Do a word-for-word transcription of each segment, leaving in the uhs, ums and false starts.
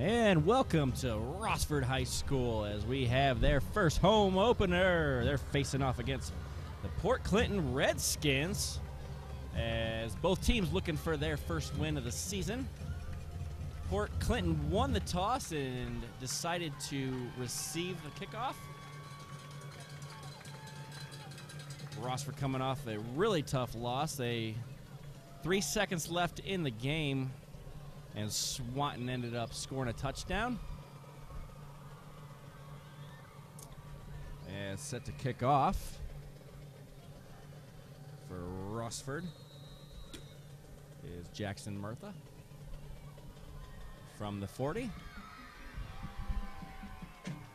And welcome to Rossford High School as we have their first home opener. They're facing off against the Port Clinton Redskins as both teams looking for their first win of the season. Port Clinton won the toss and decided to receive the kickoff. Rossford coming off a really tough loss. They three seconds left in the game. And Swanton ended up scoring a touchdown. And set to kick off for Rossford is Jackson Murtha from the forty.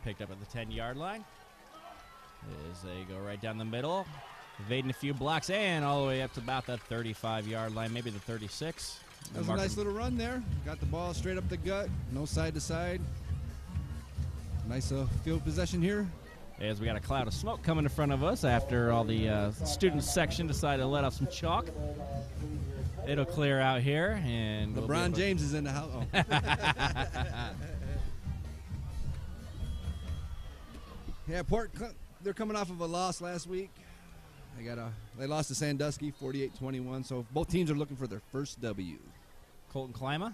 Picked up at the ten-yard line. As they go right down the middle, evading a few blocks and all the way up to about that thirty-five-yard line, maybe the thirty-six. That was a nice little run there. Got the ball straight up the gut, no side to side. Nice uh, field possession here. As we got a cloud of smoke coming in front of us after all the uh, student section decided to let off some chalk. It'll clear out here. And LeBron we'll James is in the house. Oh. Yeah, Port, they're coming off of a loss last week. They got a, they lost to Sandusky forty-eight twenty-one, so both teams are looking for their first W. Colton Klima.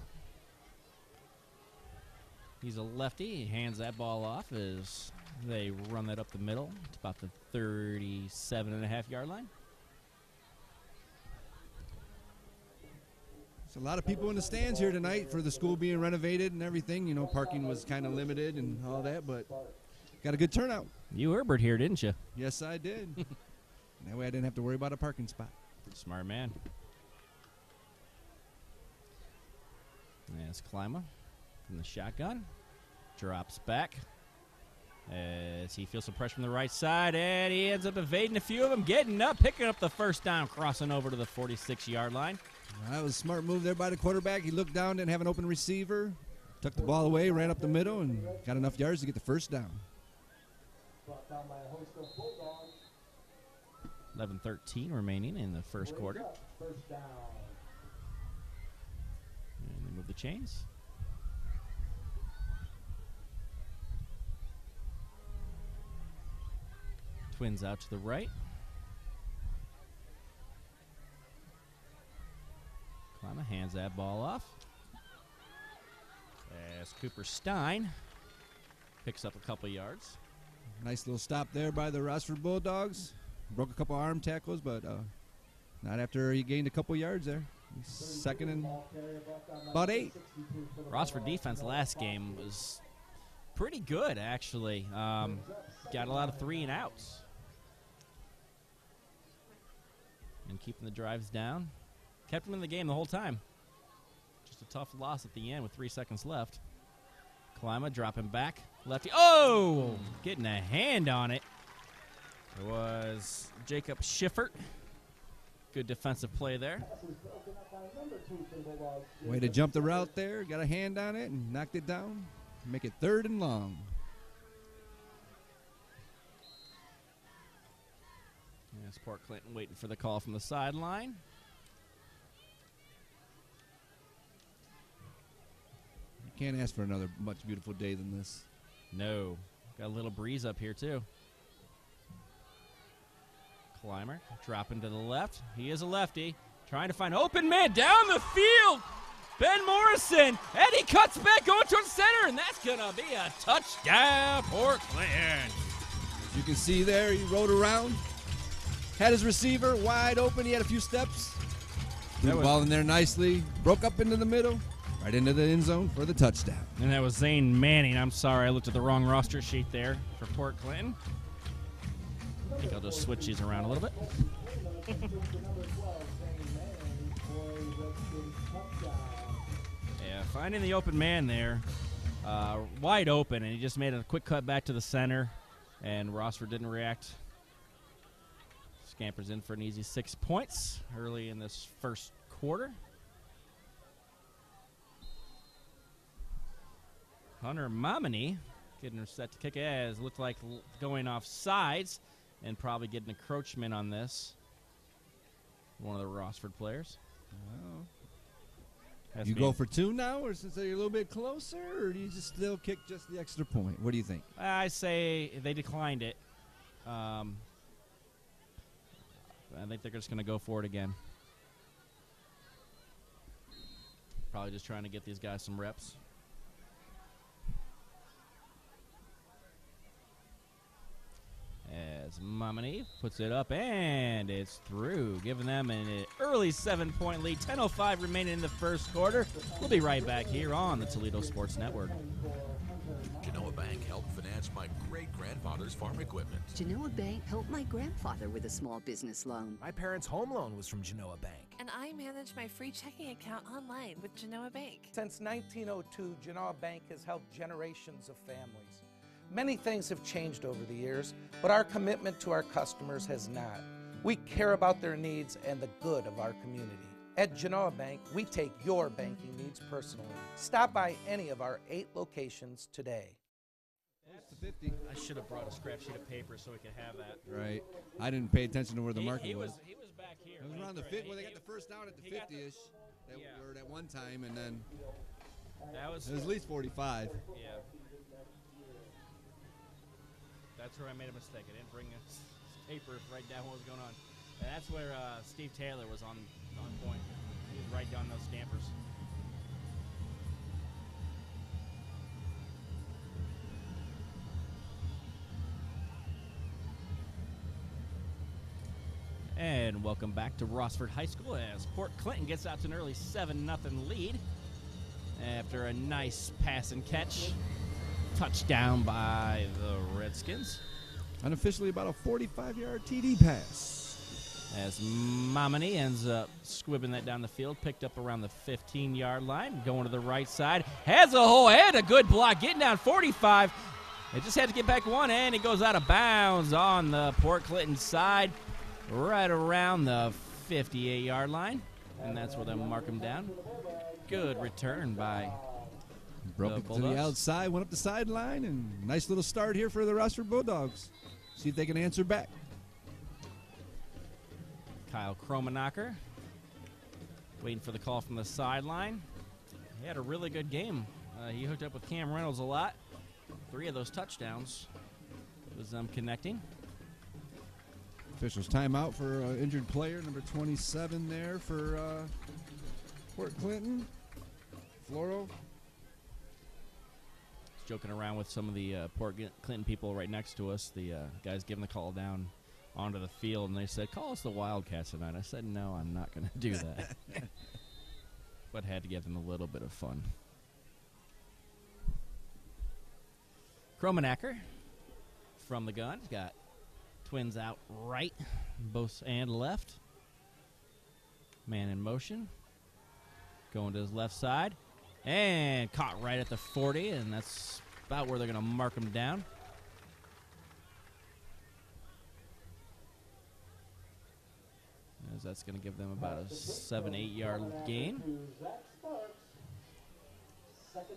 He's a lefty. He hands that ball off as they run that up the middle. It's about the thirty-seven and a half yard line. There's a lot of people in the stands here tonight for the school being renovated and everything. You know, parking was kind of limited and all that, but got a good turnout. You Herbert here, didn't you? Yes, I did. That way I didn't have to worry about a parking spot. Smart man. That's Klima from the shotgun. Drops back as he feels some pressure from the right side, and he ends up evading a few of them, getting up, picking up the first down, crossing over to the forty-six-yard line. That was a smart move there by the quarterback. He looked down, didn't have an open receiver, took the ball away, ran up the middle, and got enough yards to get the first down. Brought down by Hoytsville Bulldogs. eleven thirteen remaining in the first quarter. First down. And they move the chains. Twins out to the right. Klima hands that ball off. As Cooper Stein picks up a couple yards. Nice little stop there by the Rossford Bulldogs. Broke a couple arm tackles, but uh, not after he gained a couple yards there. Second and about eight. Rossford defense last game was pretty good, actually. Um, got a lot of three and outs. And keeping the drives down. Kept him in the game the whole time. Just a tough loss at the end with three seconds left. Klima dropping back. Lefty. Oh! Getting a hand on it. It was Jacob Schiffert. Good defensive play there. Way to jump the route there. Got a hand on it and knocked it down. Make it third and long. Yes, Port Clinton waiting for the call from the sideline. You can't ask for another much beautiful day than this. No. Got a little breeze up here, too. Klima dropping to the left. He is a lefty. Trying to find open man down the field. Ben Morrison. And he cuts back going towards center. And that's going to be a touchdown, Portland. As you can see there, he rode around. Had his receiver wide open. He had a few steps. Threw the ball in there nicely. Broke up into the middle. Right into the end zone for the touchdown. And that was Zane Manning. I'm sorry, I looked at the wrong roster sheet there for Port Clinton. I think I'll just switch these around a little bit. Yeah, finding the open man there. Uh, wide open, and he just made a quick cut back to the center, and Rossford didn't react. Scampers in for an easy six points early in this first quarter. Hunter Momany getting her set to kick as looked like going off sides. And probably get an encroachment on this. One of the Rossford players. Wow. That's you mean. Go for two now, or since they're a little bit closer, or do you just still kick just the extra point? What do you think? I say they declined it. Um, I think they're just going to go for it again. Probably just trying to get these guys some reps. As Momany puts it up, and it's through, giving them an early seven-point lead. ten oh five remaining in the first quarter. We'll be right back here on the Toledo Sports Network. Genoa Bank helped finance my great-grandfather's farm equipment. Genoa Bank helped my grandfather with a small business loan. My parents' home loan was from Genoa Bank. And I manage my free checking account online with Genoa Bank. Since nineteen oh two, Genoa Bank has helped generations of families. Many things have changed over the years, but our commitment to our customers has not. We care about their needs and the good of our community. At Genoa Bank, we take your banking needs personally. Stop by any of our eight locations today. I should have brought a scrap sheet of paper so we could have that. Right. I didn't pay attention to where the he, market he was. was. He was back here. It was around the fifth, where they got the first down at the fifty-ish, that, yeah. or that one time, and then that was, it was at least forty-five. Yeah. That's where I made a mistake. I didn't bring a paper to write down what was going on. And that's where uh, Steve Taylor was on, on point. He was right down those stampers. And welcome back to Rossford High School as Port Clinton gets out to an early seven nothing lead after a nice pass and catch. Touchdown by the Redskins. Unofficially about a forty-five yard T D pass. As Momany ends up squibbing that down the field, picked up around the fifteen yard line, going to the right side. Has a hole and a good block, getting down forty-five. They just had to get back one, and it goes out of bounds on the Port Clinton side, right around the fifty-eight yard line, and that's where they'll mark him down. Good return by... Broke it to the outside, went up the sideline, and nice little start here for the Rossford Bulldogs. See if they can answer back. Kyle Kromenacker waiting for the call from the sideline. He had a really good game. Uh, he hooked up with Cam Reynolds a lot. Three of those touchdowns was um, connecting. Officials timeout for uh, injured player, number twenty-seven there for uh, Port Clinton. Floro. Joking around with some of the uh, Port Clinton people right next to us. The uh, guys giving the call down onto the field, and they said, call us the Wildcats tonight. I said, no, I'm not going to do that. But had to give them a little bit of fun. Kromenacker from the gun. He's got twins out right, both and left. Man in motion. Going to his left side. And caught right at the forty, and that's about where they're going to mark him down. As that's going to give them about a seven, eight-yard gain. As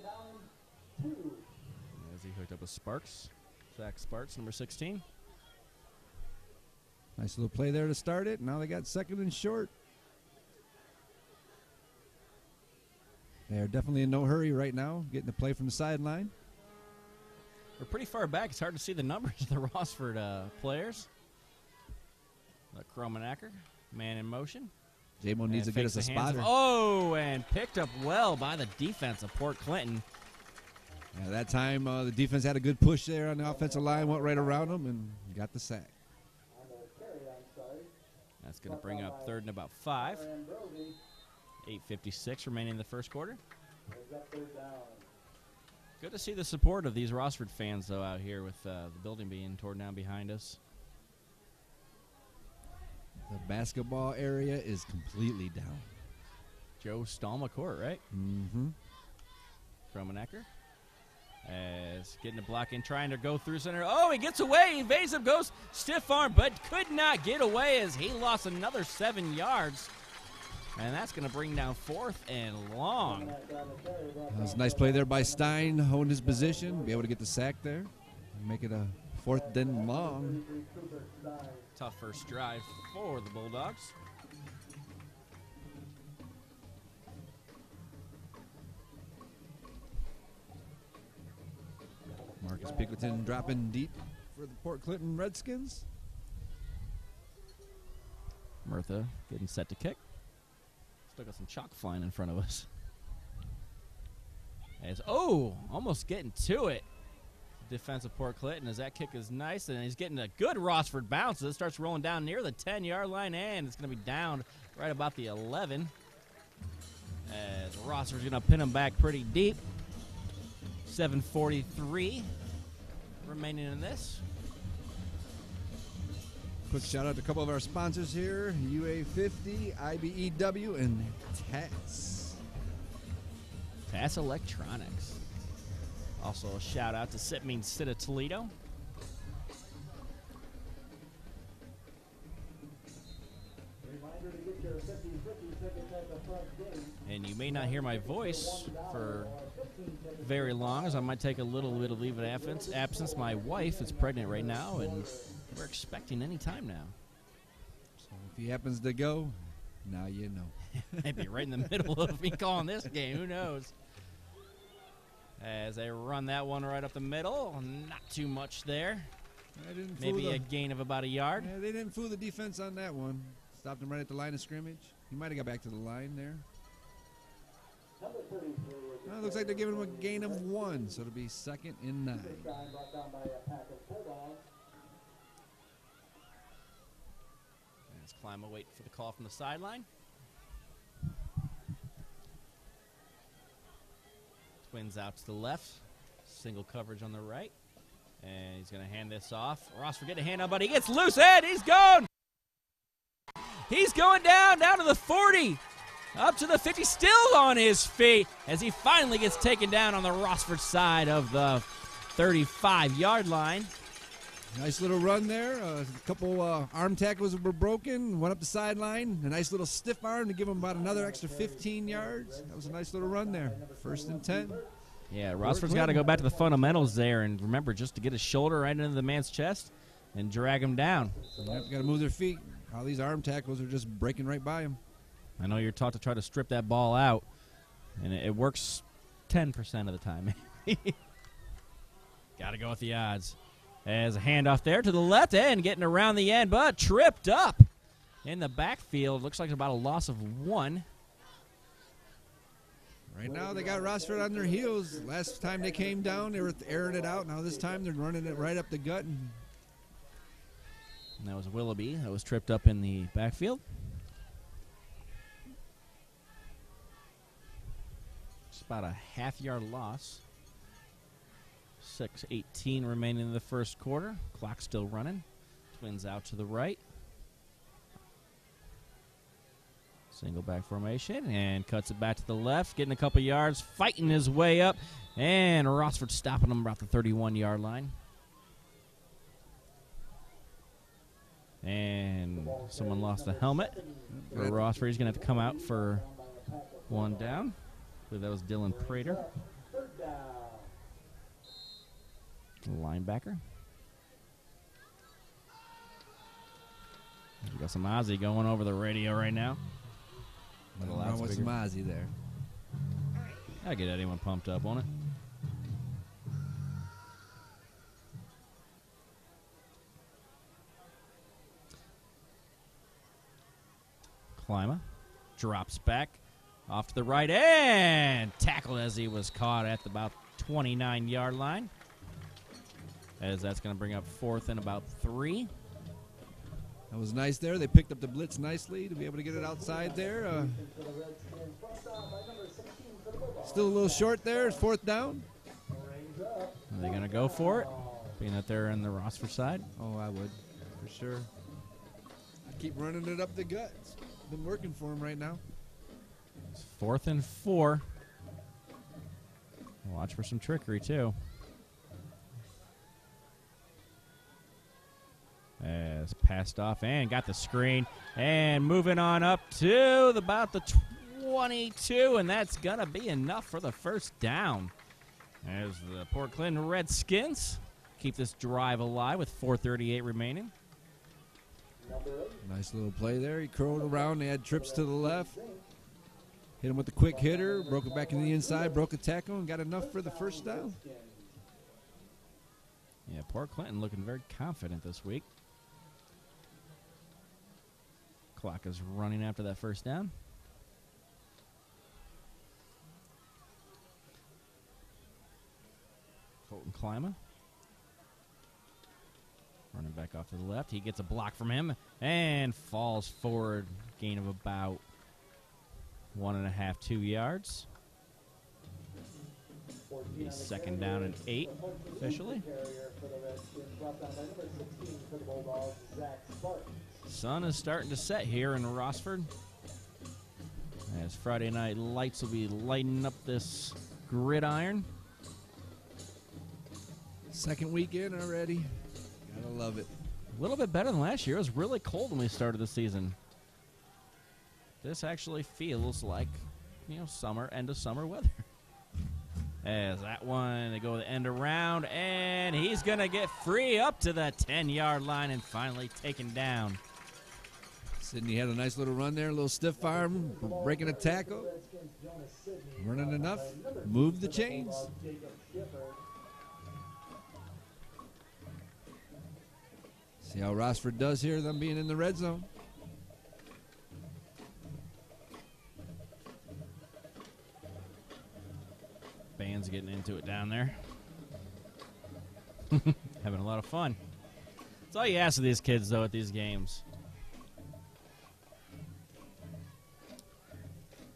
he hooked up with Sparks. Zach Sparks, number sixteen. Nice little play there to start it. Now they got second and short. They're definitely in no hurry right now, getting the play from the sideline. We're pretty far back. It's hard to see the numbers of the Rossford uh, players. Look, Kromenacker, man in motion. J-Mo needs to get us a spotter. Oh, and picked up well by the defense of Port Clinton. Yeah, that time uh, the defense had a good push there on the offensive line, went right around them, and got the sack. That's going to bring up third and about five. eight fifty-six remaining in the first quarter. Good to see the support of these Rossford fans, though, out here with uh, the building being torn down behind us. The basketball area is completely down. Joe Stalma Court, right? Mm-hmm. Kromenacker. As getting a block and trying to go through center. Oh, he gets away. Evasive goes stiff arm, but could not get away as he lost another seven yards. And that's going to bring down fourth and long. That was a nice play there by Stein, honed his position, be able to get the sack there, make it a fourth and long. Tough first drive for the Bulldogs. Marcus Pickleton dropping deep for the Port Clinton Redskins. Murtha getting set to kick. Still got some chalk flying in front of us. As, oh, almost getting to it. Defense of Port Clinton as that kick is nice, and he's getting a good Rossford bounce. It starts rolling down near the ten-yard line, and it's going to be down right about the eleven. As Rossford's going to pin him back pretty deep. seven forty-three remaining in this. Quick shout out to a couple of our sponsors here, U A fifty, I B E W, and T A S S. T A S S Electronics. Also a shout out to Sit Means Sit of Toledo. And you may not hear my voice for very long, as I might take a little bit of leave of absence. absence. My wife is pregnant right now, and we're expecting any time now. So if he happens to go, now you know. Might be right in the middle of me calling this game. Who knows? As they run that one right up the middle, not too much there. Didn't Maybe fool a gain of about a yard. Yeah, they didn't fool the defense on that one. Stopped him right at the line of scrimmage. He might have got back to the line there. Well, it looks like they're giving him a gain of one, so it'll be second and nine. Let's climb a wait for the call from the sideline. Twins out to the left, single coverage on the right, and he's going to hand this off. Ross forget to hand out, but he gets loose, and he's gone. He's going down, down to the forty, up to the fifty, still on his feet as he finally gets taken down on the Rossford side of the thirty-five-yard line. Nice little run there. Uh, a couple uh, arm tackles were broken, went up the sideline. A nice little stiff arm to give him about another extra fifteen yards. That was a nice little run there. First and ten. Yeah, Rossford's got to go back to the fundamentals there and remember just to get his shoulder right into the man's chest and drag him down. Yep, got to move their feet. All these arm tackles are just breaking right by him. I know you're taught to try to strip that ball out, and it, it works ten percent of the time. Got to go with the odds. As a handoff there to the left end, getting around the end, but tripped up in the backfield. Looks like about a loss of one. Right now they got Rossford on their heels. Last time they came down, they were airing it out. Now this time they're running it right up the gut. And, and that was Willoughby that was tripped up in the backfield. It's about a half-yard loss. six eighteen remaining in the first quarter. Clock still running. Twins out to the right. Single back formation and cuts it back to the left. Getting a couple yards, fighting his way up. And Rossford stopping him about the thirty-one-yard line. And someone lost the helmet. For Rossford, he's going to have to come out for one down. I believe that was Dylan Prater. Linebacker. We got some Ozzy going over the radio right now. Little loud with some Ozzy there. That'll get anyone pumped up on it. Klima drops back off to the right and tackled as he was caught at about twenty-nine-yard line. As that's going to bring up fourth and about three. That was nice there. They picked up the blitz nicely to be able to get it outside there. Uh, still a little short there. Fourth down. Are they going to go for it? Being that they're in the Rossford side? Oh, I would. For sure. I keep running it up the gut. It's been working for them right now. It's fourth and four. Watch for some trickery, too. As passed off and got the screen and moving on up to the, about the twenty-two, and that's gonna be enough for the first down as the Port Clinton Redskins keep this drive alive with four thirty-eight remaining. Nice little play there. He curled around. They had trips to the left, hit him with the quick hitter, broke it back in the inside, broke a tackle, and got enough for the first down. Yeah, Port Clinton looking very confident this week. Clock is running after that first down. Colton Klima. Running back off to the left. He gets a block from him and falls forward. Gain of about one and a half, two yards. He's second down and eight officially. Sun is starting to set here in Rossford, as Friday night lights will be lighting up this gridiron. Second weekend already. Gotta love it. A little bit better than last year. It was really cold when we started the season. This actually feels like, you know, summer, end of summer weather. As that one, they go the end around, and he's going to get free up to the ten-yard line and finally taken down. Sydney had a nice little run there, a little stiff arm, breaking a tackle. Running enough, move the chains. See how Rossford does here, them being in the red zone. Band's getting into it down there. Having a lot of fun. That's all you ask of these kids, though, at these games.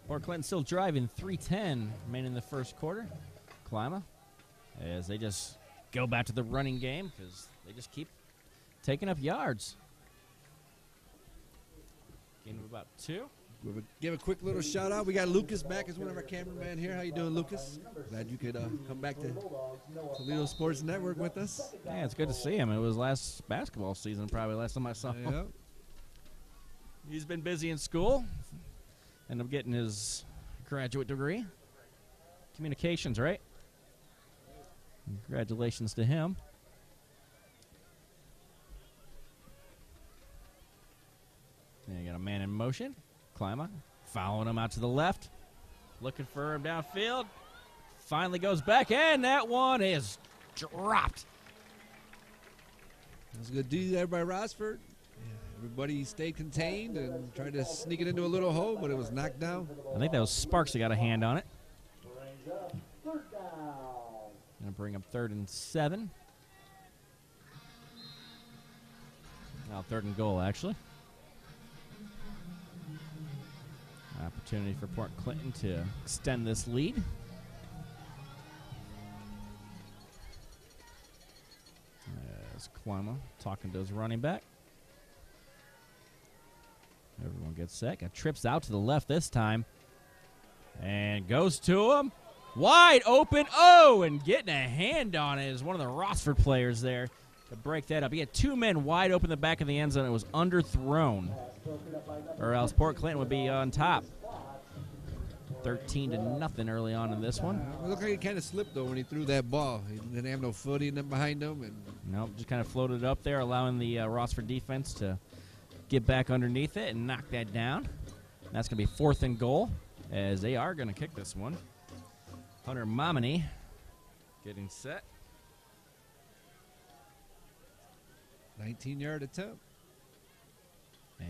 Port Clinton still driving, three ten remaining in the first quarter. Klima, as they just go back to the running game because they just keep taking up yards. Gain of about two. We'll give a quick little shout out. We got Lucas back as one of our cameramen here. How you doing, Lucas? Glad you could uh, come back to Toledo Sports Network with us. Yeah, it's good to see him. It was last basketball season, probably last time I saw him. Yep. He's been busy in school, and I'm getting his graduate degree, communications, right? Congratulations to him. And you got a man in motion. Klima following him out to the left, looking for him downfield, finally goes back, and that one is dropped. That was a good do there by Rossford. Everybody stayed contained and tried to sneak it into a little hole, but it was knocked down. I think that was Sparks that got a hand on it. Gonna bring up third and seven. Now third and goal, actually. Opportunity for Port Clinton to extend this lead. As Klima talking to his running back. Everyone gets set. A trips out to the left this time. And goes to him. Wide open. Oh, and getting a hand on it is one of the Rossford players there to break that up. He had two men wide open in the back of the end zone. It was underthrown. Or else Port Clinton would be on top. thirteen to nothing early on in this one. It looked like he kind of slipped, though, when he threw that ball. He didn't have no foot in behind him. And nope, just kind of floated up there, allowing the uh, Rossford defense to get back underneath it and knock that down. And that's going to be fourth and goal, as they are going to kick this one. Hunter Momany getting set. nineteen-yard attempt.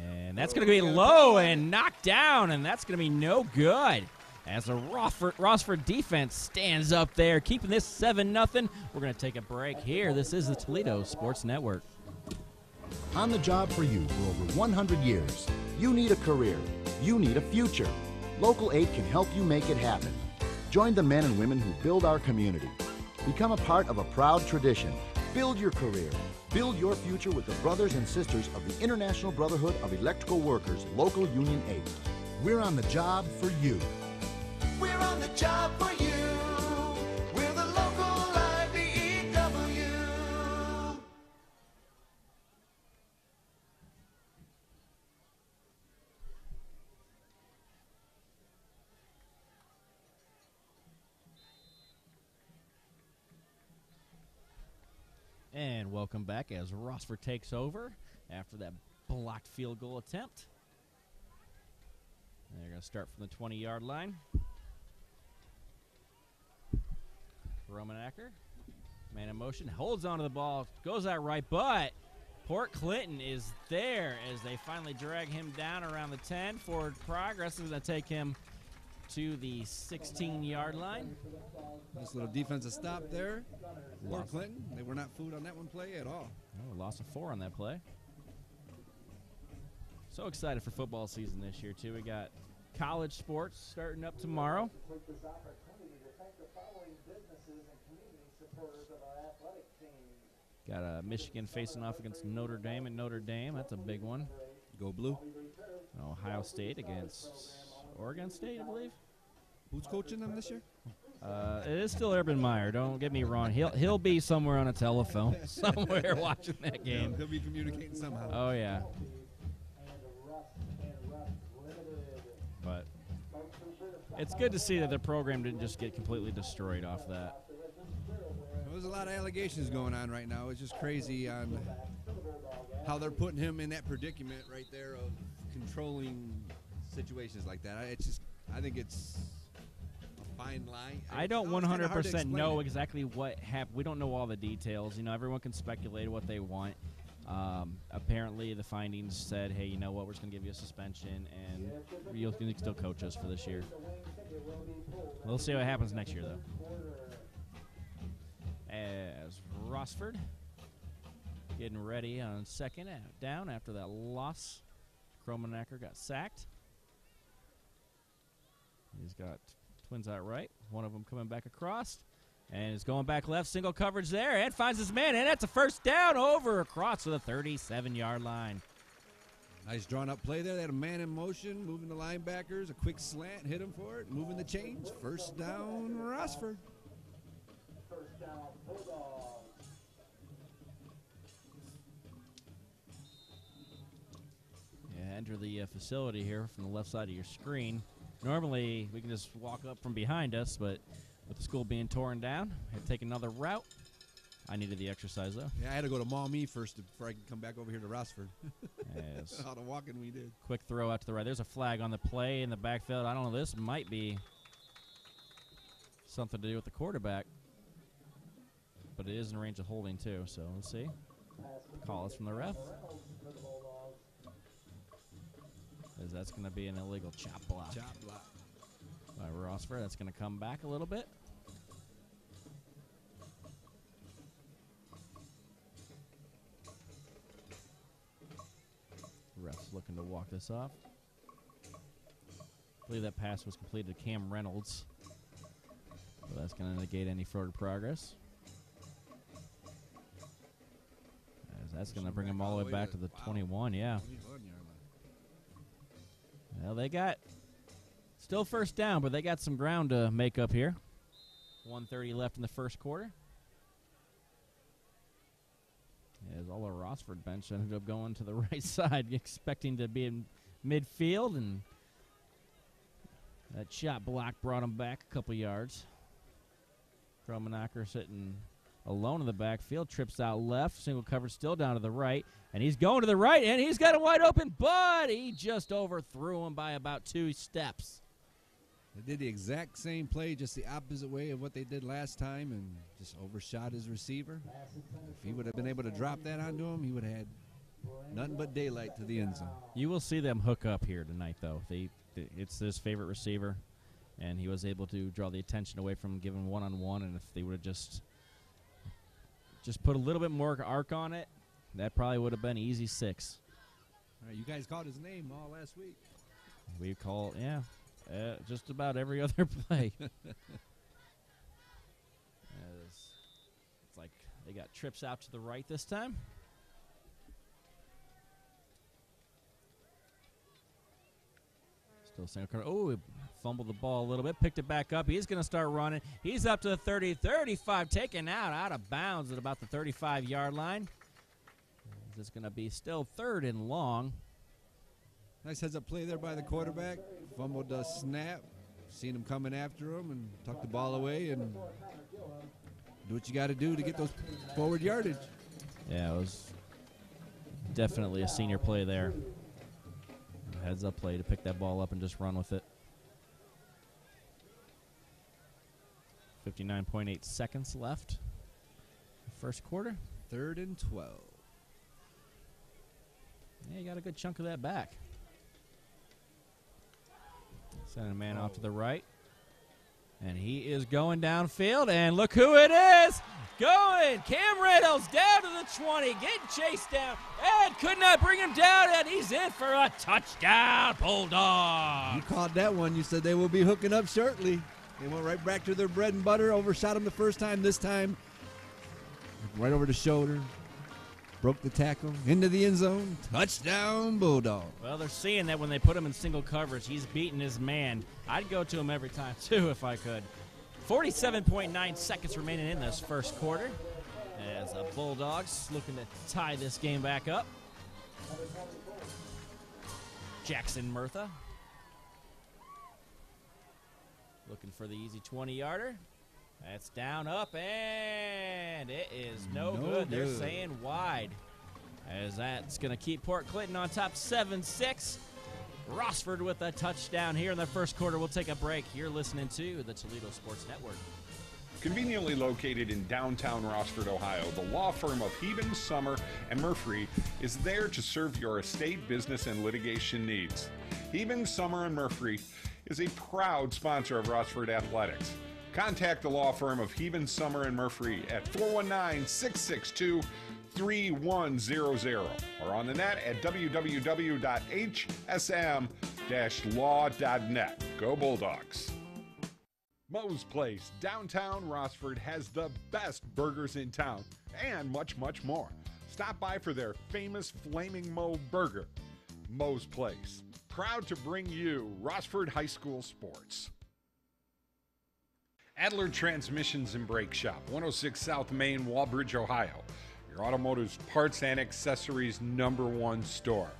And that's going to be low and knocked down, and that's going to be no good. As the Rossford, Rossford defense stands up there, keeping this seven nothing. We're going to take a break here. This is the Toledo Sports Network. On the job for you for over one hundred years. You need a career. You need a future. Local aid can help you make it happen. Join the men and women who build our community. Become a part of a proud tradition. Build your career. Build your future with the brothers and sisters of the International Brotherhood of Electrical Workers, Local Union eight. We're on the job for you. We're on the job for you. We're the local I B E W. And welcome back as Rossford takes over after that blocked field goal attempt. They're going to start from the twenty-yard line. Kromenacker Man in motion, holds onto the ball, goes out right, but Port Clinton is there as they finally drag him down around the ten. Forward progress is going to take him to the sixteen-yard line. Nice little defensive stop there. Port Clinton, they were not fooled on that one play at all. Oh, loss of four on that play. So excited for football season this year, too. We got college sports starting up tomorrow. Got uh, Michigan facing off against Notre Dame and Notre Dame. That's a big one. Go Blue. Ohio State against Oregon State, I believe. Who's coaching them this year? Uh, it is still Urban Meyer. Don't get me wrong. He'll he'll be somewhere on a telephone, somewhere watching that game. He'll be communicating somehow. Oh, yeah. But it's good to see that the program didn't just get completely destroyed off that. There's a lot of allegations going on right now. It's just crazy on how they're putting him in that predicament right there of controlling situations like that. It's just, I think it's a fine line. I don't one hundred percent know exactly what happened. We don't know all the details. You know, everyone can speculate what they want. Um, apparently, the findings said, hey, you know what, we're just going to give you a suspension, and you can still coach us for this year. We'll see what happens next year, though. As Rossford getting ready on second down after that loss. Kromenacker got sacked. He's got twins out right. One of them coming back across. And it's going back left. Single coverage there. And finds his man. And that's a first down over across to the thirty-seven-yard line. Nice drawn-up play there. They had a man in motion. Moving the linebackers. A quick slant. Hit him for it. Moving the chains. First down, Rossford. First down, Bulldogs. Yeah, enter the uh, facility here from the left side of your screen. Normally, we can just walk up from behind us, but with the school being torn down, I had to take another route. I needed the exercise, though. Yeah, I had to go to Maumee first before I could come back over here to Rossford. Yes. All the walking we did. Quick throw out to the right. There's a flag on the play in the backfield. I don't know. This might be something to do with the quarterback. But it is in range of holding, too, so let's see. Call us from the ref. Because that's going to be an illegal chop block. Chop block. By Rossford, that's going to come back a little bit. Ref's looking to walk this off. I believe that pass was completed to Cam Reynolds. So that's going to negate any further progress. That's going to bring them all the way back to the twenty-one, yeah. Well, they got still first down, but they got some ground to make up here. one thirty left in the first quarter. As all the Rossford bench ended up going to the right side, expecting to be in midfield, and that shot block brought them back a couple yards. Kromenacker sitting alone in the backfield, trips out left, single coverage still down to the right, and he's going to the right, and he's got it wide open, but he just overthrew him by about two steps. They did the exact same play, just the opposite way of what they did last time, and just overshot his receiver. If he would have been able to drop that onto him, he would have had nothing but daylight to the end zone. You will see them hook up here tonight, though. They, it's his favorite receiver, and he was able to draw the attention away from giving one-on-one, and if they would have just... Just put a little bit more arc on it. That probably would have been an easy six. All right, you guys called his name all last week. We called, yeah, uh, just about every other play. As it's like they got trips out to the right this time. Still single cover. Oh, fumbled the ball a little bit. Picked it back up. He's going to start running. He's up to the thirty, thirty-five. Taken out, out of bounds at about the thirty-five-yard line. This is going to be still third and long. Nice heads-up play there by the quarterback. Fumbled the snap. Seen him coming after him and tuck the ball away and do what you got to do to get those forward yardage. Yeah, it was definitely a senior play there. Heads up play to pick that ball up and just run with it. fifty-nine point eight seconds left. First quarter, third and twelve. Yeah, you got a good chunk of that back. Sending a man oh. off to the right. And he is going downfield, and look who it is going. Cam Reynolds down to the twenty, getting chased down, and could not bring him down, and he's in for a touchdown, Bulldog. You caught that one. You said they will be hooking up shortly. They went right back to their bread and butter, overshot him the first time. This time, right over the shoulder, broke the tackle, into the end zone, touchdown, Bulldog. Well, they're seeing that when they put him in single coverage, he's beating his man. I'd go to him every time, too, if I could. forty-seven point nine seconds remaining in this first quarter as the Bulldogs looking to tie this game back up. Jackson Murtha looking for the easy twenty-yarder. That's down, up, and it is no, no good. good. They're saying wide, as that's going to keep Port Clinton on top seven six. Rossford with a touchdown here in the first quarter. We'll take a break. You're listening to the Toledo Sports Network. Conveniently located in downtown Rossford, Ohio, the law firm of Heben, Summer, and Murphy is there to serve your estate, business, and litigation needs. Heben, Summer, and Murphy is a proud sponsor of Rossford Athletics. Contact the law firm of Heben, Summer, and Murphy at four one nine, six six two, three one zero zero or on the net at w w w dot h s m dash law dot net. Go Bulldogs! Moe's Place, downtown Rossford, has the best burgers in town and much, much more. Stop by for their famous Flaming Moe burger. Moe's Place, proud to bring you Rossford High School sports. Adler Transmissions and Brake Shop, one oh six South Main, Walbridge, Ohio. Your automotive's parts and accessories number one store.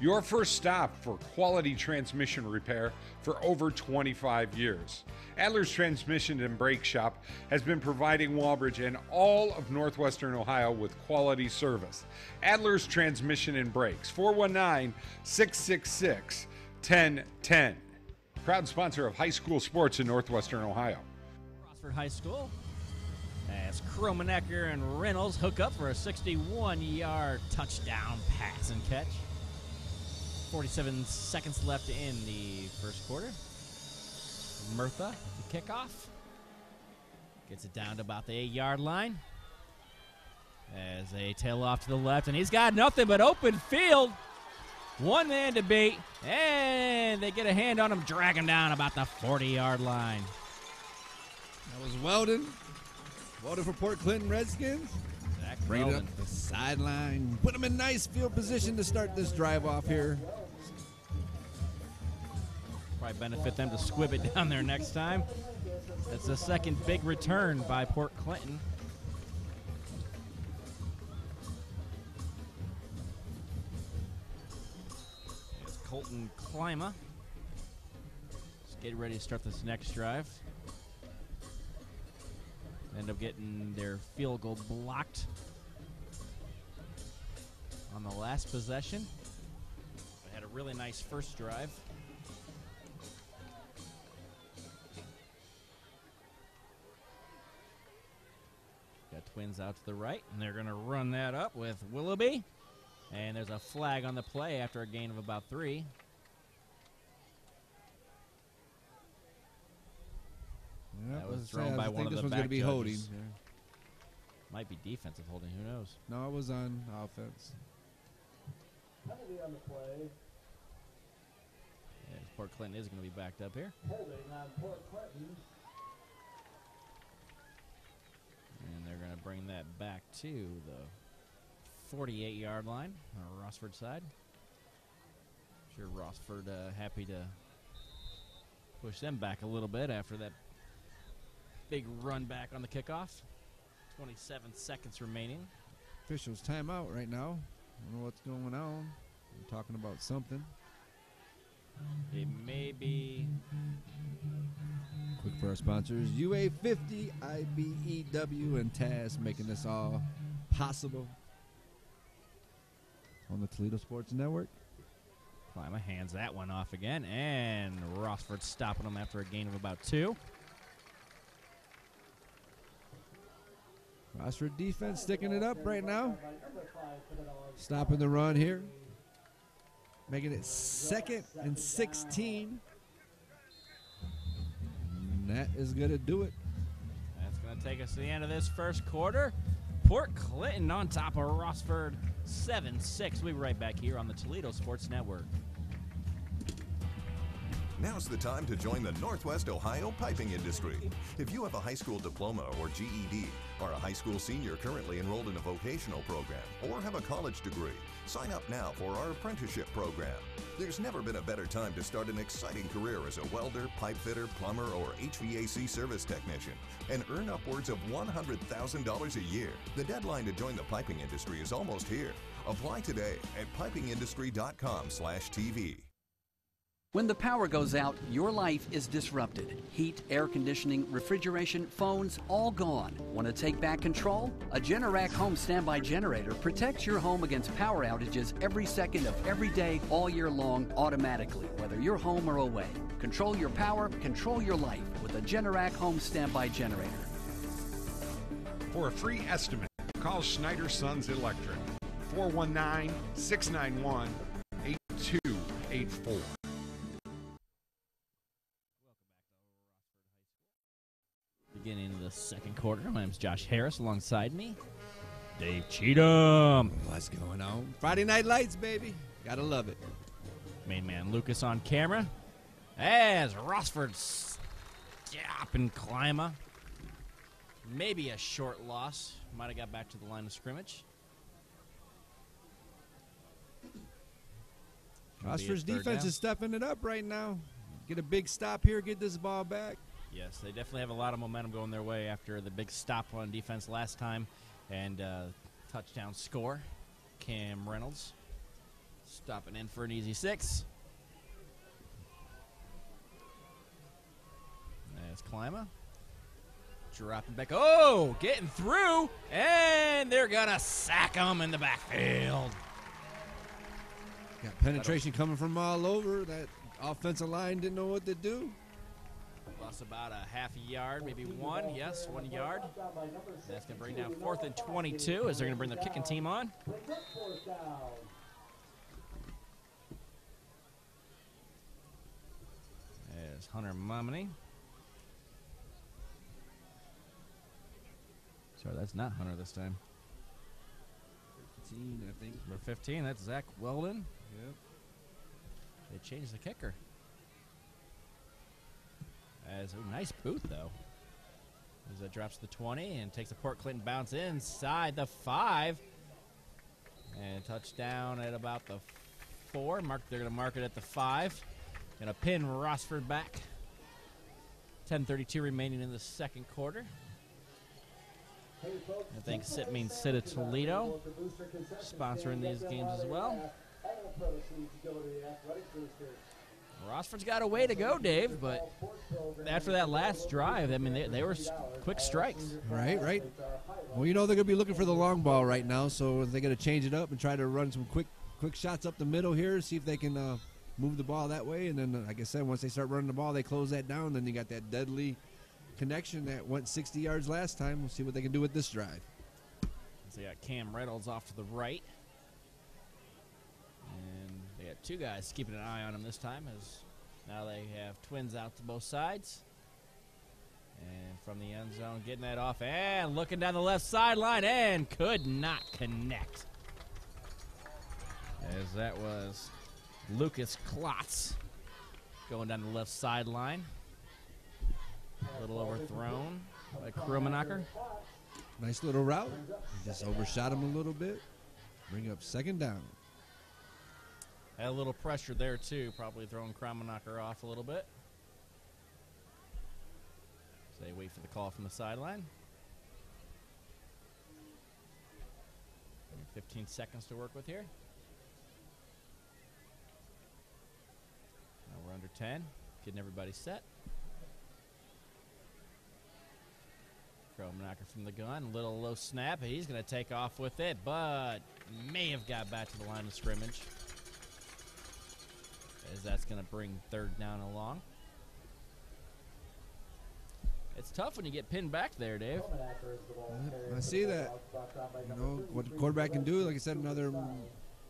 Your first stop for quality transmission repair for over twenty-five years. Adler's Transmission and Brake Shop has been providing Walbridge and all of northwestern Ohio with quality service. Adler's Transmission and Brakes, four one nine, six six six, one zero one zero. Proud sponsor of high school sports in northwestern Ohio. For high school, as Kromenacker and Reynolds hook up for a sixty-one-yard touchdown pass and catch. forty-seven seconds left in the first quarter. Murtha, the kickoff, gets it down to about the eight-yard line as they tail off to the left, and he's got nothing but open field. One man to beat, and they get a hand on him, drag him down about the forty-yard line. That was Weldon. Weldon for Port Clinton Redskins. Zach Bring Weldon. It up the sideline. Put him in nice field position to start this drive off here. Probably benefit them to squib it down there next time. That's the second big return by Port Clinton. It's Colton Klima. Just getting ready to start this next drive. End up getting their field goal blocked on the last possession. They had a really nice first drive. Got Twins out to the right, and they're going to run that up with Willoughby. And there's a flag on the play after a gain of about three. That was thrown by one of the back judges. Might be defensive holding, who knows? No, it was on offense. Penalty on the play. Yeah, Port Clinton is going to be backed up here. Holding on Port Clinton. And they're going to bring that back to the forty-eight-yard line on the Rossford side. Sure, Rossford uh, happy to push them back a little bit after that big run back on the kickoff. twenty-seven seconds remaining. Officials timeout right now. I don't know what's going on. We're talking about something. It may be. Quick for our sponsors, U A fifty, I B E W, and TASS, making this all possible on the Toledo Sports Network. Klima hands that one off again, and Rossford stopping him after a gain of about two. Rossford defense sticking it up right now. Stopping the run here. Making it second and sixteen. And that is going to do it. That's going to take us to the end of this first quarter. Port Clinton on top of Rossford, seven six. We'll be right back here on the Toledo Sports Network. Now's the time to join the Northwest Ohio piping industry. If you have a high school diploma or G E D, are a high school senior currently enrolled in a vocational program, or have a college degree, sign up now for our apprenticeship program. There's never been a better time to start an exciting career as a welder, pipe fitter, plumber, or H V A C service technician and earn upwards of one hundred thousand dollars a year. The deadline to join the piping industry is almost here. Apply today at piping industry dot com slash T V. When the power goes out, your life is disrupted. Heat, air conditioning, refrigeration, phones, all gone. Want to take back control? A Generac home standby generator protects your home against power outages every second of every day, all year long, automatically, whether you're home or away. Control your power, control your life with a Generac home standby generator. For a free estimate, call Schneider Sons Electric, four one nine, six nine one, eight two eight four. Getting into the second quarter. My name's Josh Harris. Alongside me, Dave Cheatham. What's going on? Friday Night Lights, baby. Gotta love it. Main man Lucas on camera. As Rossford's stopping Klima. Maybe a short loss. Might have got back to the line of scrimmage. Rossford's defense down. Is stepping it up right now. Get a big stop here. Get this ball back. Yes, they definitely have a lot of momentum going their way after the big stop on defense last time and uh, touchdown score. Cam Reynolds stopping in for an easy six. That's Klima. Dropping back. Oh, getting through. And they're going to sack him in the backfield. Got penetration coming from all over. That offensive line didn't know what to do. Lost about a half a yard, maybe one. Yes, one yard. That's going to bring down fourth and twenty-two as they're going to bring their kicking team on. There's Hunter Momany. Sorry, that's not Hunter this time. fifteen, I think. Number fifteen, that's Zach Weldon. Yep. They changed the kicker. As a nice boot, though. As it drops the twenty and takes a Port Clinton bounce inside the five. And touchdown at about the four. Mark, they're going to mark it at the five. Going to pin Rossford back. ten thirty-two remaining in the second quarter. I think S I T means City of Toledo. Sponsoring these games as well. Rossford's got a way to go, Dave, but after that last drive, I mean, they, they were quick strikes. Right, right. Well, you know they're going to be looking for the long ball right now, so they're going to change it up and try to run some quick quick shots up the middle here, see if they can uh, move the ball that way. And then, like I said, once they start running the ball, they close that down. Then you got that deadly connection that went sixty yards last time. We'll see what they can do with this drive. So you got Cam Reynolds off to the right. Two guys keeping an eye on him this time, as now they have twins out to both sides. And from the end zone, getting that off and looking down the left sideline and could not connect. As that was Lucas Klotz going down the left sideline. A little overthrown by Kromenacker. Nice little route. Just overshot him a little bit. Bring up second down. Had a little pressure there, too, probably throwing Kromenacker off a little bit. So they wait for the call from the sideline. fifteen seconds to work with here. Now we're under ten, getting everybody set. Kromenacker from the gun, little low snap. He's going to take off with it, but may have got back to the line of scrimmage. As that's going to bring third down along. It's tough when you get pinned back there, Dave. Yeah, I see that. You know what the quarterback can do. Like I said, another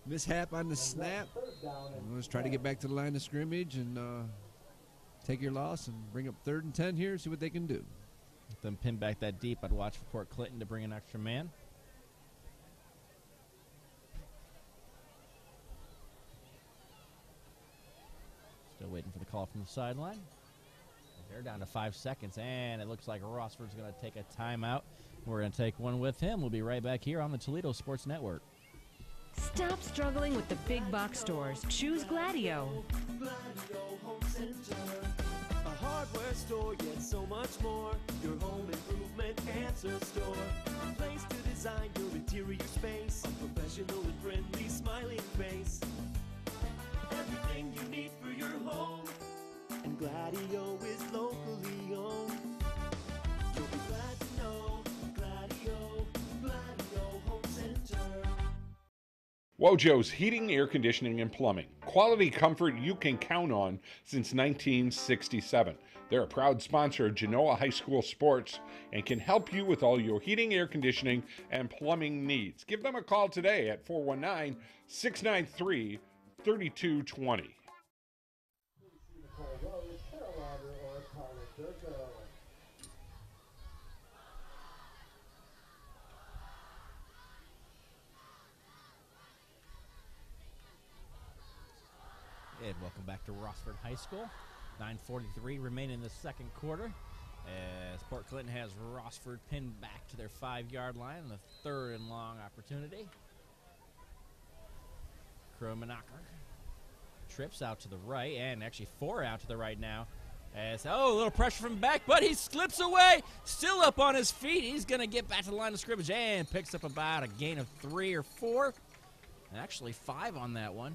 mishap on the snap. Let's try to get back to the line of scrimmage and uh, take your loss and bring up third and ten here. See what they can do. With them pinned back that deep, I'd watch for Port Clinton to bring an extra man. Still waiting for the call from the sideline. They're down to five seconds, and it looks like Rossford's going to take a timeout. We're going to take one with him. We'll be right back here on the Toledo Sports Network. Stop struggling with the big box stores. Choose Gladio. Gladio Home Center. A hardware store, yet so much more. Your home improvement answer store. A place to design your interior space. A professional and friendly smiling face. Everything you need for your home. And Gladio is locally owned. You'll be glad to know Gladio, Gladio Home Center. Wojo's Heating, Air Conditioning, and Plumbing. Quality comfort you can count on since nineteen sixty-seven. They're a proud sponsor of Genoa High School sports and can help you with all your heating, air conditioning, and plumbing needs. Give them a call today at four one nine, six nine three, three two two zero. And welcome back to Rossford High School. nine forty-three remaining in the second quarter as Port Clinton has Rossford pinned back to their five-yard line on the third and long opportunity. Kromenacker trips out to the right, and actually four out to the right now. As, oh, a little pressure from back, but he slips away. Still up on his feet. He's going to get back to the line of scrimmage and picks up about a gain of three or four. And actually five on that one.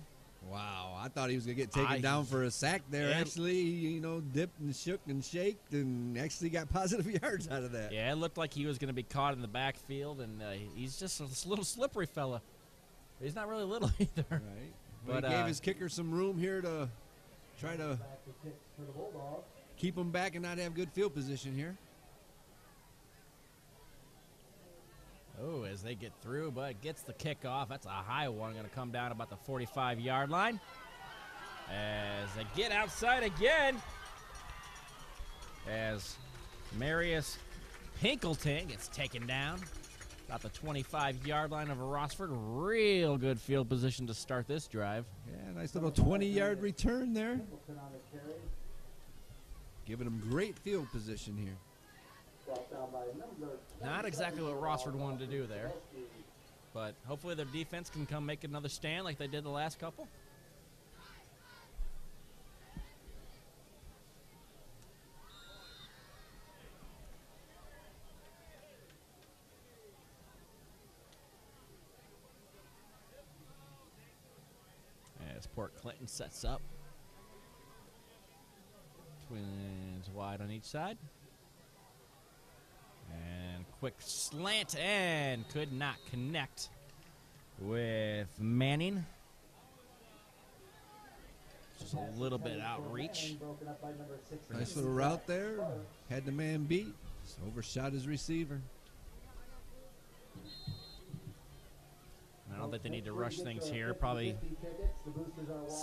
Wow, I thought he was going to get taken I, down for a sack there. Yeah, actually, you know, dipped and shook and shaked and actually got positive yards out of that. Yeah, it looked like he was going to be caught in the backfield, and uh, he's just a little slippery fella. He's not really little either. Right. But, but he uh, gave his kicker some room here to try to keep him back and not have good field position here. Oh, as they get through, but gets the kickoff. That's a high one, going to come down about the forty-five-yard line. As they get outside again, as Marius Pinkleton gets taken down. About the twenty-five-yard line of Rossford. Real good field position to start this drive. Yeah, nice little twenty-yard return there. Giving them great field position here. Not exactly what Rossford wanted to do there, but hopefully their defense can come make another stand like they did the last couple. As Port Clinton sets up, twins wide on each side. And quick slant, and could not connect with Manning. Just a little bit outreach. Nice little route there. Had the man beat. Just overshot his receiver. I don't think they need to rush things here. Probably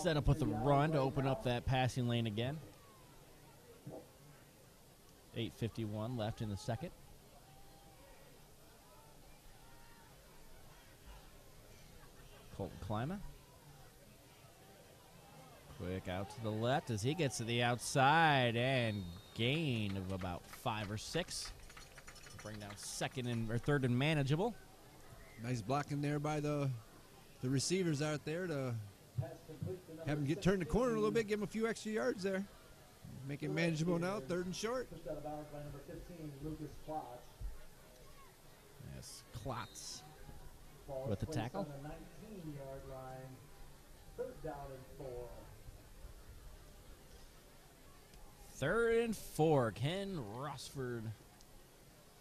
set up with a run to open up that passing lane again. eight fifty-one left in the second. Colton Klima. Quick out to the left as he gets to the outside and gain of about five or six. Bring down second and or third and manageable. Nice blocking there by the the receivers out there to have him get turned the corner a little bit, give him a few extra yards there. Make it manageable now, third and short. Pushed out of bounds by number fifteen, Lucas Klotz. Yes, Klotz with the tackle. Yard line, third down and four. Third and four. Can Rossford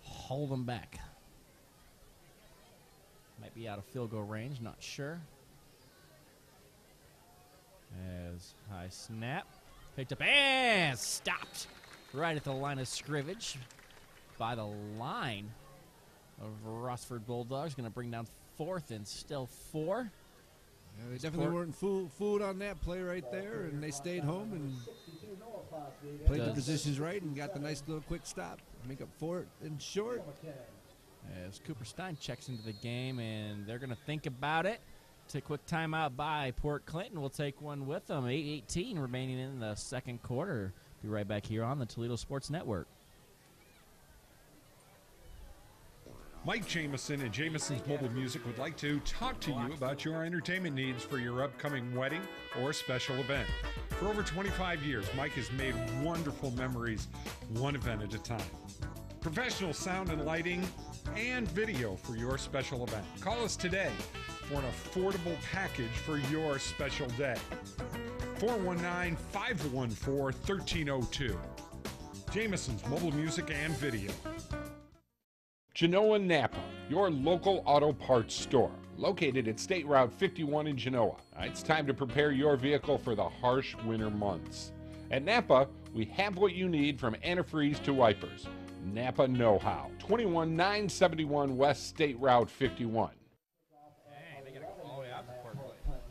hold them back? Might be out of field goal range, not sure. As high snap, picked up and stopped right at the line of scrimmage by the line of Rossford Bulldogs. Going to bring down fourth and still four. Yeah, they definitely Port. weren't fool, fooled on that play right there, and they stayed home and played the positions right and got the nice little quick stop. Make up fourth and short. As Cooper Stein checks into the game, and they're going to think about it. It's a quick timeout by Port Clinton. We'll take one with them. eight eighteen remaining in the second quarter. Be right back here on the Toledo Sports Network. Mike Jameson and Jameson's Mobile Music would like to talk to you about your entertainment needs for your upcoming wedding or special event. For over twenty-five years, Mike has made wonderful memories, one event at a time. Professional sound and lighting and video for your special event. Call us today for an affordable package for your special day. four one nine, five one four, one three zero two. Jameson's Mobile Music and Video. Genoa Napa, your local auto parts store, located at State Route fifty-one in Genoa. It's time to prepare your vehicle for the harsh winter months. At Napa, we have what you need from antifreeze to wipers. Napa know-how. twenty-one nine seventy-one West State Route fifty-one. Hey, they got to go all the way out to Port Clinton.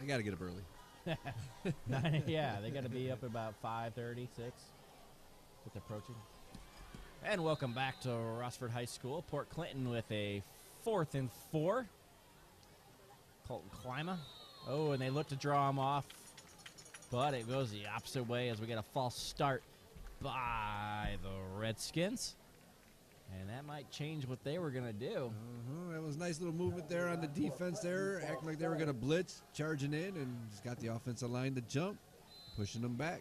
They got to get up early. Nine, yeah, they got to be up about five thirty, six. It's approaching. And welcome back to Rossford High School. Port Clinton with a fourth and four. Colton Klima. Oh, and they look to draw him off, but it goes the opposite way as we get a false start by the Redskins. And that might change what they were going to do. Uh-huh. That was a nice little movement there on the defense there, acting like they were going to blitz, charging in, and just got the offensive line to jump, pushing them back.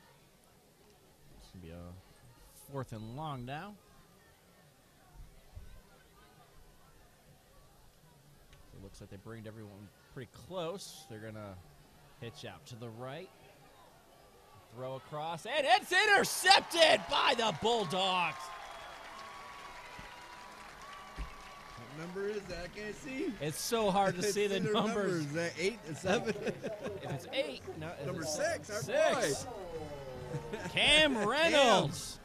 It's going to be a fourth and long now. It looks like they bring everyone pretty close. They're going to hitch out to the right. Throw across, and it's intercepted by the Bulldogs. What number is that? I can't see. It's so hard to see the numbers. numbers. Is that eight and seven? If it's eight, no. Number six, six, our boy. Cam Reynolds. Damn.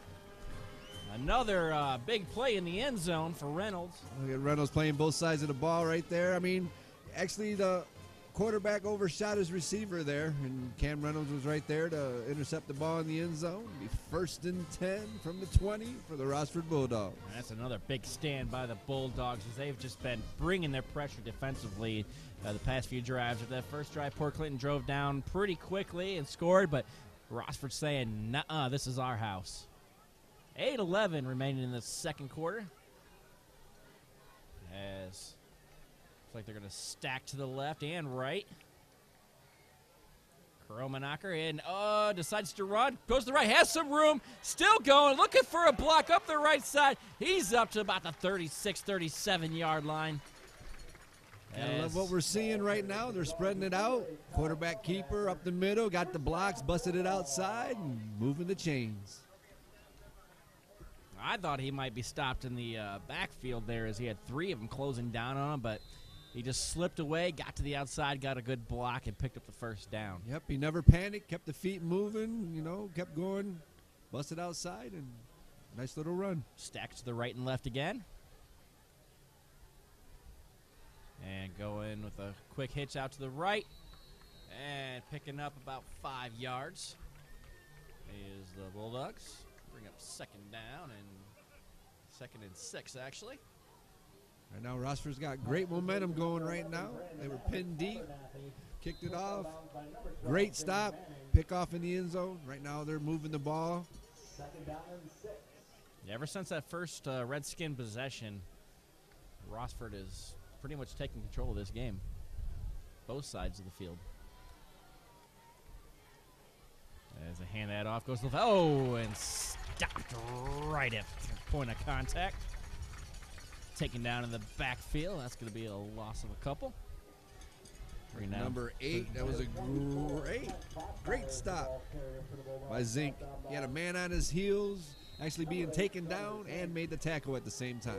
Another uh, big play in the end zone for Reynolds. Look at Reynolds playing both sides of the ball right there. I mean, actually the quarterback overshot his receiver there, and Cam Reynolds was right there to intercept the ball in the end zone. Be first and ten from the twenty for the Rossford Bulldogs. And that's another big stand by the Bulldogs, as they've just been bringing their pressure defensively uh, the past few drives. With that first drive, Port Clinton drove down pretty quickly and scored, but Rossford saying, nuh-uh, this is our house. eight eleven remaining in the second quarter. As like they're going to stack to the left and right. Kromenacker and uh, decides to run. Goes to the right, has some room. Still going, looking for a block up the right side. He's up to about the thirty-six, thirty-seven yard line. I love what we're seeing right now. They're spreading it out. Quarterback keeper up the middle, got the blocks, busted it outside, and moving the chains. I thought he might be stopped in the uh, backfield there, as he had three of them closing down on him, but he just slipped away, got to the outside, got a good block, and picked up the first down. Yep, he never panicked, kept the feet moving, you know, kept going, busted outside, and nice little run. Stacked to the right and left again. And going with a quick hitch out to the right, and picking up about five yards is the Bulldogs. Bring up second down, and second and six, actually. Right now, Rossford's got great momentum going right now. They were pinned deep, kicked it off. Great stop, pick off in the end zone. Right now, they're moving the ball. Yeah, ever since that first uh, Redskin possession, Rossford is pretty much taking control of this game, both sides of the field. As they hand that off, goes to the oh, and stopped right at point of contact. Taken down in the backfield. That's going to be a loss of a couple. Three Number eight. That was a great, great stop by Zink. He had a man on his heels, actually being taken down, and made the tackle at the same time.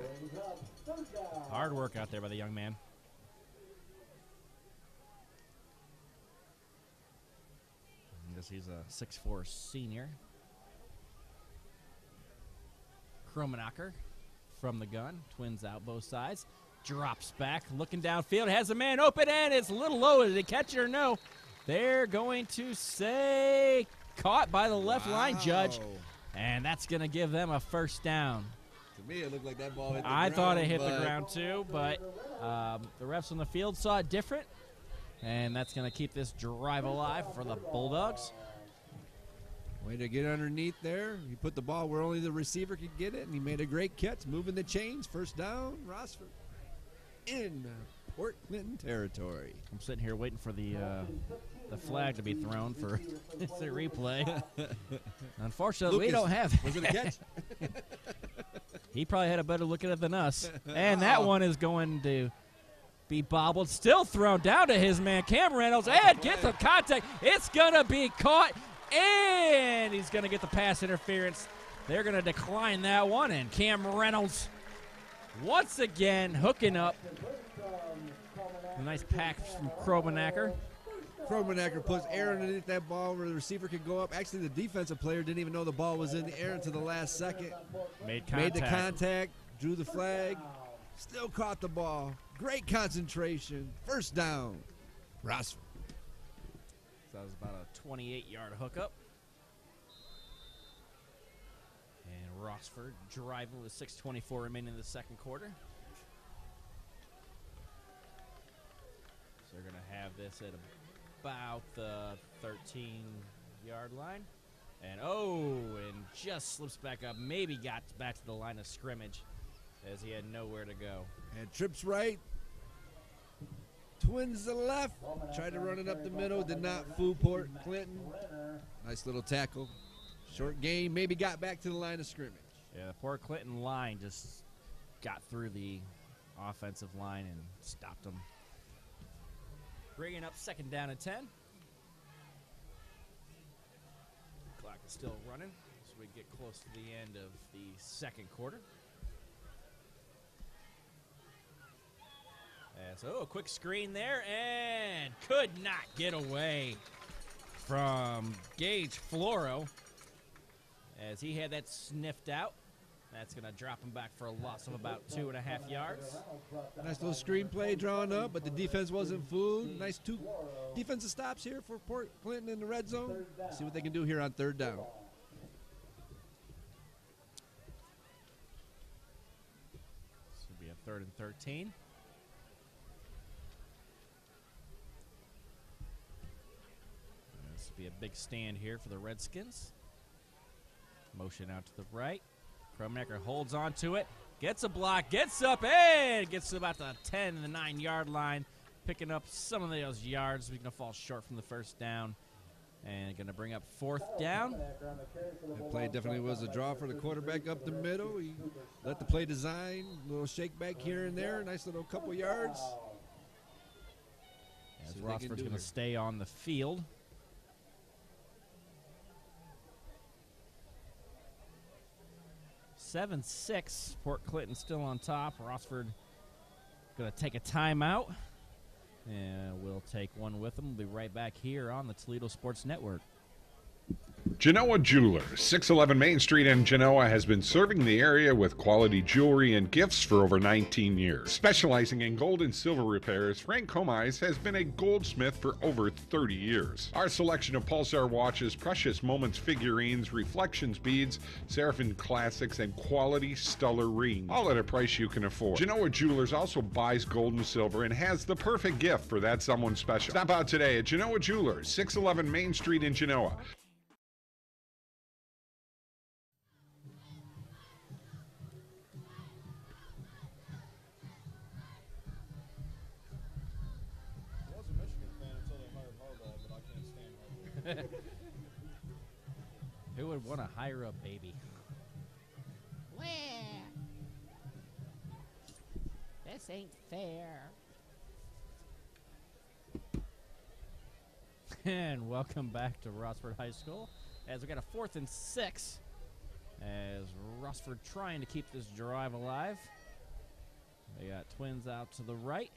Hard work out there by the young man. I guess he's a six four senior. Kromenacker from the gun. Twins out both sides. Drops back, looking downfield. Has a man open, and it's a little low. Did they catch it or no? They're going to say caught by the left wow. line judge. And that's going to give them a first down. To me, it looked like that ball hit the I ground. I thought it hit the ground, too, but um, the refs on the field saw it different. And that's going to keep this drive alive for the Bulldogs. Way to get underneath there. You put the ball where only the receiver could get it, and he made a great catch, moving the chains. First down, Rossford in Port Clinton territory. I'm sitting here waiting for the uh, the flag to be thrown for the replay. Unfortunately, Lucas, we don't have it. Was it a catch? He probably had a better look at it than us. And that oh. one is going to be bobbled. Still thrown down to his man, Cam Reynolds. And gets the contact. It's going to be caught. And he's going to get the pass interference. They're going to decline that one. And Cam Reynolds once again hooking up. A nice pack from Kromenacker. Kromenacker puts air underneath that ball where the receiver could go up. Actually, the defensive player didn't even know the ball was in the air until the last second. Made contact. Made the contact, drew the flag, still caught the ball. Great concentration. First down, Rossford. That was about a twenty-eight yard hookup. And Rossford driving with six twenty-four remaining in the second quarter. So they're going to have this at about the thirteen yard line. And oh, and just slips back up. Maybe got back to the line of scrimmage as he had nowhere to go. And trips right. Twins to the left, tried to run it up the middle, did not fool Port Clinton. Nice little tackle. Short game, maybe got back to the line of scrimmage. Yeah, the Port Clinton line just got through the offensive line and stopped them. Bringing up second down and ten. Clock is still running as we get close to the end of the second quarter. Uh, so a quick screen there and could not get away from Gage Floro as he had that sniffed out. That's going to drop him back for a loss of about two and a half yards. Nice little screen play drawn up, but the defense wasn't fooled. Nice two defensive stops here for Port Clinton in the red zone. See what they can do here on third down. This will be a third and thirteen. Be a big stand here for the Redskins. Motion out to the right. Kromenacker holds on to it. Gets a block. Gets up and gets to about the ten, the nine yard line. Picking up some of those yards. We're going to fall short from the first down. And going to bring up fourth down. That play definitely was a draw for the quarterback up the middle. He let the play design. A little shake back here and there. Nice little couple yards. As Rossford's going to stay on the field. seven six, Port Clinton still on top. Rossford going to take a timeout. And we'll take one with them. We'll be right back here on the Toledo Sports Network. Genoa Jewelers, six eleven Main Street in Genoa, has been serving the area with quality jewelry and gifts for over nineteen years. Specializing in gold and silver repairs, Frank Comeyes has been a goldsmith for over thirty years. Our selection of Pulsar watches, Precious Moments figurines, Reflections beads, Seraphin classics, and quality stellar rings, all at a price you can afford. Genoa Jewelers also buys gold and silver and has the perfect gift for that someone special. Stop out today at Genoa Jewelers, six eleven Main Street in Genoa. Who would want to hire a baby? Well, this ain't fair. And welcome back to Rossford High School. As we got a fourth and six. As Rossford trying to keep this drive alive. They got twins out to the right.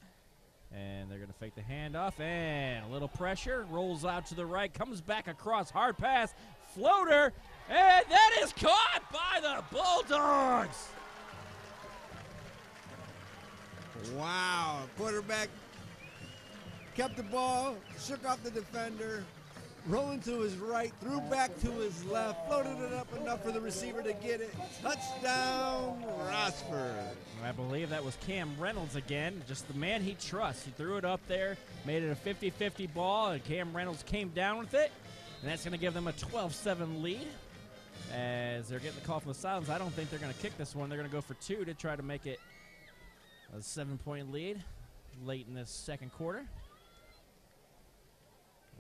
And they're going to fake the handoff, and a little pressure. Rolls out to the right, comes back across, hard pass, floater, and that is caught by the Bulldogs. Wow, quarterback kept the ball, shook off the defender, rolling to his right, threw back to his left, floated it up enough for the receiver to get it. Touchdown, Rossford. I believe that was Cam Reynolds again, just the man he trusts. He threw it up there, made it a fifty fifty ball, and Cam Reynolds came down with it. And that's going to give them a twelve seven lead. As they're getting the call from the Silence, I don't think they're going to kick this one. They're going to go for two to try to make it a seven-point lead late in this second quarter.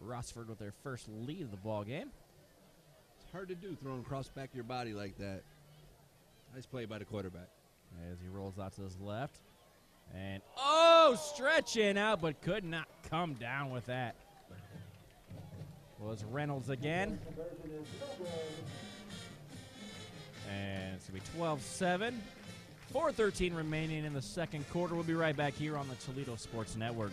Rossford with their first lead of the ball game. It's hard to do throwing cross back your body like that. Nice play by the quarterback. As he rolls out to his left. And, oh, stretching out, but could not come down with that. Was Reynolds again. And it's going to be twelve seven. four thirteen remaining in the second quarter. We'll be right back here on the Toledo Sports Network.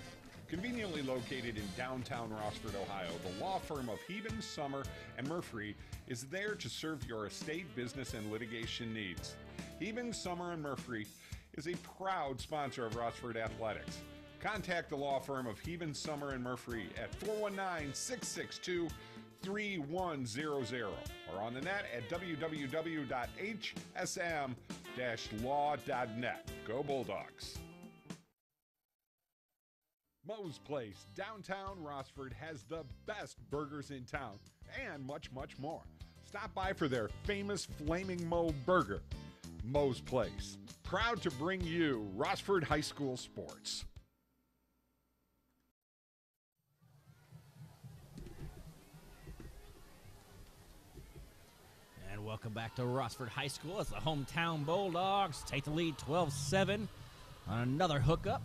Conveniently located in downtown Rossford, Ohio, the law firm of Heben, Summer, and Murphy is there to serve your estate, business, and litigation needs. Heben, Summer, and Murphy is a proud sponsor of Rossford Athletics. Contact the law firm of Heben, Summer, and Murphy at four one nine, six six two, three one zero zero or on the net at w w w dot h s m dash law dot net. Go Bulldogs! Moe's Place, downtown Rossford, has the best burgers in town and much, much more. Stop by for their famous Flaming Moe burger. Moe's Place, proud to bring you Rossford High School sports. And welcome back to Rossford High School as the hometown Bulldogs take the lead twelve seven on another hookup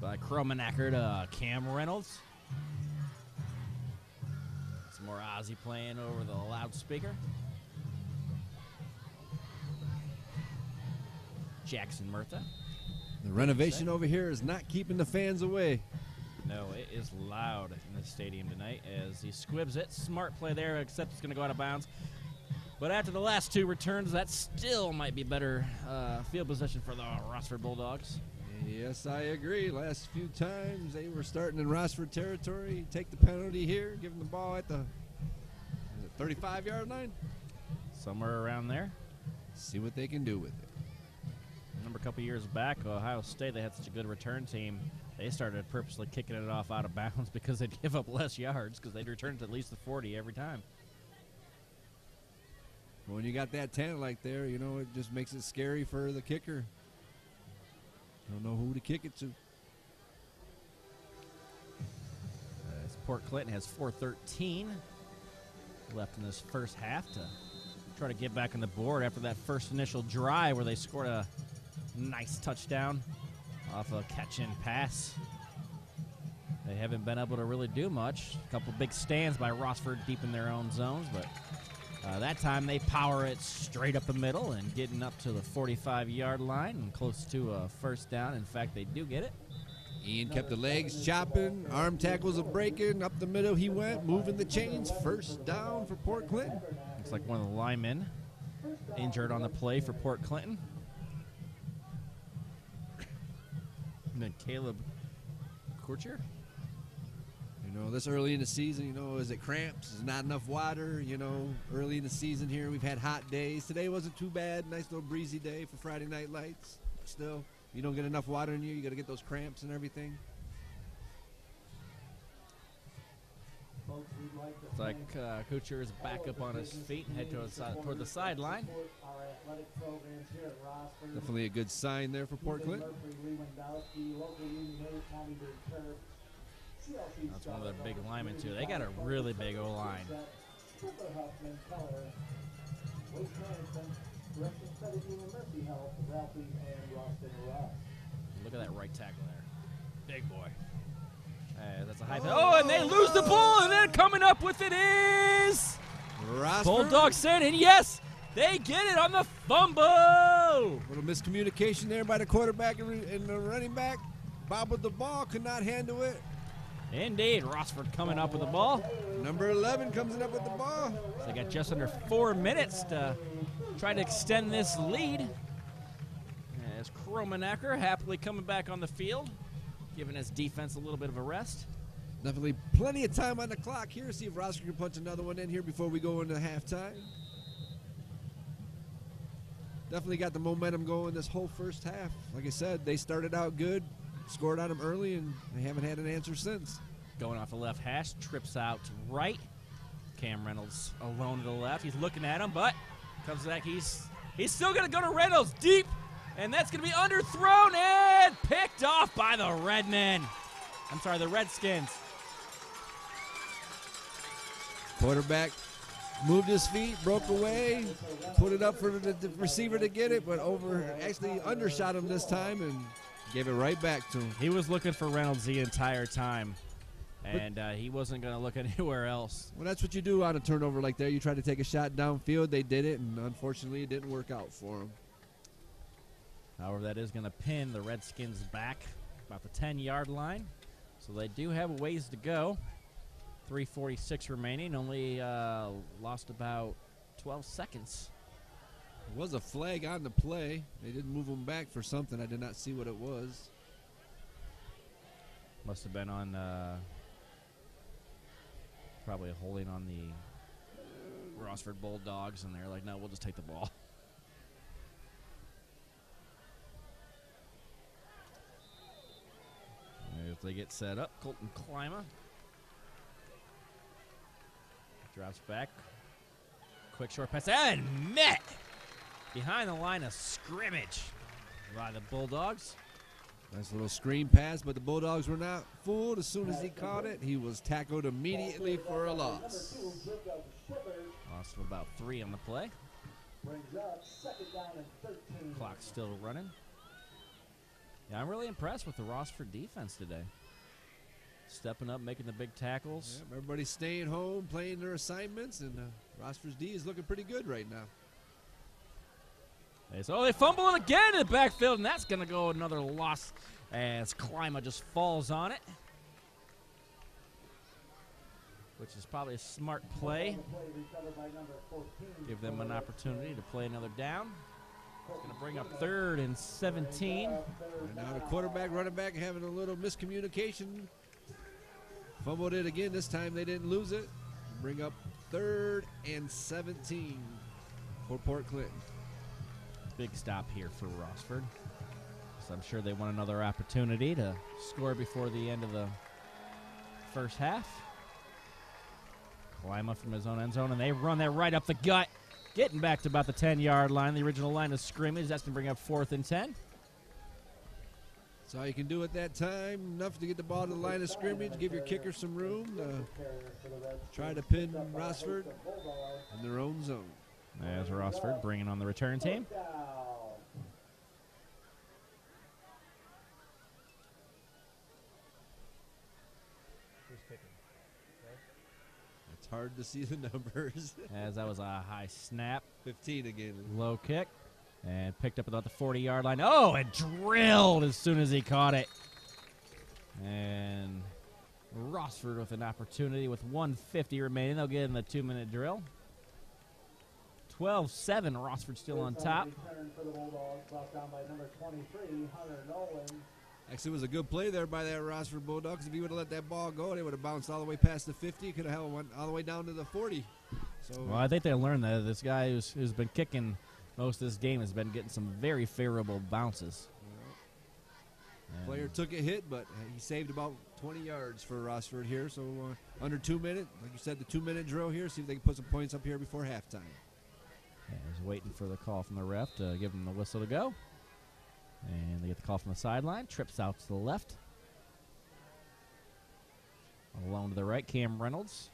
by Kromenacker to uh, Cam Reynolds. Some more Ozzy playing over the loudspeaker. Jackson Murtha. The renovation over here is not keeping the fans away. No, it is loud in the stadium tonight as he squibs it. Smart play there, except it's going to go out of bounds. But after the last two returns, that still might be better uh, field position for the Rossford Bulldogs. Yes, I agree. Last few times they were starting in Rossford territory. Take the penalty here, give them the ball at the thirty-five-yard line. Somewhere around there. See what they can do with it. I remember a couple years back, Ohio State, they had such a good return team. They started purposely kicking it off out of bounds because they'd give up less yards because they'd return to at least the forty every time. When you got that talent like there, you know, it just makes it scary for the kicker. Don't know who to kick it to. Uh, Port Clinton has four thirteen left in this first half to try to get back on the board after that first initial drive where they scored a nice touchdown off a catch and pass. They haven't been able to really do much. A couple big stands by Rossford deep in their own zones, but uh, that time they power it straight up the middle and getting up to the forty-five-yard line and close to a first down. In fact, they do get it. Ian kept the legs chopping, arm tackles are breaking. Up the middle he went, moving the chains. First down for Port Clinton. Looks like one of the linemen injured on the play for Port Clinton. And then Caleb Courtier. You know, this early in the season, you know, is it cramps? Is not enough water? You know, early in the season here, we've had hot days. Today wasn't too bad. Nice little breezy day for Friday Night Lights. But still, you don't get enough water in you. You got to get those cramps and everything. It's like uh, Kuchar is back up on his feet and head toward, toward the sideline. Definitely a good sign there for Port Clinton. That's one of their big linemen, too. They got a really big O-line. Look at that right tackle there. Big boy. Uh, that's a high oh, oh, and they lose the ball, and then coming up with it is Rossford. Bulldogs in, and yes, they get it on the fumble. A little miscommunication there by the quarterback and the running back. Bobbled the ball, could not handle it. Indeed, Rossford coming up with the ball. Number eleven comes up with the ball. So they got just under four minutes to try to extend this lead. As Kromenacker happily coming back on the field, giving his defense a little bit of a rest. Definitely plenty of time on the clock here. See if Rossford can punch another one in here before we go into halftime. Definitely got the momentum going this whole first half. Like I said, they started out good, scored on them early, and they haven't had an answer since. Going off the left hash, trips out right. Cam Reynolds alone to the left. He's looking at him, but comes back. He's he's still going to go to Reynolds deep, and that's going to be underthrown and picked off by the Redmen. I'm sorry, the Redskins. Quarterback moved his feet, broke away, put it up for the, the receiver to get it, but over actually undershot him this time and gave it right back to him. He was looking for Reynolds the entire time, and uh, he wasn't going to look anywhere else. Well, that's what you do on a turnover like that. You try to take a shot downfield. They did it, and unfortunately it didn't work out for him. However, that is going to pin the Redskins back about the ten-yard line, so they do have a ways to go. three forty-six remaining, only uh, lost about twelve seconds. It was a flag on the play. They did move them back for something. I did not see what it was. Must have been on uh, probably holding on the Rossford Bulldogs, and they're like, no, we'll just take the ball. And if they get set up, Colton Klima drops back. Quick short pass and met behind the line of scrimmage by the Bulldogs. Nice little screen pass, but the Bulldogs were not fooled. As soon as he caught it, he was tackled immediately for a loss. Loss of about three on the play. Clock's still running. Yeah, I'm really impressed with the Rossford defense today. Stepping up, making the big tackles. Yep, everybody's staying home, playing their assignments, and uh, Rossford's D is looking pretty good right now. Hey, so they fumble it again in the backfield, and that's going to go another loss as Klima just falls on it, which is probably a smart play. Give them an opportunity to play another down. It's going to bring up third and seventeen. And now the quarterback, running back, having a little miscommunication. Fumbled it again. This time they didn't lose it. Bring up third and seventeen for Port Clinton. Big stop here for Rossford. So I'm sure they want another opportunity to score before the end of the first half. Klima from his own end zone, and they run that right up the gut. Getting back to about the ten-yard line, the original line of scrimmage. That's going to bring up fourth and ten. That's all you can do at that time. Enough to get the ball to the line of scrimmage, give your kicker some room to try to pin Rossford in their own zone. As Rossford bringing on the return team. It's hard to see the numbers. As that was a high snap. fifteen again. Low kick. And picked up about the forty-yard line. Oh, and drilled as soon as he caught it. And Rossford with an opportunity with one fifty remaining. They'll get in the two-minute drill. twelve seven, Rossford still on top. Actually, it was a good play there by that Rossford Bulldogs. If he would have let that ball go, they would have bounced all the way past the fifty. Could have went all the way down to the forty. So well, I think they learned that. This guy who's, who's been kicking most of this game has been getting some very favorable bounces. Yeah. Player took a hit, but he saved about twenty yards for Rossford here. So uh, under two minute, like you said, the two-minute drill here. See if they can put some points up here before halftime. Yeah, he's waiting for the call from the ref to give him the whistle to go. And they get the call from the sideline. Trips out to the left. Alone to the right, Cam Reynolds.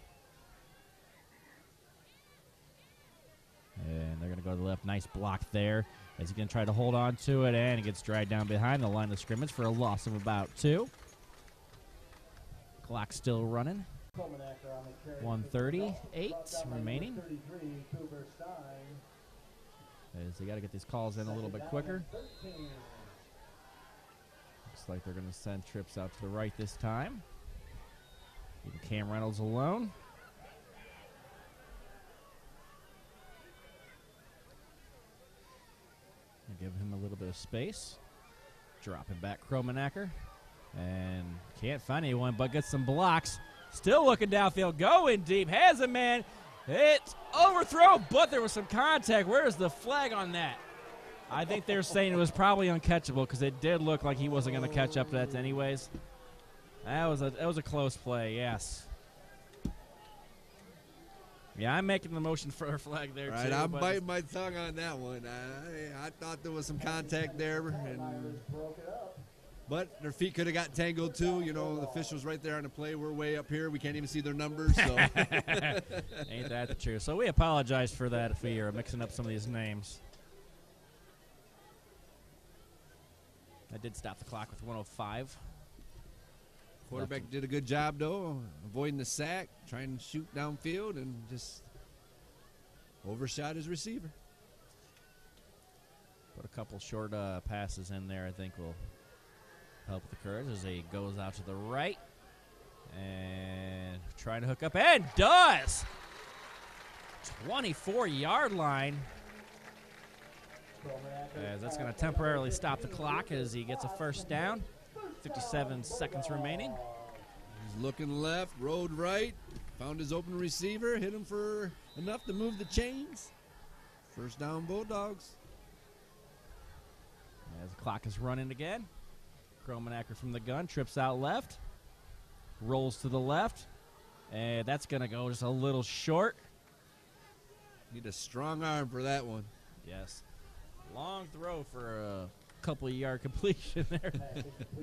And they're going to go to the left. Nice block there as he's going to try to hold on to it, and it gets dragged down behind the line of scrimmage for a loss of about two. Clock still running. one thirty-eight remaining. As they got to get these calls in a little bit quicker. Looks like they're going to send trips out to the right this time. Leaving Cam Reynolds alone. Give him a little bit of space. Dropping back Kromenacker. And can't find anyone, but gets some blocks. Still looking downfield. Going deep. Has a man. It's overthrow, but there was some contact. Where is the flag on that? I think they're saying it was probably uncatchable because it did look like he wasn't going to catch up to that anyways. That was a that was a close play, yes. Yeah, I'm making the motion for a flag there, right, too. I'm biting my tongue on that one. I, I thought there was some contact there. And, but their feet could have got tangled, too. You know, the officials right there on the play. We're way up here. We can't even see their numbers. So. Ain't that the truth. So we apologize for that if we are mixing up some of these names. I did stop the clock with one oh five. Quarterback did a good job, though, avoiding the sack, trying to shoot downfield, and just overshot his receiver. Put a couple short uh, passes in there, I think, will help the Courage as he goes out to the right. And trying to hook up, and does! twenty-four-yard line. As that's going to temporarily stop the clock as he gets a first down. fifty-seven seconds remaining. He's looking left, rode right, found his open receiver, hit him for enough to move the chains. First down, Bulldogs. As the clock is running again. Kromenacker from the gun, trips out left, rolls to the left, and that's going to go just a little short. Need a strong arm for that one. Yes. Long throw for a... Uh, couple of yard completion there,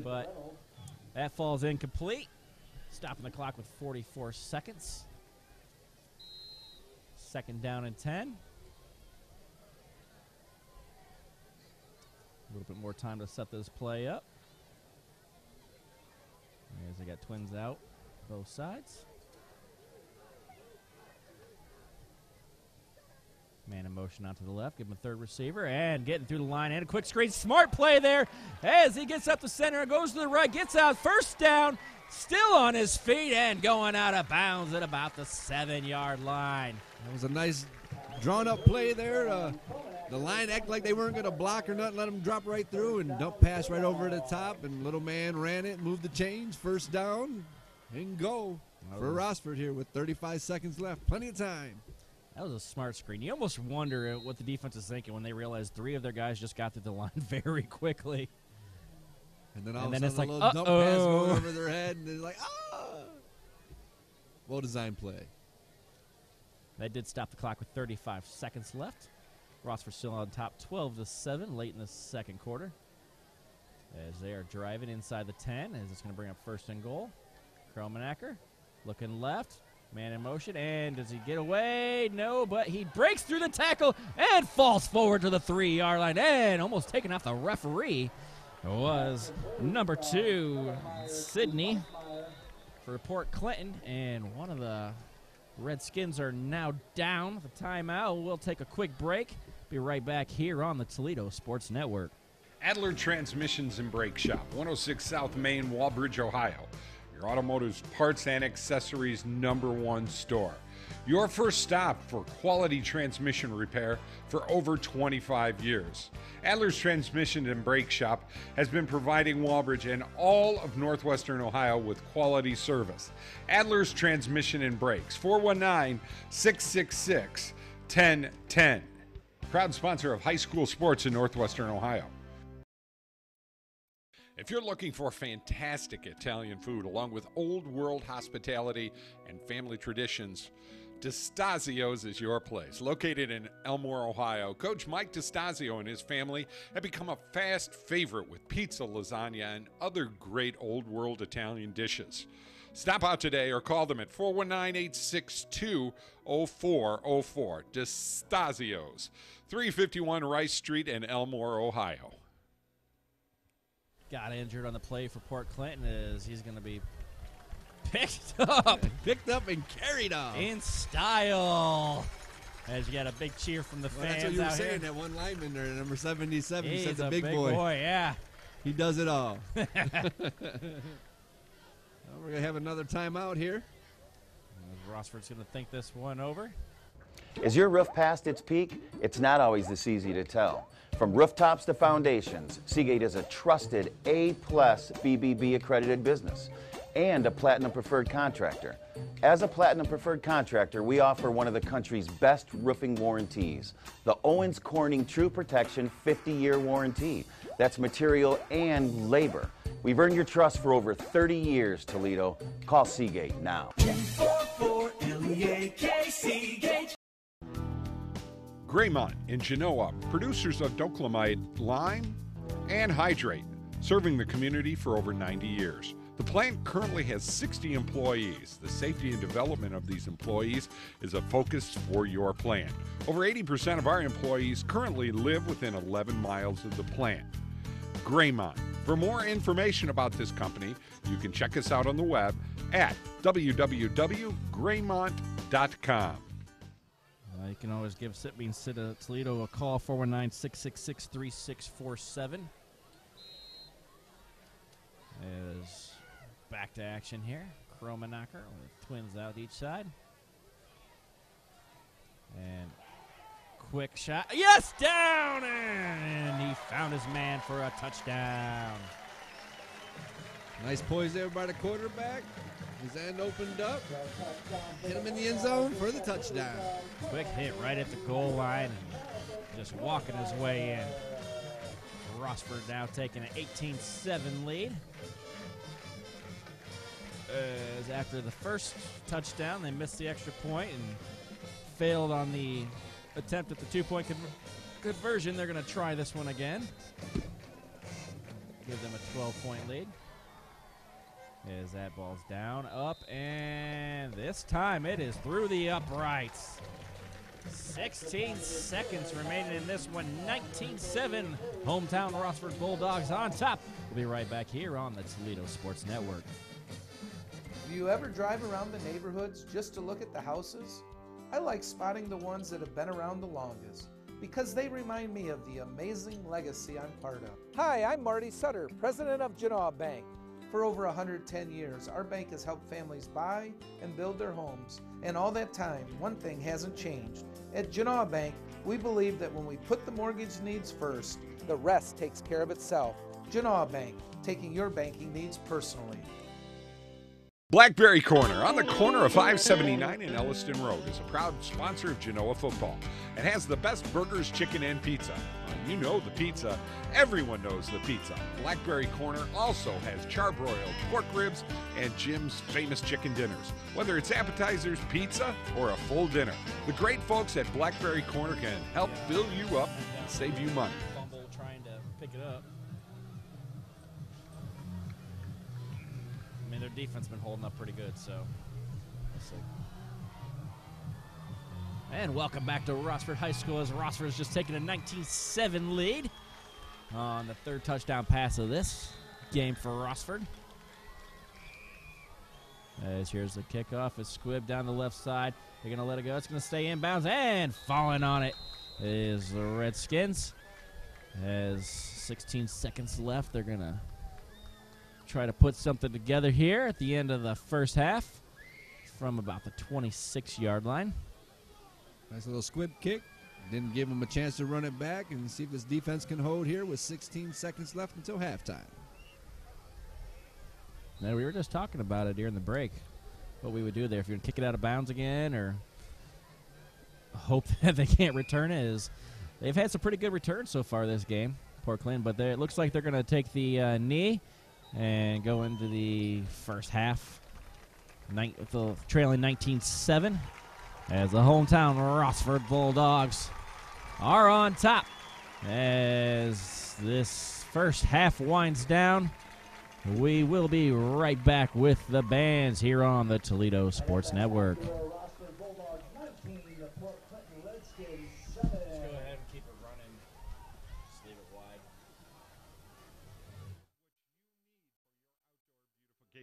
but that falls incomplete. Stopping the clock with forty-four seconds. Second down and ten. A little bit more time to set this play up. As they got twins out both sides. Man in motion out to the left. Give him a third receiver. And getting through the line. And a quick screen. Smart play there as he gets up the center and goes to the right. Gets out. First down. Still on his feet and going out of bounds at about the seven-yard line. That was a nice drawn-up play there. Uh, the line acted like they weren't going to block or nothing. Let him drop right through and dump pass right over the top. And little man ran it. Moved the chains. First down and go for Rossford here with thirty-five seconds left. Plenty of time. That was a smart screen. You almost wonder what the defense is thinking when they realize three of their guys just got through the line very quickly. And then all and of then a sudden it's a like, little uh-oh. dump pass going over their head, and they're like, ah! Well-designed play. That did stop the clock with thirty-five seconds left. Rossford still on top twelve to seven late in the second quarter. As they are driving inside the ten, as it's going to bring up first and goal. Kromenacker looking left. Man in motion, and does he get away? No, but he breaks through the tackle and falls forward to the three-yard line, and almost taken off the referee was number two, Sydney, for Port Clinton, and one of the Redskins are now down with a timeout. We'll take a quick break. Be right back here on the Toledo Sports Network. Adler Transmissions and Brake Shop, one oh six South Main, Wallbridge, Ohio. Your automotive's parts and accessories number one store. Your first stop for quality transmission repair for over twenty-five years. Adler's Transmission and Brake Shop has been providing Wallbridge and all of Northwestern Ohio with quality service. Adler's Transmission and Brakes, four one nine, six six six, one oh one oh. Proud sponsor of high school sports in Northwestern Ohio. If you're looking for fantastic Italian food along with old world hospitality and family traditions, DeStazio's is your place. Located in Elmore, Ohio, Coach Mike DeStazio and his family have become a fast favorite with pizza, lasagna, and other great old world Italian dishes. Stop out today or call them at four one nine, eight six two, oh four oh four. DeStazio's, three fifty-one Rice Street in Elmore, Ohio. Got injured on the play for Port Clinton as he's going to be picked up. Picked up and carried off. In style. As you got a big cheer from the well, fans out here. That's what you were saying, here. That one lineman there, number seventy-seven. He's he said the big, big boy. boy. Yeah. He does it all. Well, we're going to have another timeout here. Rossford's going to think this one over. Is your roof past its peak? It's not always this easy to tell. From rooftops to foundations, Seagate is a trusted A plus B B B accredited business and a Platinum Preferred Contractor. As a Platinum Preferred Contractor, we offer one of the country's best roofing warranties, the Owens Corning True Protection fifty year warranty. That's material and labor. We've earned your trust for over thirty years, Toledo. Call Seagate now. Graymont and Genoa, producers of doclamide, lime, and hydrate, serving the community for over ninety years. The plant currently has sixty employees. The safety and development of these employees is a focus for your plant. Over eighty percent of our employees currently live within eleven miles of the plant. Graymont. For more information about this company, you can check us out on the web at w w w dot graymont dot com. Uh, you can always give Sitbean Cita Toledo a call, four one nine, six six six, three six four seven. As back to action here. Kromenacker with twins out each side. And quick shot. Yes, down! And he found his man for a touchdown. Nice poise there by the quarterback. His end opened up. Hit him in the end zone for the touchdown. Quick hit right at the goal line. And just walking his way in. Rossford now taking an eighteen seven lead. As after the first touchdown, they missed the extra point and failed on the attempt at the two-point con conversion. They're going to try this one again. Give them a twelve point lead. As that ball's down, up, and this time it is through the uprights. sixteen seconds remaining in this one. nineteen seven, hometown Rossford Bulldogs on top. We'll be right back here on the Toledo Sports Network. Do you ever drive around the neighborhoods just to look at the houses? I like spotting the ones that have been around the longest, because they remind me of the amazing legacy I'm part of. Hi, I'm Marty Sutter, president of Genoa Bank. For over one hundred ten years, our bank has helped families buy and build their homes. And all that time, one thing hasn't changed. At Genoa Bank, we believe that when we put the mortgage needs first, the rest takes care of itself. Genoa Bank, taking your banking needs personally. Blackberry Corner, on the corner of five seventy-nine and Elliston Road, is a proud sponsor of Genoa football and has the best burgers, chicken, and pizza. You know the pizza. Everyone knows the pizza. Blackberry Corner also has charbroiled pork ribs and Jim's famous chicken dinners. Whether it's appetizers, pizza, or a full dinner, the great folks at Blackberry Corner can help fill you up and save you money. Fumble trying to pick it up. I mean, their defense been holding up pretty good, so we'll see. And welcome back to Rossford High School as Rossford is just taking a nineteen seven lead on the third touchdown pass of this game for Rossford. As here's the kickoff, it's squibbed down the left side. They're going to let it go. It's going to stay inbounds, and falling on it is the Redskins. As sixteen seconds left, they're going to try to put something together here at the end of the first half from about the twenty-six yard line. Nice little squib kick. Didn't give him a chance to run it back and see if this defense can hold here with sixteen seconds left until halftime. Now, we were just talking about it during the break, what we would do there. If you're going to kick it out of bounds again or hope that they can't return it, is they've had some pretty good returns so far this game, Port Clinton. But it looks like they're going to take the uh, knee and go into the first half, Nin the trailing nineteen seven. As the hometown Rossford Bulldogs are on top as this first half winds down. We will be right back with the bands here on the Toledo Sports Network. Let's go ahead and keep it running. Just leave it wide.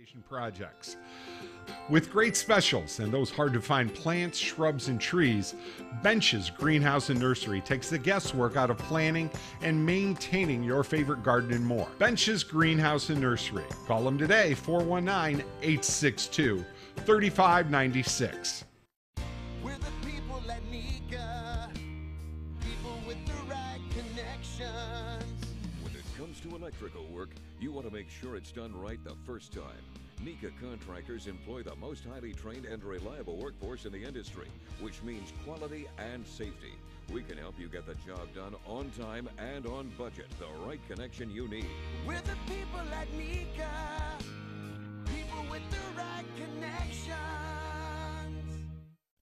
Conservation projects. With great specials and those hard to find plants, shrubs, and trees, Benches Greenhouse and Nursery takes the guesswork out of planning and maintaining your favorite garden and more. Benches Greenhouse and Nursery. Call them today, four one nine, eight six two, three five nine six. We're the people at NECA, people with the right connections. When it comes to electrical work, you want to make sure it's done right the first time. NECA contractors employ the most highly trained and reliable workforce in the industry, which means quality and safety. We can help you get the job done on time and on budget. The right connection you need. We're the people at NECA. People with the right connections.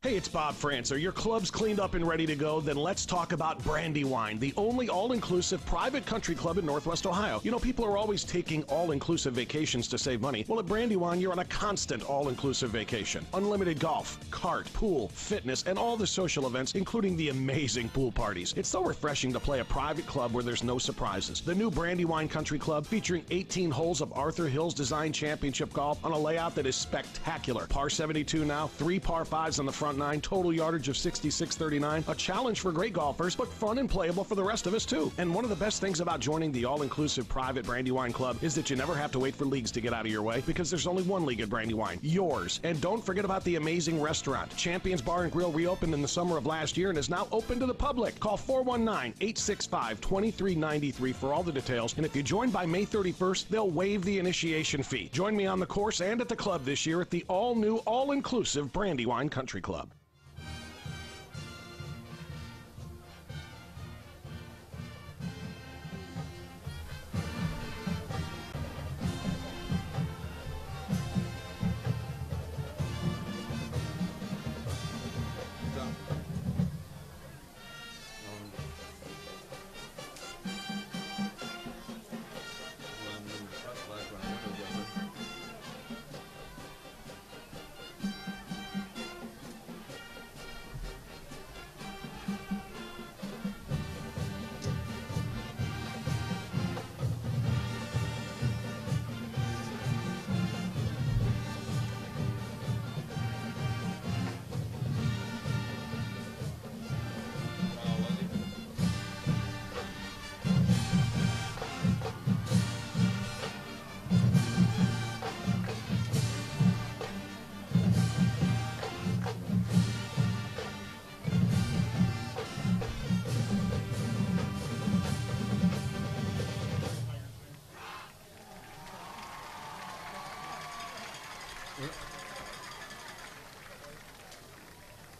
Hey, it's Bob France. Are your clubs cleaned up and ready to go? Then let's talk about Brandywine, the only all-inclusive private country club in Northwest Ohio. You know, people are always taking all-inclusive vacations to save money. Well, at Brandywine, you're on a constant all-inclusive vacation. Unlimited golf, cart, pool, fitness, and all the social events, including the amazing pool parties. It's so refreshing to play a private club where there's no surprises. The new Brandywine Country Club, featuring eighteen holes of Arthur Hill's Design Championship golf on a layout that is spectacular. Par seventy-two now, three par fives on the front nine, total yardage of sixty-six thirty-nine. A challenge for great golfers, but fun and playable for the rest of us too. And one of the best things about joining the all-inclusive private Brandywine Club is that you never have to wait for leagues to get out of your way, because there's only one league at Brandywine, yours. And don't forget about the amazing restaurant. Champions Bar and Grill reopened in the summer of last year and is now open to the public. Call four one nine, eight six five, two three nine three for all the details. And if you join by May thirty-first, they'll waive the initiation fee. Join me on the course and at the club this year at the all-new, all-inclusive Brandywine Country Club.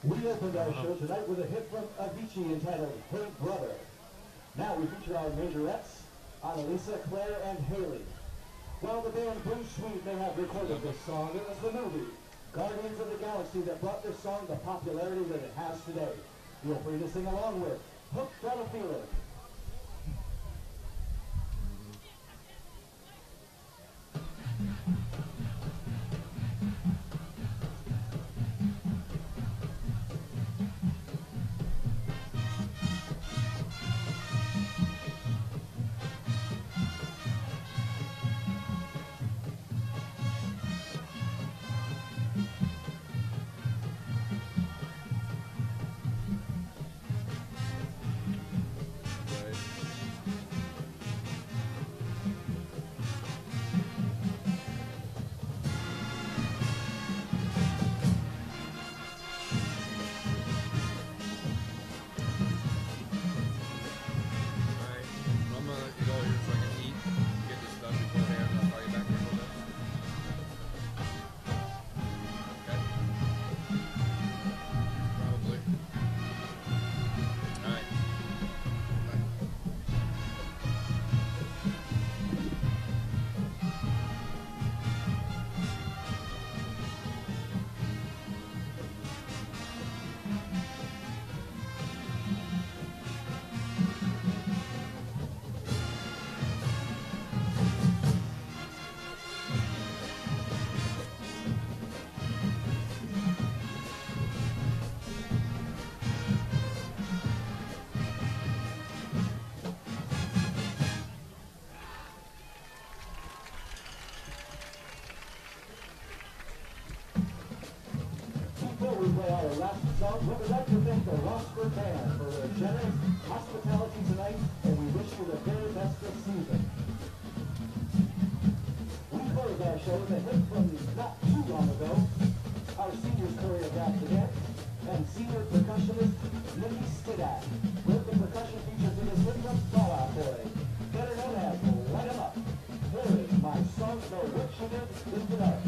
We opened our show tonight with a hit from Avicii entitled Hey Brother. Now we feature our majorettes, Annalisa, Claire, and Haley. While the band Blue Suede may have recorded this song, it was the movie Guardians of the Galaxy that brought this song the popularity that it has today. You're free to sing along with Hooked on a Feeling. generous hospitality tonight, and we wish you the very best this season. We close our show with a hit from not too long ago, our senior choreographed dance and senior percussionist Nikki Stidak, with the percussion features in his hip-hop Fallout Boy, better known as Light 'Em Up. Here is my song, The Witch Against in the Dark.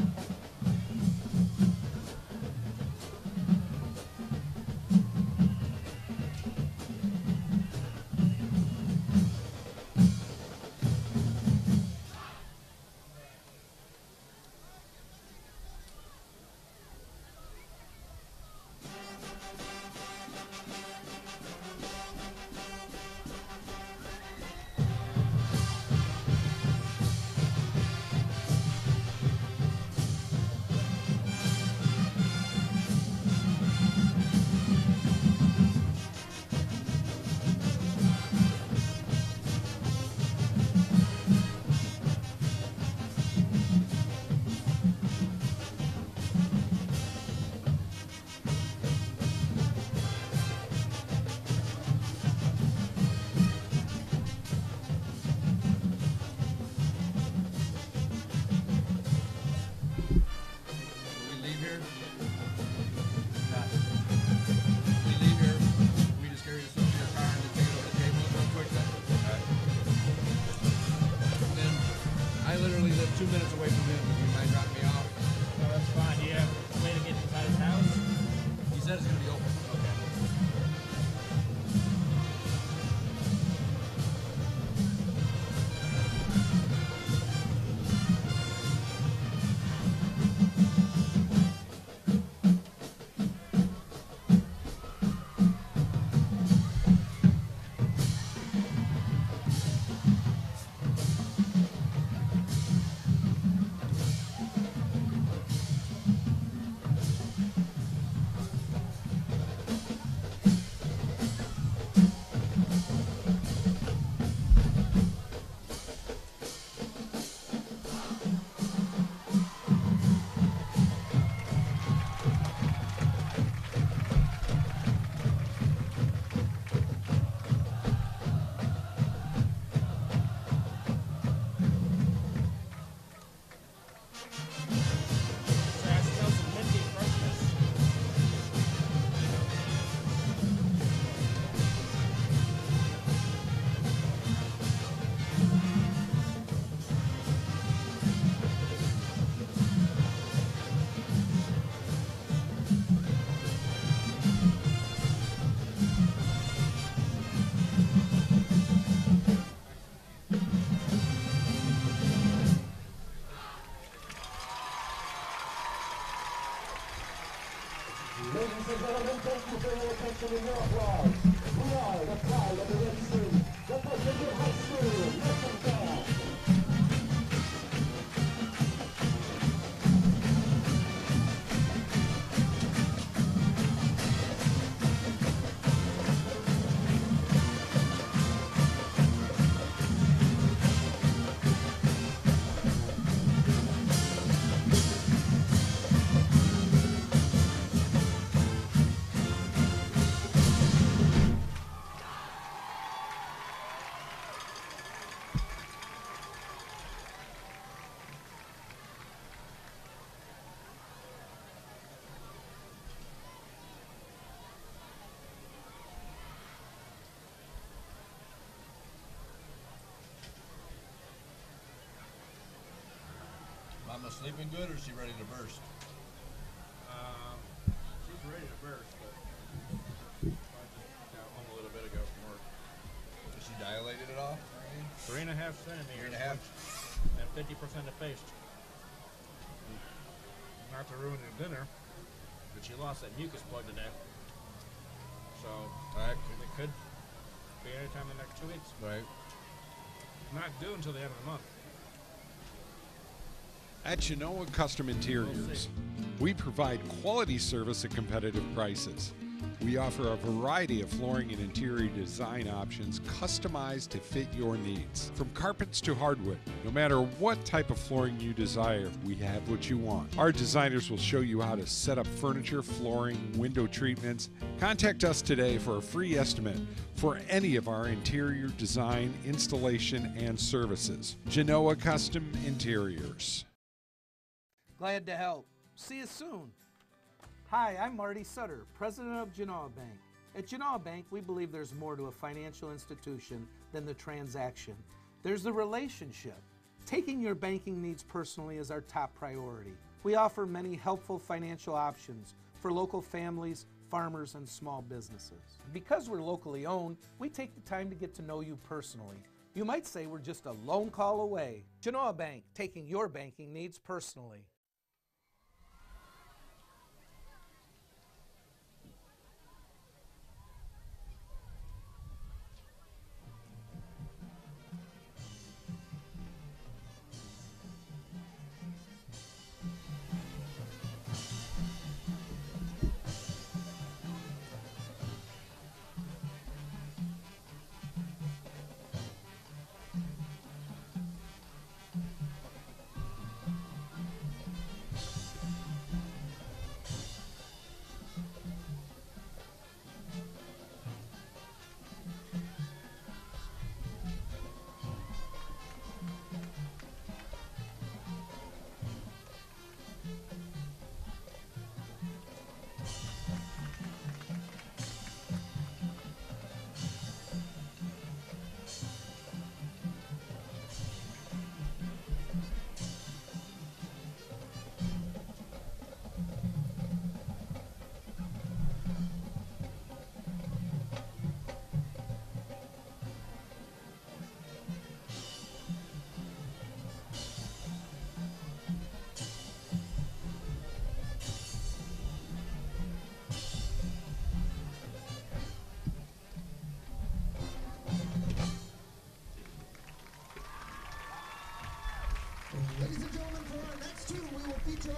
We are the pride of the Redskins, the Port Clinton High School, Nelson Bell. Mama sleeping good, or is she ready to burst? Um, she's ready to burst, but I just got home a little bit ago from work. Is she dilated at all? Three and a half centimeters. Three and a half? And fifty percent effaced. Not to ruin her dinner, but she lost that mucus plug today. So, all right. It could be any time in the next two weeks. Right. Not due until the end of the month. At Genoa Custom Interiors, we provide quality service at competitive prices. We offer a variety of flooring and interior design options customized to fit your needs. From carpets to hardwood, no matter what type of flooring you desire, we have what you want. Our designers will show you how to set up furniture, flooring, window treatments. Contact us today for a free estimate for any of our interior design, installation, and services. Genoa Custom Interiors. Glad to help. See you soon. Hi, I'm Marty Sutter, president of Genoa Bank. At Genoa Bank, we believe there's more to a financial institution than the transaction. There's the relationship. Taking your banking needs personally is our top priority. We offer many helpful financial options for local families, farmers, and small businesses. Because we're locally owned, we take the time to get to know you personally. You might say we're just a loan call away. Genoa Bank, taking your banking needs personally.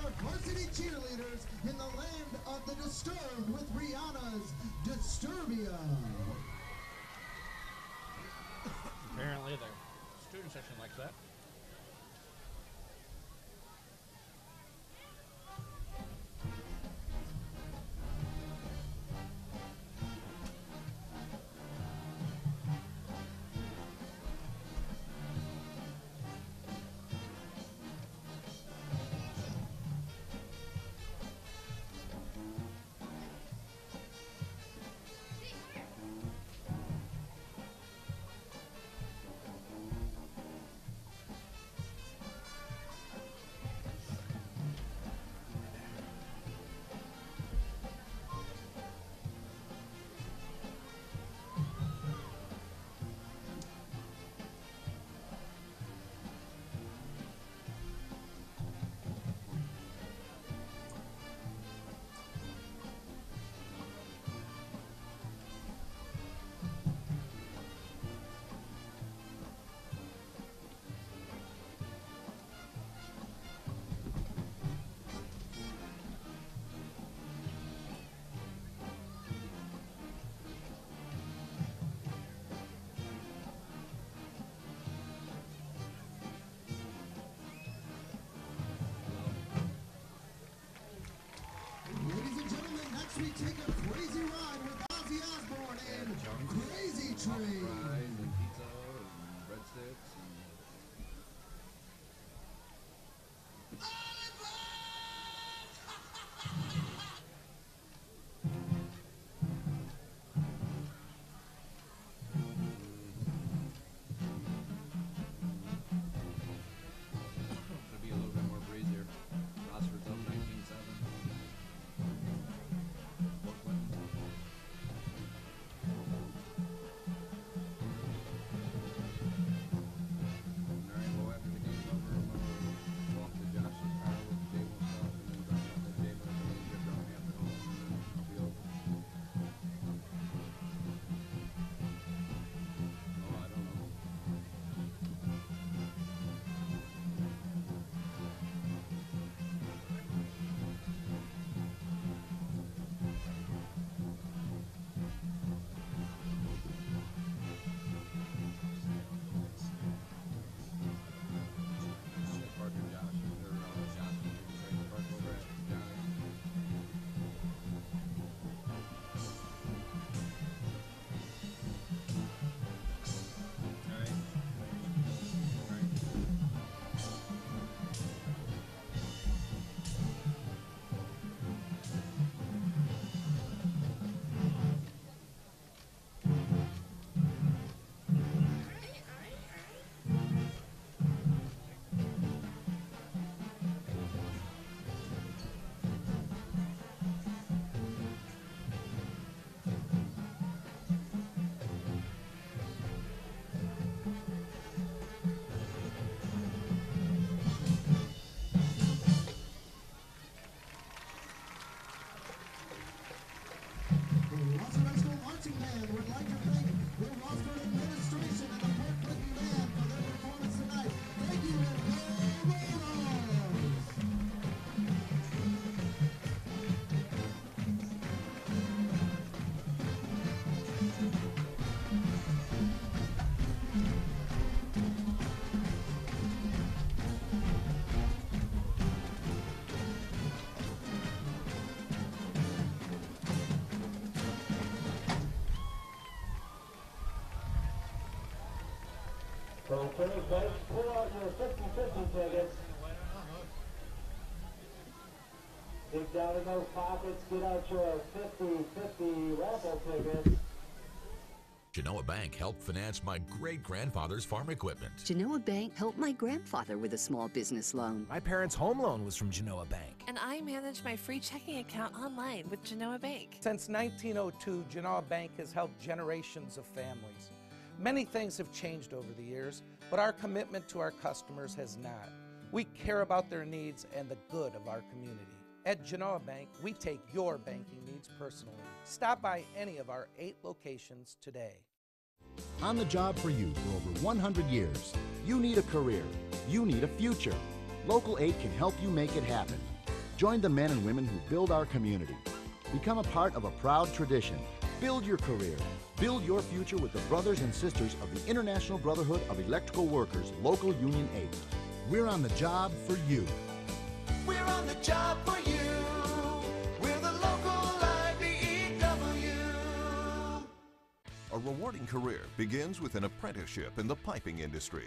Our varsity cheerleaders in the land of the disturbed with Rihanna's Disturbia. Apparently the student section likes that. So finish base, pull out your fifty fifty tickets. Dig down in those pockets, get out your fifty fifty raffle tickets. Genoa Bank helped finance my great-grandfather's farm equipment. Genoa Bank helped my grandfather with a small business loan. My parents' home loan was from Genoa Bank. And I manage my free checking account online with Genoa Bank. Since nineteen oh two, Genoa Bank has helped generations of families. Many things have changed over the years, but our commitment to our customers has not. We care about their needs and the good of our community. At Genoa Bank, we take your banking needs personally. Stop by any of our eight locations today. On the job for you for over one hundred years. You need a career. You need a future. Local eight can help you make it happen. Join the men and women who build our community. Become a part of a proud tradition. Build your career. Build your future with the brothers and sisters of the International Brotherhood of Electrical Workers, Local Union eight. We're on the job for you. We're on the job for you. We're the local I B E W. A rewarding career begins with an apprenticeship in the piping industry.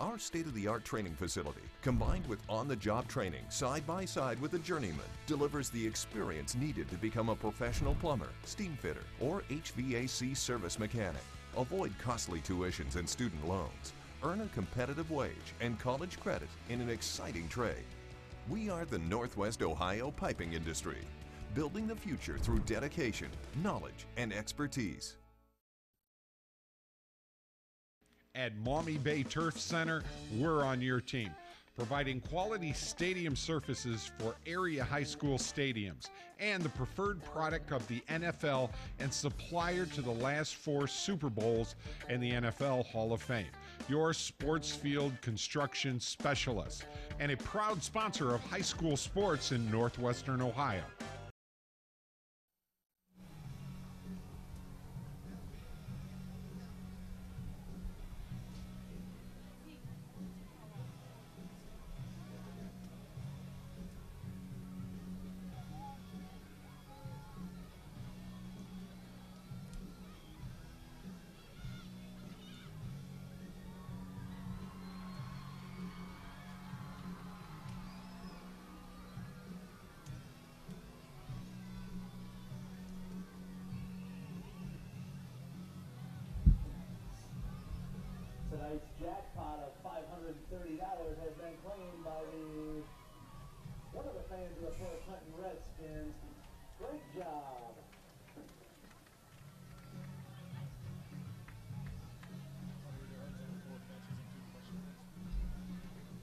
Our state-of-the-art training facility, combined with on-the-job training side by side with a journeyman, delivers the experience needed to become a professional plumber, steam fitter, or H V A C service mechanic. Avoid costly tuitions and student loans. Earn a competitive wage and college credit in an exciting trade. We are the Northwest Ohio piping industry, building the future through dedication, knowledge, and expertise. At Maumee Bay Turf Center, we're on your team, providing quality stadium surfaces for area high school stadiums and the preferred product of the N F L and supplier to the last four Super Bowls and the N F L Hall of Fame. Your sports field construction specialist and a proud sponsor of high school sports in Northwestern Ohio. Tonight's jackpot of five hundred thirty dollars has been claimed by the one of the fans of the Port Clinton Redskins. Great job.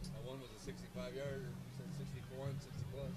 That one was a sixty-five yarder, sixty-four and sixty plus.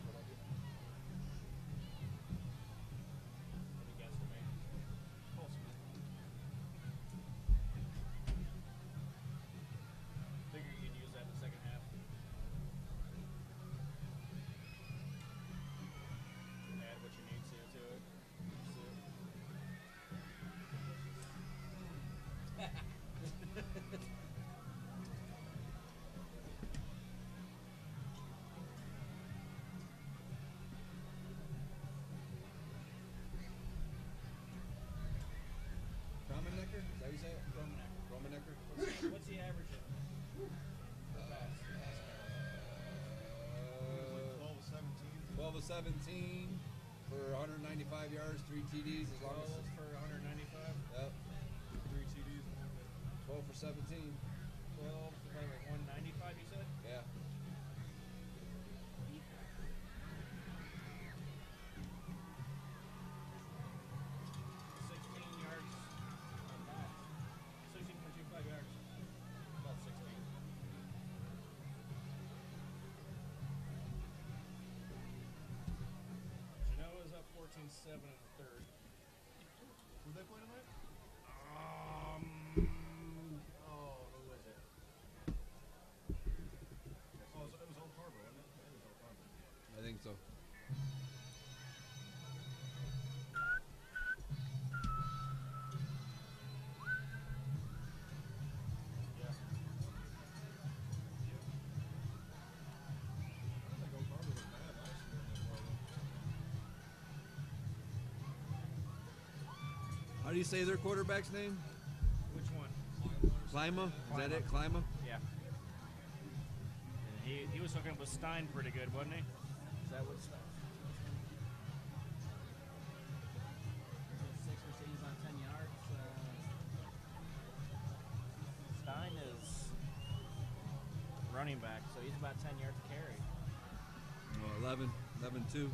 Is that Kromenacker? Kromenacker? What's, what's the average of? Uh, uh, twelve of seventeen for one hundred ninety-five yards, three T Ds. As long as for one hundred ninety-five? Yep. Three T Ds. twelve for seventeen. twelve for like one ninety-five, you said? Yeah. fourteen seven in the third. Who did they play tonight? Um, oh, who was it? Oh, it was, it was Old Harbor, wasn't it? It was Old Harbor. I think so. How do you say their quarterback's name? Which one? Klima? Is that it, Klima? Yeah. And he, he was hooking up with Stein pretty good, wasn't he? Is that what Stein? Six receipts on ten yards. Uh, Stein is running back, so he's about ten yards to carry. Well, eleven, eleven two.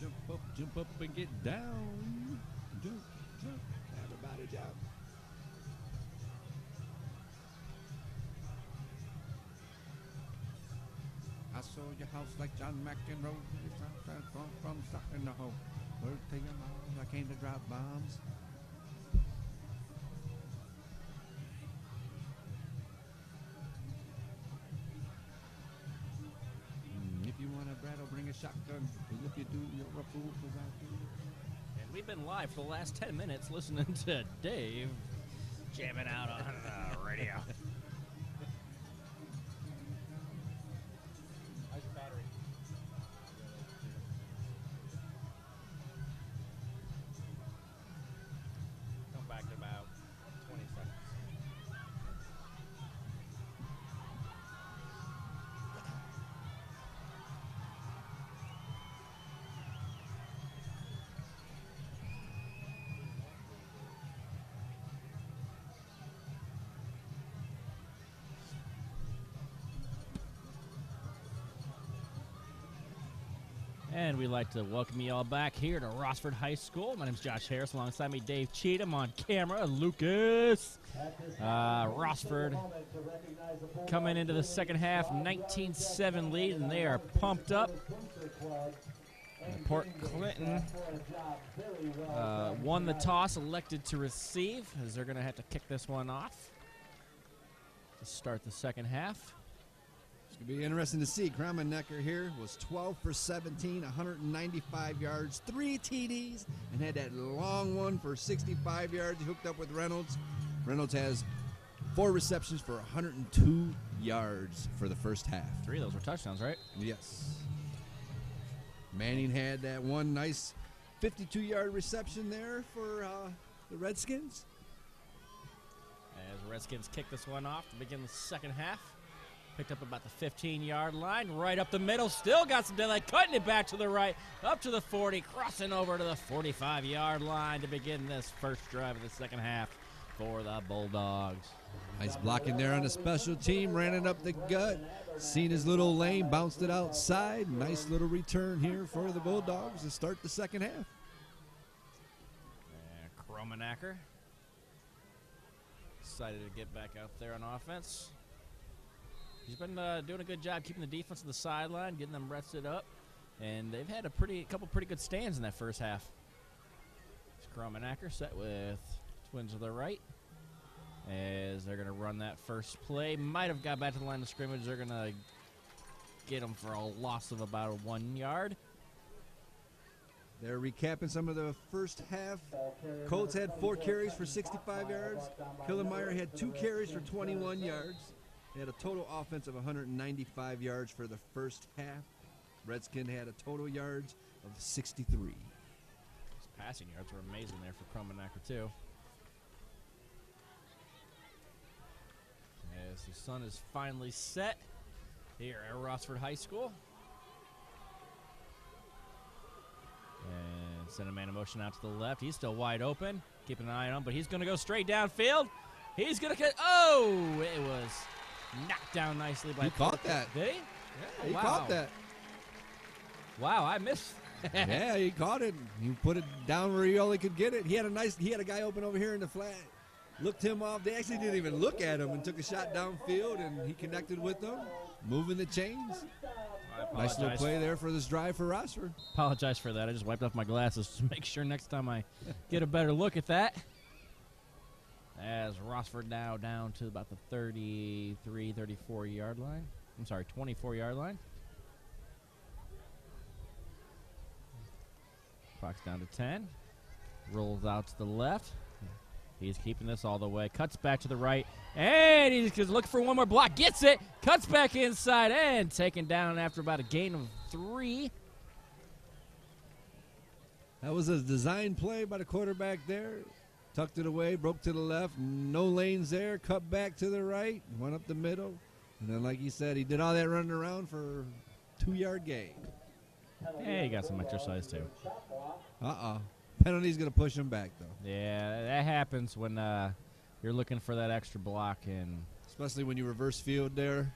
Jump up, jump up and get down. Jump, jump, everybody jump. I saw your house like John McEnroe. You found from from stock in the hole. Word to your mom, I came to drop bombs. Bring a shotgun, and if you do, you're a fool, because I do. And we've been live for the last ten minutes listening to Dave jamming out on the radio. How's your battery? Come back to about twenty seconds. And we'd like to welcome you all back here to Rossford High School. My name's Josh Harris. Alongside me, Dave Cheatham on camera. Lucas uh, Rossford coming into the second half, nineteen seven lead, and they are pumped up. And Port Clinton uh, won the toss, elected to receive, as they're going to have to kick this one off to start the second half. It's going to be interesting to see. Kromenacker here was twelve for seventeen, one hundred ninety-five yards, three T Ds, and had that long one for sixty-five yards. He hooked up with Reynolds. Reynolds has four receptions for one hundred two yards for the first half. Three of those were touchdowns, right? Yes. Manning had that one nice fifty-two-yard reception there for uh, the Redskins. As the Redskins kick this one off to begin the second half. Picked up about the fifteen-yard line, right up the middle. Still got some delay, cutting it back to the right, up to the forty, crossing over to the forty-five-yard line to begin this first drive of the second half for the Bulldogs. Nice blocking there on the special team, ran it up the gut, seen his little lane, bounced it outside. Nice little return here for the Bulldogs to start the second half. Kromenacker decided to get back out there on offense. He's been uh, doing a good job keeping the defense on the sideline, getting them rested up, and they've had a pretty a couple pretty good stands in that first half. It's Kromenacker set with twins to the right as they're going to run that first play. Might have got back to the line of scrimmage. They're going to get them for a loss of about one yard. They're recapping some of the first half. Colts had four carries for sixty-five yards. Killemeyer had two carries for twenty-one yards. They had a total offense of one hundred ninety-five yards for the first half. Redskin had a total yards of sixty-three. His passing yards were amazing there for Kromenacker, too. As the sun is finally set here at Rossford High School. And send a man in motion out to the left. He's still wide open. Keeping an eye on him, but he's going to go straight downfield. He's going to get. Oh, it was knocked down nicely by. He caught that. Did he? Yeah, he wow. caught that. Wow, I missed. Yeah, he caught it. He put it down where he only could get it. He had a nice. He had a guy open over here in the flat. Looked him off. They actually didn't even look at him and took a shot downfield, and he connected with them, moving the chains. Nice little play there for this drive for Rossford. Apologize for that. I just wiped off my glasses to make sure next time I get a better look at that. As Rossford now down to about the thirty-three, thirty-four-yard line. I'm sorry, twenty-four-yard line. Clock's down to ten. Rolls out to the left. He's keeping this all the way. Cuts back to the right. And he's just looking for one more block. Gets it. Cuts back inside and taken down after about a gain of three. That was a design play by the quarterback there. Tucked it away. Broke to the left. No lanes there. Cut back to the right. Went up the middle. And then, like he said, he did all that running around for two-yard gain. Hey, he got some exercise, too. Uh-uh. Penalty's going to push him back, though. Yeah, that happens when uh, you're looking for that extra block. And especially when you reverse field there,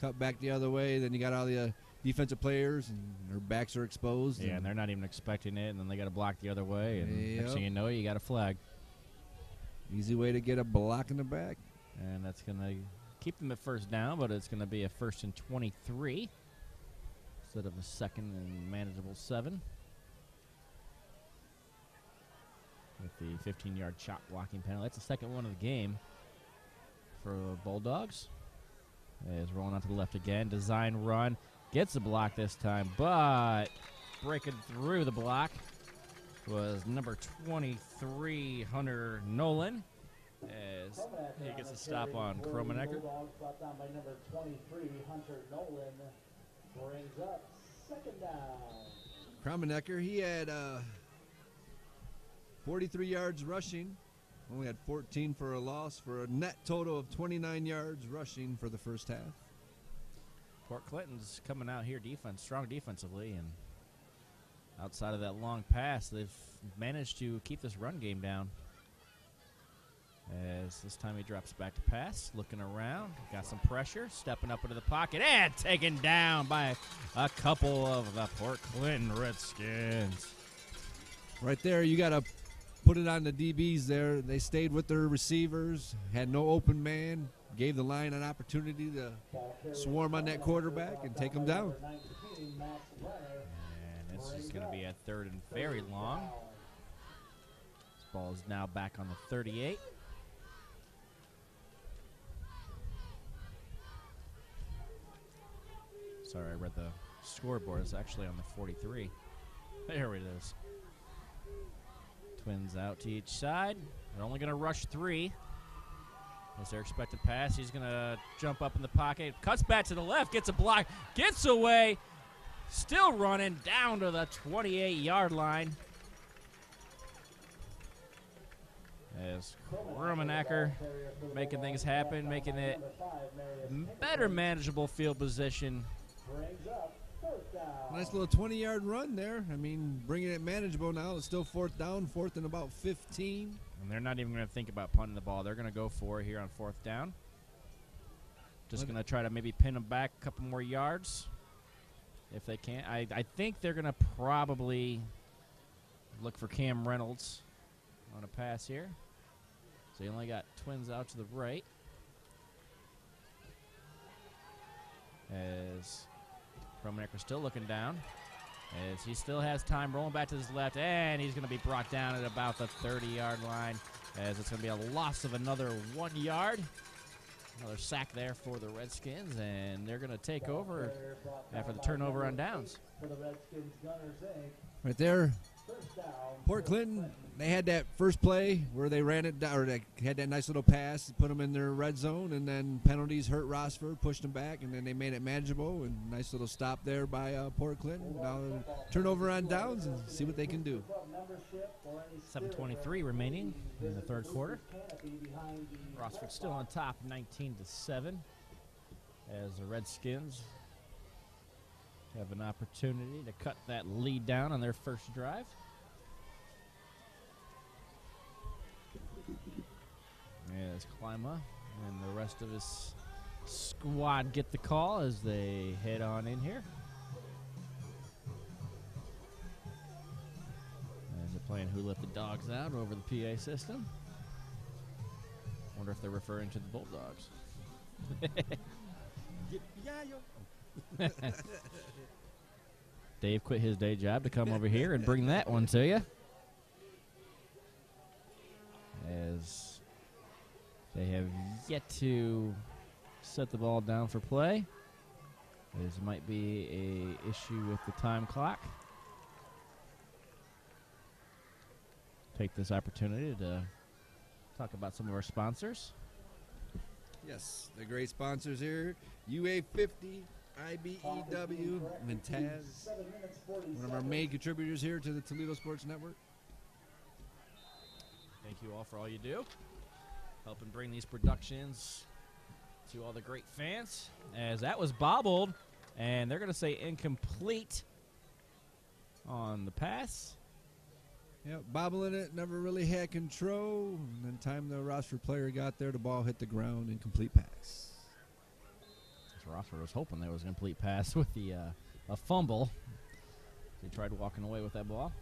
cut back the other way, then you got all the uh, defensive players, and their backs are exposed. Yeah, and, and they're not even expecting it, and then they got to block the other way. And yep. Next thing you know, you got a flag. Easy way to get a block in the back. And that's going to keep them at first down, but it's going to be a first and twenty-three instead of a second and manageable seven. With the fifteen-yard chop blocking penalty. That's the second one of the game for the Bulldogs. Is rolling out to the left again. Design run. Gets the block this time, but breaking through the block was number twenty-three, Hunter Nolan. As he gets a stop on Kromenacker. Brought down by number twenty-three, Hunter Nolan. Brings up second down. Kromenacker, he had... Uh, forty-three yards rushing, only had fourteen for a loss, for a net total of twenty-nine yards rushing for the first half. Port Clinton's coming out here defense, strong defensively, and outside of that long pass, they've managed to keep this run game down. As this time he drops back to pass, looking around, got some pressure, stepping up into the pocket, and taken down by a couple of the Port Clinton Redskins. Right there, you got to put it on the D Bs there. They stayed with their receivers, had no open man, gave the line an opportunity to swarm on that quarterback and take him down. And this is going to be a third and very long. This ball is now back on the thirty-eight. Sorry, I read the scoreboard. It's actually on the forty-three. There it is. Twins out to each side. They're only going to rush three. As their expected pass, he's going to jump up in the pocket. Cuts back to the left, gets a block, gets away. Still running down to the twenty-eight-yard line. As Kromenacker making things happen, making it better manageable field position. Nice little twenty-yard run there. I mean, bringing it manageable now. It's still fourth down, fourth and about fifteen. And they're not even going to think about punting the ball. They're going to go for it here on fourth down. Just going to try to maybe pin them back a couple more yards if they can. I, I think they're going to probably look for Cam Reynolds on a pass here. So you only got Twins out to the right. As... Kromenacker still looking down as he still has time, rolling back to his left, and he's going to be brought down at about the thirty-yard line as it's going to be a loss of another one yard. Another sack there for the Redskins, and they're going to take over after the turnover on downs. Right there, Port Clinton, they had that first play where they ran it down, or they had that nice little pass, put them in their red zone, and then penalties hurt Rossford, pushed them back, and then they made it manageable, and nice little stop there by uh, Port Clinton. Now turnover on downs and see what they can do. seven twenty-three remaining in the third quarter. Rossford still on top, nineteen to seven, as the Redskins have an opportunity to cut that lead down on their first drive. As Klima and the rest of his squad get the call as they head on in here. As they're playing Who Let the Dogs Out over the P A system. Wonder if they're referring to the Bulldogs. Dave quit his day job to come over here and bring that one to you. As they have yet to set the ball down for play. This might be a issue with the time clock. Take this opportunity to talk about some of our sponsors. Yes, the great sponsors here, U A fifty, I B E W, and TASS, one of our main contributors here to the Toledo Sports Network. Thank you all for all you do, helping bring these productions to all the great fans. As that was bobbled, and they're going to say incomplete on the pass. Yeah, bobbling it, never really had control. And then time the Rossford player got there, the ball hit the ground, incomplete pass. Rossford was hoping there was an incomplete pass with the uh, a fumble. They tried walking away with that ball.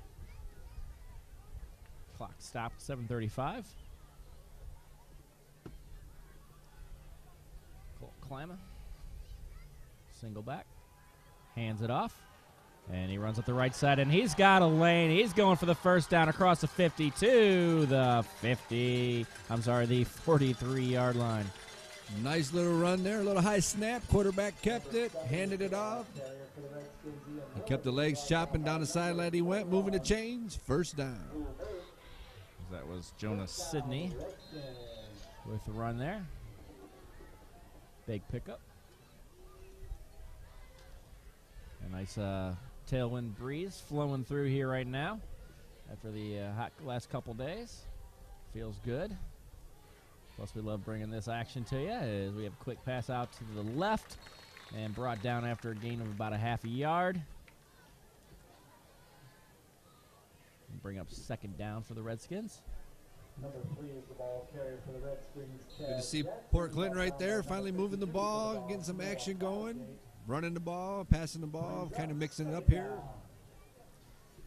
Clock stopped, seven thirty-five. Colton Klima, single back, hands it off. And he runs up the right side, and he's got a lane. He's going for the first down across the fifty-two, the fifty. I'm sorry, the forty-three-yard line. Nice little run there, a little high snap. Quarterback kept it, handed it off. He kept the legs chopping down the sideline. He went, moving the chains, first down. That was Jonas Sidney with the run there. Big pickup. A nice uh, tailwind breeze flowing through here right now after the uh, hot last couple days. Feels good. Plus, we love bringing this action to you as we have a quick pass out to the left and brought down after a gain of about a half a yard. And bring up second down for the Redskins. Number three is the ball carrier for the Redskins. Good to see Port Clinton right there, finally moving the ball, getting some action going. Running the ball, passing the ball, kind of mixing it up here.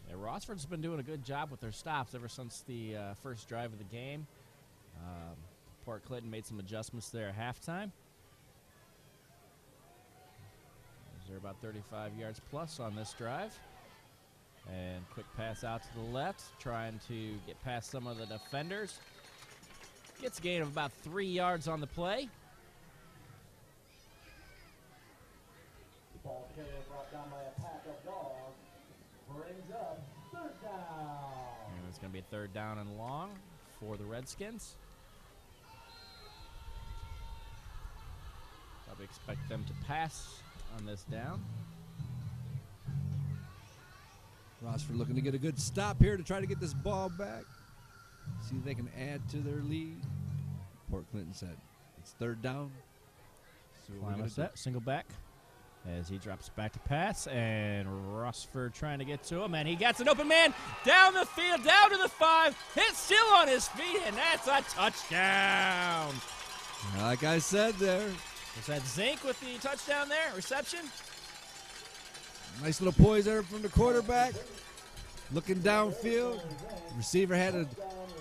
Yeah, Rossford's been doing a good job with their stops ever since the uh, first drive of the game. Um, Port Clinton made some adjustments there at halftime. They're about thirty-five yards plus on this drive. And quick pass out to the left, trying to get past some of the defenders. Gets a gain of about three yards on the play. Ball carrier brought down by a pack of dogs. Brings up third down. And it's going to be a third down and long for the Redskins. Probably expect them to pass on this down. Rossford looking to get a good stop here to try to get this ball back. See if they can add to their lead. Port Clinton said it's third down. So Klima set, single back. As he drops back to pass, and Rossford trying to get to him, and he gets an open man down the field, down to the five, hit still on his feet, and that's a touchdown. Like I said there. Was that Zink with the touchdown there, reception? Nice little poise there from the quarterback, looking downfield. The receiver had a,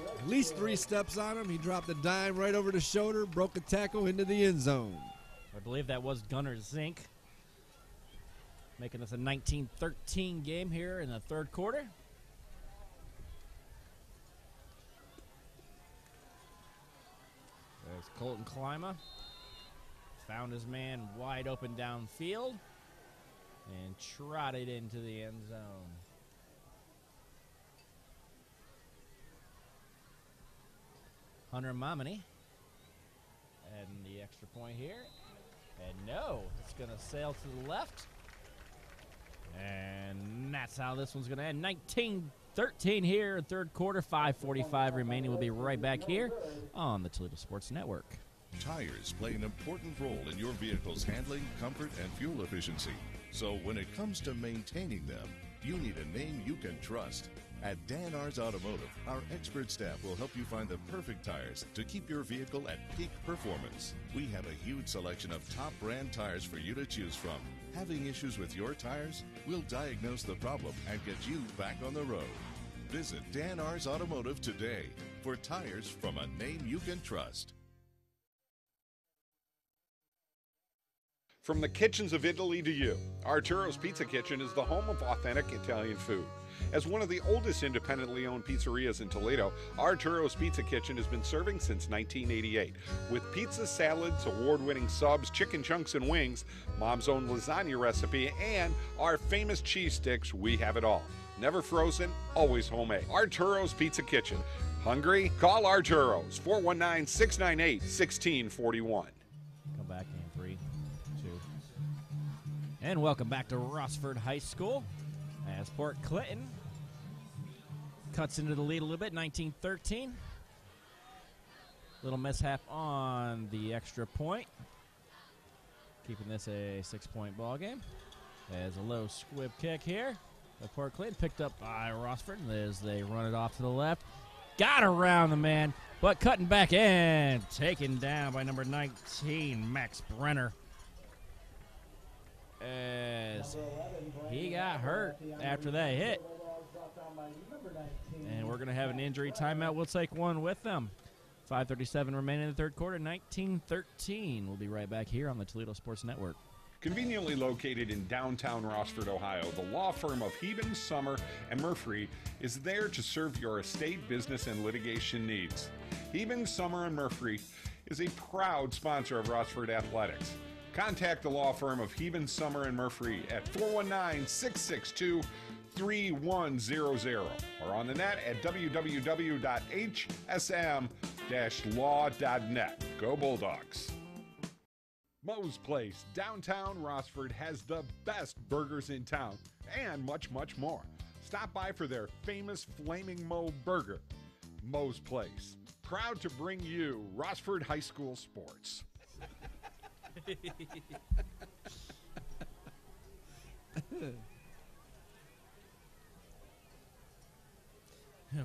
at least three steps on him. He dropped a dime right over the shoulder, broke a tackle into the end zone. I believe that was Gunner Zink, making this a nineteen thirteen game here in the third quarter. There's Colton Klima. Found his man wide open downfield and trotted into the end zone. Hunter Momany adding the extra point here. And no, it's going to sail to the left. And that's how this one's going to end. nineteen thirteen here in third quarter. five forty-five remaining. We'll be right back here on the Toledo Sports Network. Tires play an important role in your vehicle's handling, comfort, and fuel efficiency. So when it comes to maintaining them, you need a name you can trust. At Dan Ars Automotive, our expert staff will help you find the perfect tires to keep your vehicle at peak performance. We have a huge selection of top brand tires for you to choose from. Having issues with your tires? We'll diagnose the problem and get you back on the road. Visit Dan Ars Automotive today for tires from a name you can trust. From the kitchens of Italy to you, Arturo's Pizza Kitchen is the home of authentic Italian food. As one of the oldest independently owned pizzerias in Toledo, Arturo's Pizza Kitchen has been serving since nineteen eighty-eight. With pizza, salads, award-winning subs, chicken chunks and wings, mom's own lasagna recipe, and our famous cheese sticks, we have it all. Never frozen, always homemade. Arturo's Pizza Kitchen. Hungry? Call Arturo's, four one nine, six nine eight, one six four one. Come back in three, two. And welcome back to Rossford High School as Port Clinton cuts into the lead a little bit, nineteen thirteen. Little mishap on the extra point, keeping this a six-point ball game. There's a low squib kick here. The Port Clinton picked up by Rossford as they run it off to the left. Got around the man, but cutting back in, taken down by number nineteen, Max Brenner. As he got hurt after that hit. And we're going to have an injury timeout. We'll take one with them. five thirty-seven remaining in the third quarter, nineteen thirteen. We'll be right back here on the Toledo Sports Network. Conveniently located in downtown Rossford, Ohio, the law firm of Heben, Summer, and Murphy is there to serve your estate, business, and litigation needs. Heben, Summer, and Murphy is a proud sponsor of Rossford Athletics. Contact the law firm of Heben, Summer, and Murphy at four one nine, six six two, three one zero zero or on the net at w w w dot h s m dash law dot net. Go Bulldogs! Moe's Place, downtown Rossford, has the best burgers in town and much, much more. Stop by for their famous Flaming Moe burger. Moe's Place, proud to bring you Rossford High School sports.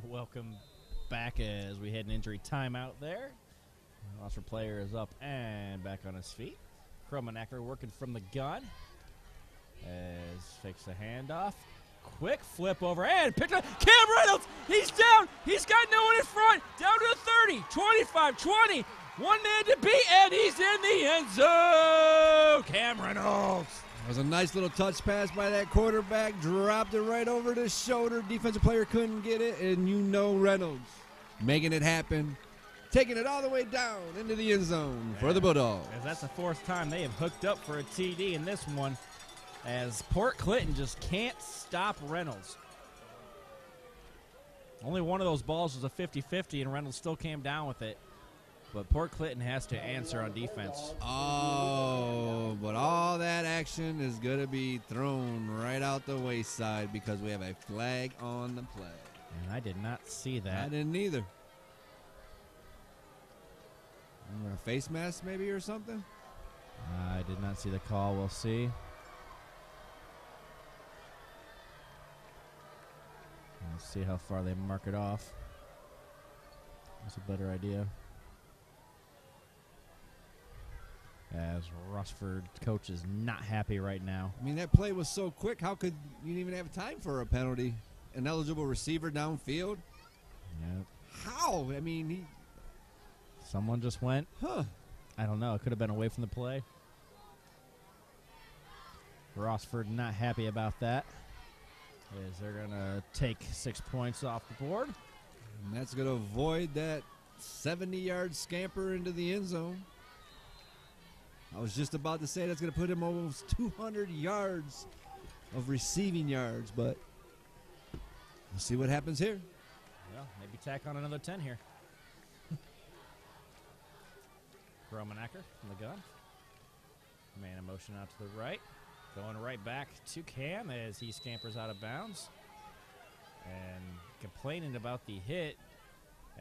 Welcome back as we had an injury timeout there. Rossford player is up and back on his feet. Kromenacker working from the gun. As fakes the handoff. Quick flip over and picked up. Cam Reynolds, he's down. He's got no one in front. Down to the thirty, twenty-five, twenty. One man to beat, and he's in the end zone. Cam Reynolds. That was a nice little touch pass by that quarterback. Dropped it right over the shoulder. Defensive player couldn't get it, and you know Reynolds making it happen. Taking it all the way down into the end zone for the Bulldogs. As that's the fourth time they have hooked up for a T D in this one, as Port Clinton just can't stop Reynolds. Only one of those balls was a fifty fifty, and Reynolds still came down with it. But Port Clinton has to answer on defense. Oh, but all that action is going to be thrown right out the wayside because we have a flag on the play. And I did not see that. I didn't either. A face mask maybe or something? I did not see the call. We'll see. Let's see how far they mark it off. That's a better idea. As Rossford coach is not happy right now. I mean, that play was so quick. How could you even have time for a penalty? An eligible receiver downfield? Yep. How? I mean, he... Someone just went. Huh. I don't know. It could have been away from the play. Rossford not happy about that. Is they're going to take six points off the board. And that's going to avoid that seventy-yard scamper into the end zone. I was just about to say that's going to put him almost two hundred yards of receiving yards, but we'll see what happens here. Well, maybe tack on another ten here. Kromenacker from the gun. Man in motion out to the right. Going right back to Cam as he scampers out of bounds. And complaining about the hit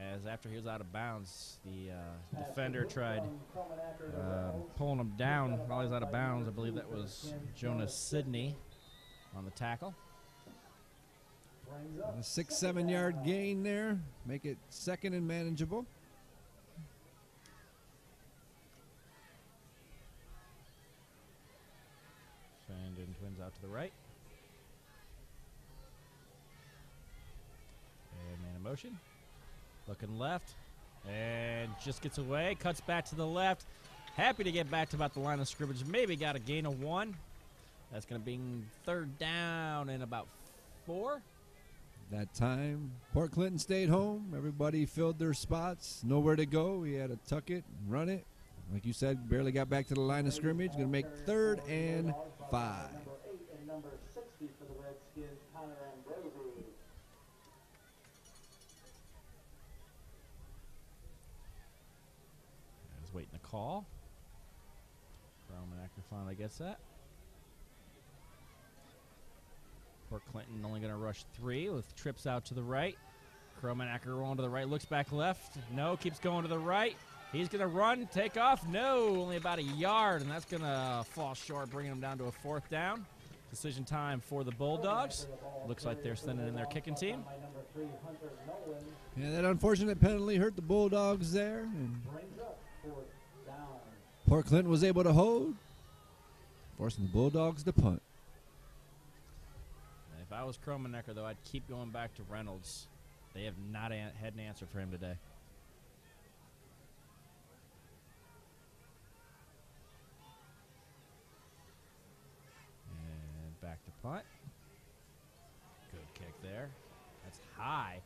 as after he was out of bounds, the uh, defender tried uh, pulling him down while he was out of bounds. I believe that was Jonas Sidney on the tackle. A six, seven yard gain there. Make it second and manageable. Twins out to the right. And man in motion. Looking left. And just gets away. Cuts back to the left. Happy to get back to about the line of scrimmage. Maybe got a gain of one. That's going to be third down and about four. That time, Port Clinton stayed home. Everybody filled their spots. Nowhere to go. We had to tuck it, run it. Like you said, barely got back to the line of scrimmage. Going to make third and five. Number eight and number sixty for the Redskins, Hunter and Momany. the call. Kromenacker finally gets that. Port Clinton only going to rush three with trips out to the right. Kromenacker rolling to the right, looks back left. No, keeps going to the right. He's going to run, take off. No, only about a yard, and that's going to fall short, bringing him down to a fourth down. Decision time for the Bulldogs. Looks like they're sending in their kicking team. Yeah, that unfortunate penalty hurt the Bulldogs there. And Port Clinton was able to hold, forcing the Bulldogs to punt. If I was Kromenacker, though, I'd keep going back to Reynolds. They have not an had an answer for him today. And back to punt. Good kick there. That's high.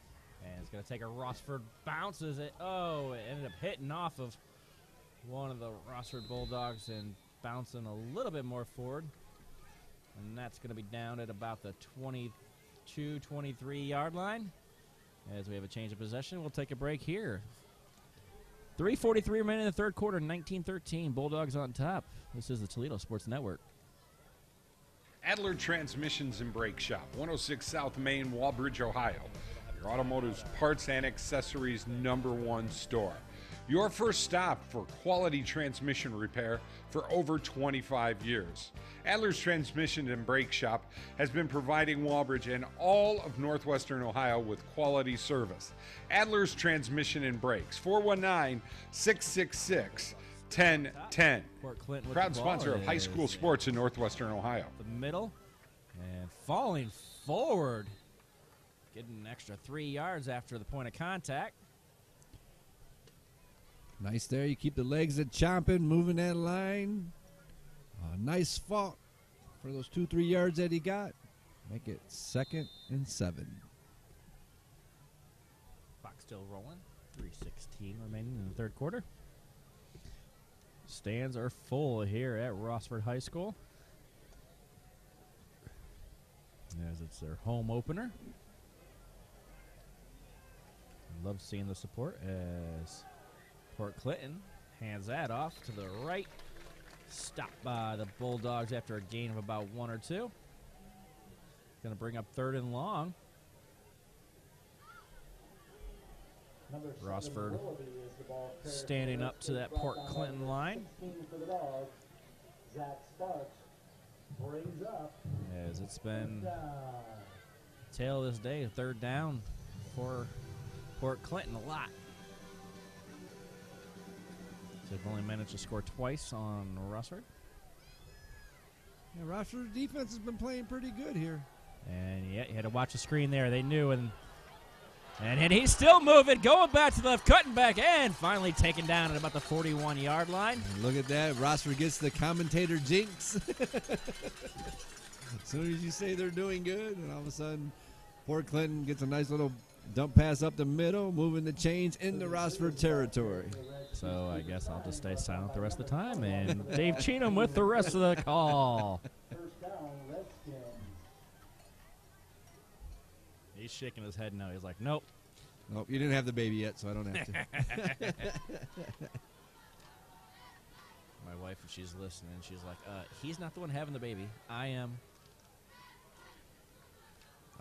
And it's going to take a Rossford. Bounces it. Oh, it ended up hitting off of one of the Rossford Bulldogs and bouncing a little bit more forward. And that's going to be down at about the twenty-two, twenty-three yard line. As we have a change of possession, we'll take a break here. three forty-three remaining in the third quarter, nineteen thirteen. Bulldogs on top. This is the Toledo Sports Network. Adler Transmissions and Brake Shop, one oh six South Main, Walbridge, Ohio. Your automotive parts and accessories number one store. Your first stop for quality transmission repair for over twenty-five years. Adler's Transmission and Brake Shop has been providing Walbridge and all of northwestern Ohio with quality service. Adler's Transmission and Brakes, four one nine, six six six, one oh one oh. Proud sponsor of high school sports in northwestern Ohio. The middle and falling forward. Getting an extra three yards after the point of contact. Nice there. You keep the legs at chomping, moving that line. Uh, nice fault for those two, three yards that he got. Make it second and seven. Clock still rolling. three sixteen remaining in the third quarter. Stands are full here at Rossford High School, as it's their home opener. I love seeing the support as Port Clinton hands that off to the right. Stopped by the Bulldogs after a gain of about one or two. Going to bring up third and long. Rossford standing up to that Port Clinton line. As it's been tail this day, third down for Port Clinton a lot. They've only managed to score twice on Rossford. Yeah, Rossford's defense has been playing pretty good here. And yeah, you had to watch the screen there. They knew, and, and and he's still moving, going back to the left, cutting back, and finally taken down at about the forty-one-yard line. And look at that. Rossford gets the commentator jinx. As soon as you say they're doing good, and all of a sudden, Port Clinton gets a nice little dump pass up the middle, moving the chains into Rossford territory. So I guess I'll just stay silent the rest of the time. And Dave Cheatham with the rest of the call. He's shaking his head now. He's like, nope. Nope, you didn't have the baby yet, so I don't have to. My wife, if she's listening, she's like, uh, he's not the one having the baby. I am.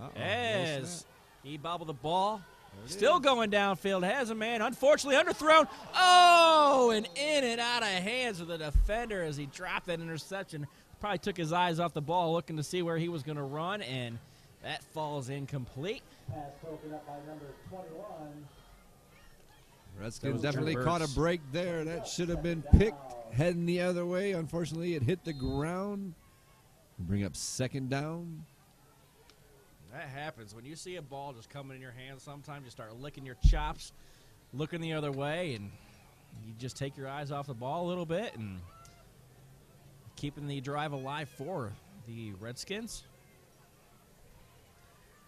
Uh-oh, as he bobbled the ball. Still going downfield, has a man, unfortunately underthrown. Oh, and in and out of hands of the defender as he dropped that interception. Probably took his eyes off the ball looking to see where he was going to run, and that falls incomplete. Pass broken up by number twenty-one. Redskins definitely caught a break there. That should have been picked, heading the other way. Unfortunately, it hit the ground. Bring up second down. That happens. When you see a ball just coming in your hands, sometimes you start licking your chops, looking the other way, and you just take your eyes off the ball a little bit, and keeping the drive alive for the Redskins.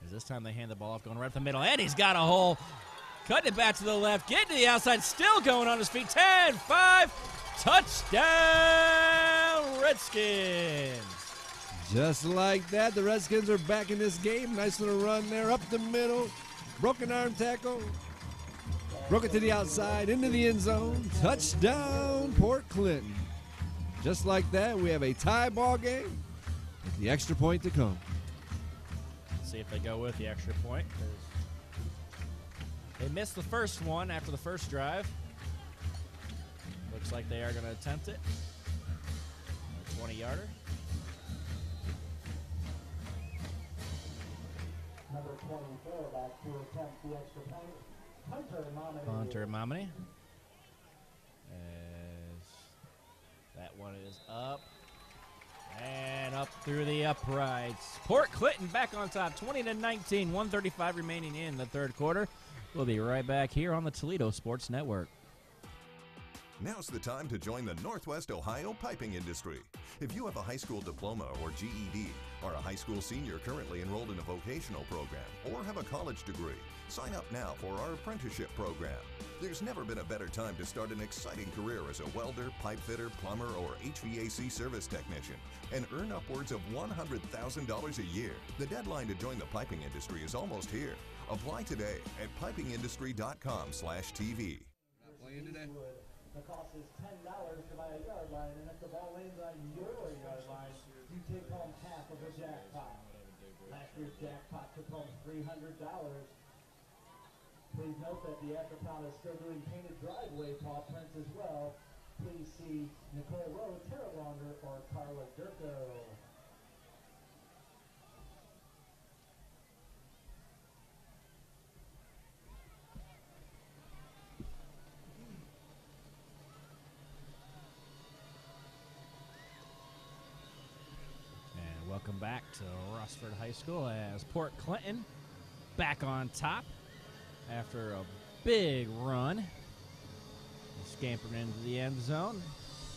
As this time they hand the ball off, going right up the middle, and he's got a hole. Cutting it back to the left, getting to the outside, still going on his feet. ten five, touchdown Redskins. Just like that, the Redskins are back in this game. Nice little run there, up the middle, broken arm tackle. Broke it to the outside, into the end zone. Touchdown, Port Clinton. Just like that, we have a tie ball game with the extra point to come. Let's see if they go with the extra point. They missed the first one after the first drive. Looks like they are going to attempt it. twenty-yarder. Number twenty-four back to attempt the extra point. Hunter Momany. Hunter Momany. As that one is up. And up through the uprights. Port Clinton back on top, twenty to nineteen. one thirty-five remaining in the third quarter. We'll be right back here on the Toledo Sports Network. Now's the time to join the Northwest Ohio piping industry. If you have a high school diploma or G E D, are a high school senior currently enrolled in a vocational program, or have a college degree, sign up now for our apprenticeship program. There's never been a better time to start an exciting career as a welder, pipe fitter, plumber, or H V A C service technician and earn upwards of one hundred thousand dollars a year. The deadline to join the piping industry is almost here. Apply today at piping industry dot com slash T V. Not playing today. The cost is ten dollars to buy a yard line, and if the ball lands on your yard line, you take home half of the jackpot. Last year's jackpot took home three hundred dollars. Please note that the afterpot is still doing painted driveway paw prints as well. Please see Nicole Rowe, Tara Longer, or Carla Durko. Welcome back to Rossford High School as Port Clinton back on top after a big run. Scampered into the end zone.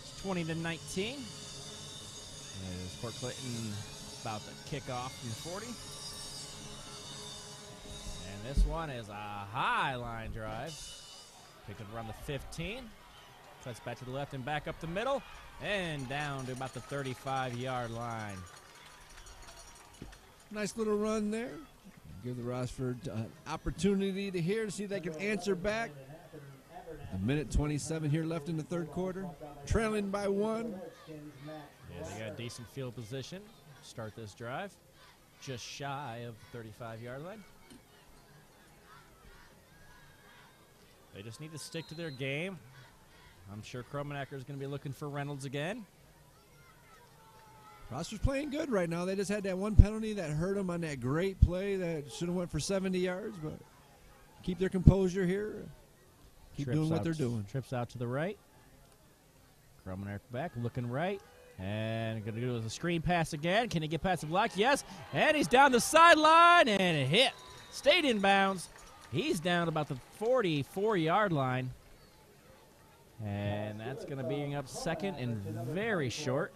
It's twenty to nineteen. As Port Clinton about to kick off from forty. And this one is a high line drive. Picked up around the fifteen. Cuts back to the left and back up the middle. And down to about the thirty-five yard line. Nice little run there. Give the Rossford an opportunity to here to see if they can answer back. A minute twenty-seven here left in the third quarter. Trailing by one. Yeah, they got a decent field position. Start this drive. Just shy of the thirty-five yard line. They just need to stick to their game. I'm sure Kromenacker is going to be looking for Reynolds again. Rossford's playing good right now. They just had that one penalty that hurt them on that great play that should have went for seventy yards, but keep their composure here. Keep doing what they're doing. Trips out to the right. Kromenacker back, looking right. And going to do a screen pass again. Can he get past the block? Yes. And he's down the sideline and a hit. Stayed in bounds. He's down about the forty-four yard line. And that's going to be up second and very short.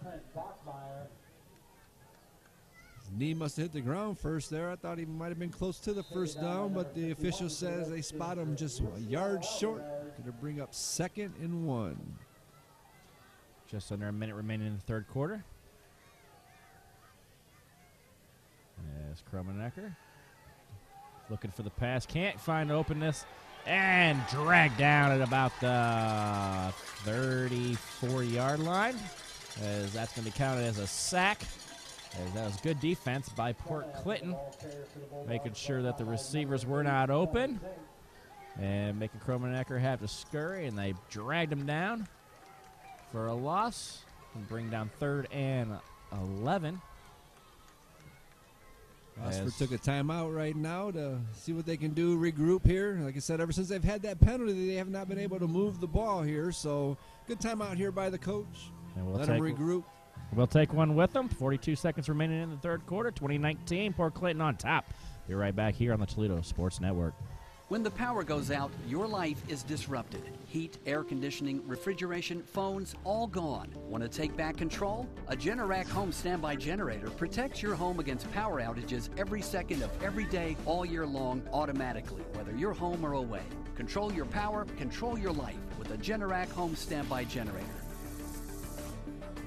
His knee must have hit the ground first there. I thought he might have been close to the first down, but the official says they spot him just a yard short. Going to bring up second and one. Just under a minute remaining in the third quarter. There's Kromenacker. Looking for the pass. Can't find openness. And dragged down at about the thirty-four yard line. As that's going to be counted as a sack. As that was good defense by Port Clinton. Making sure that the receivers were not open. And making Kromenacker have to scurry. And they dragged him down for a loss. And bring down third and eleven. Rossford took a timeout right now to see what they can do, regroup here. Like I said, ever since they've had that penalty, they have not been able to move the ball here. So good timeout here by the coach. And we'll let them regroup. We'll take one with them. forty-two seconds remaining in the third quarter. twenty nineteen, Port Clinton on top. Be right back here on the Toledo Sports Network. When the power goes out, your life is disrupted. Heat, air conditioning, refrigeration, phones, all gone. Want to take back control? A Generac home standby generator protects your home against power outages every second of every day, all year long, automatically, whether you're home or away. Control your power, control your life with a Generac home standby generator.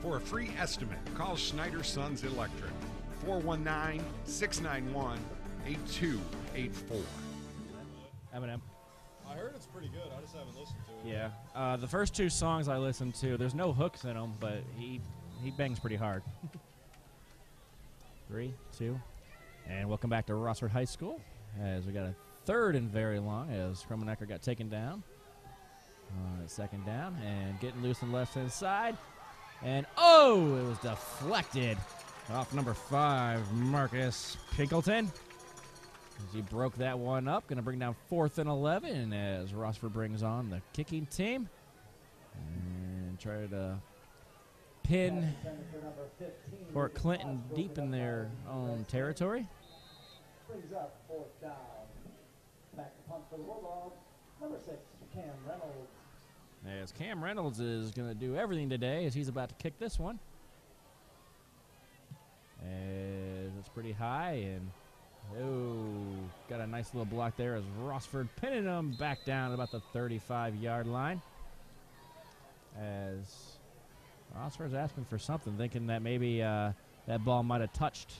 For a free estimate, call Snyder Sons Electric, four one nine, six nine one, eight two eight four. M and M. I heard it's pretty pretty good. I just haven't listened to it. Yeah. Uh, the first two songs I listened to, there's no hooks in them, but he, he bangs pretty hard. Three, two, and welcome back to Rossford High School as we got a third and very long as Kromenacker got taken down. Uh, second down and getting loose on the left-hand side. And, oh, it was deflected off number five, Marcus Pinkleton. As he broke that one up, going to bring down fourth and eleven as Rossford brings on the kicking team. And try to pin Port Clinton deep in their own territory. Brings up fourth down. Back to punt for the Bulldogs. Number six, Cam Reynolds. As Cam Reynolds is going to do everything today as he's about to kick this one. And it's pretty high, and oh, got a nice little block there as Rossford pinning him back down at about the thirty-five yard line. As Rossford's asking for something, thinking that maybe uh, that ball might have touched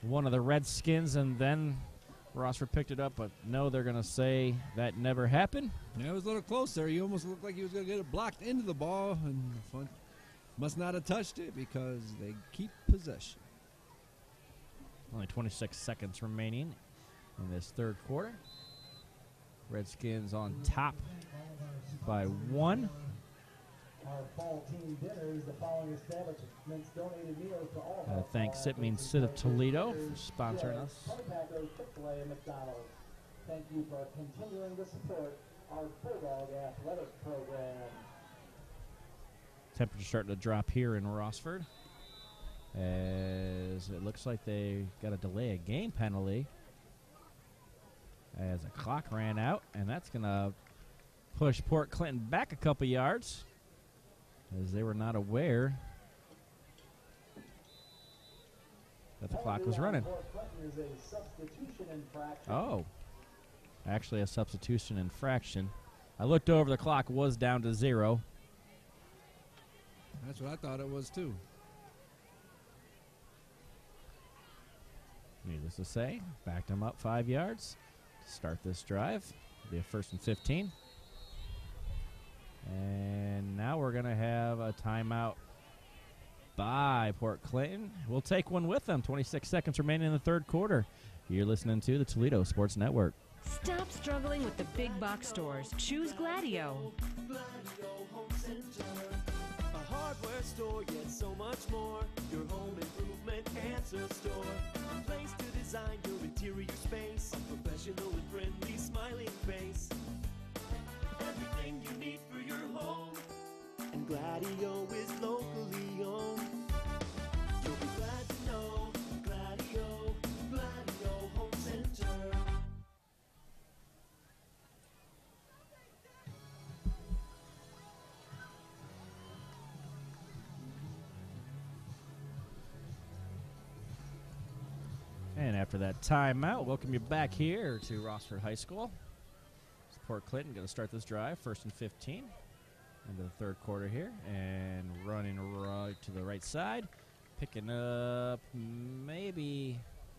one of the Redskins, and then Rossford picked it up, but no, they're going to say that never happened. Yeah, it was a little close there. He almost looked like he was going to get it blocked into the ball, and must not have touched it because they keep possession. Only twenty-six seconds remaining in this third quarter. Redskins on top by one. Our fall team dinner is the following establishments donated meals to all. Uh, thanks, it means Sit of Toledo for sponsoring us. Thank you for continuing to support our Bulldog athletic program. Temperature starting to drop here in Rossford, as it looks like they got a delay a game penalty as the clock ran out, and that's going to push Port Clinton back a couple yards, as they were not aware that the clock was running. Oh, actually a substitution infraction. I looked over, the clock was down to zero. That's what I thought it was too. Needless to say, backed him up five yards. Start this drive, it'll be a first and fifteen. And now we're going to have a timeout by Port Clinton. We'll take one with them. twenty-six seconds remaining in the third quarter. You're listening to the Toledo Sports Network. Stop struggling with the big box stores. Choose Gladio. Gladio Home Center. A hardware store, yet so much more. Your home improvement answer store. A place to design your interior space. A professional and friendly smiling face. Everything you need for your home, and Gladio is locally owned. You'll be glad to know Gladio, Gladio Home Center. And after that timeout, welcome you back here to Rossford High School. Port Clinton going to start this drive, first and fifteen, into the third quarter here, and running right to the right side, picking up maybe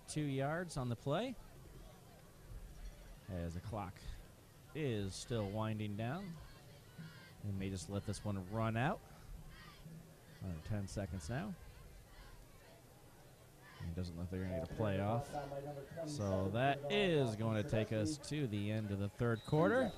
two yards on the play, as the clock is still winding down. They may just let this one run out. Under ten seconds now. It doesn't look like they're going to get a playoff. So that is going to take us to the end of the third quarter.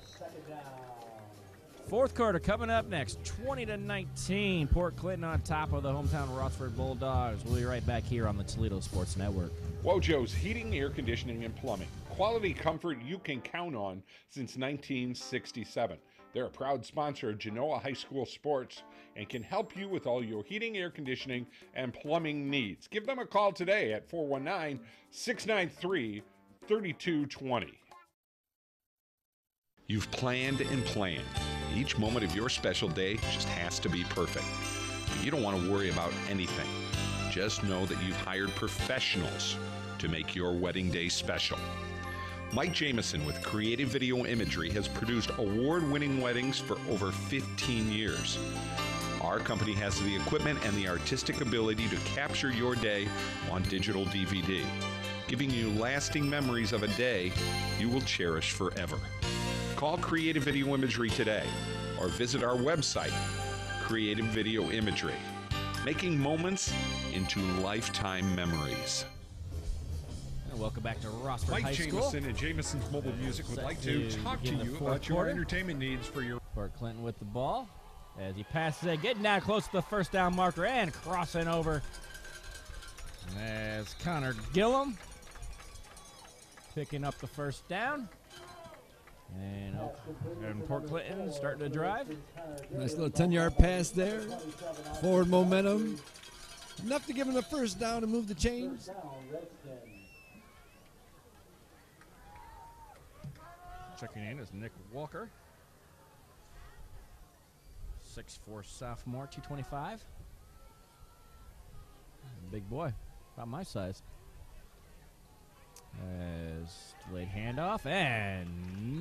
Fourth quarter coming up next, twenty to nineteen. Port Clinton on top of the hometown Rossford Bulldogs. We'll be right back here on the Toledo Sports Network. Wojo's Heating, Air Conditioning, and Plumbing. Quality comfort you can count on since nineteen sixty-seven. They're a proud sponsor of Genoa High School sports and can help you with all your heating, air conditioning, and plumbing needs. Give them a call today at four one nine, six nine three, three two two zero. You've planned and planned. Each moment of your special day just has to be perfect. But you don't want to worry about anything. Just know that you've hired professionals to make your wedding day special. Mike Jameson with Creative Video Imagery has produced award-winning weddings for over fifteen years. Our company has the equipment and the artistic ability to capture your day on digital D V D, giving you lasting memories of a day you will cherish forever. Call Creative Video Imagery today or visit our website, Creative Video Imagery, making moments into lifetime memories. Welcome back to Rossford High School. Mike Jameson and Jameson's Mobile Music would like to talk to you about your entertainment needs for your... Port Clinton with the ball as he passes it, getting down close to the first down marker and crossing over. As Connor Gillum picking up the first down. And, oh, and Port Clinton starting to drive. Nice little ten-yard pass there. Forward momentum. Enough to give him the first down and move the chains. Checking in is Nick Walker. six four sophomore, two twenty-five. Big boy, about my size. As delayed handoff and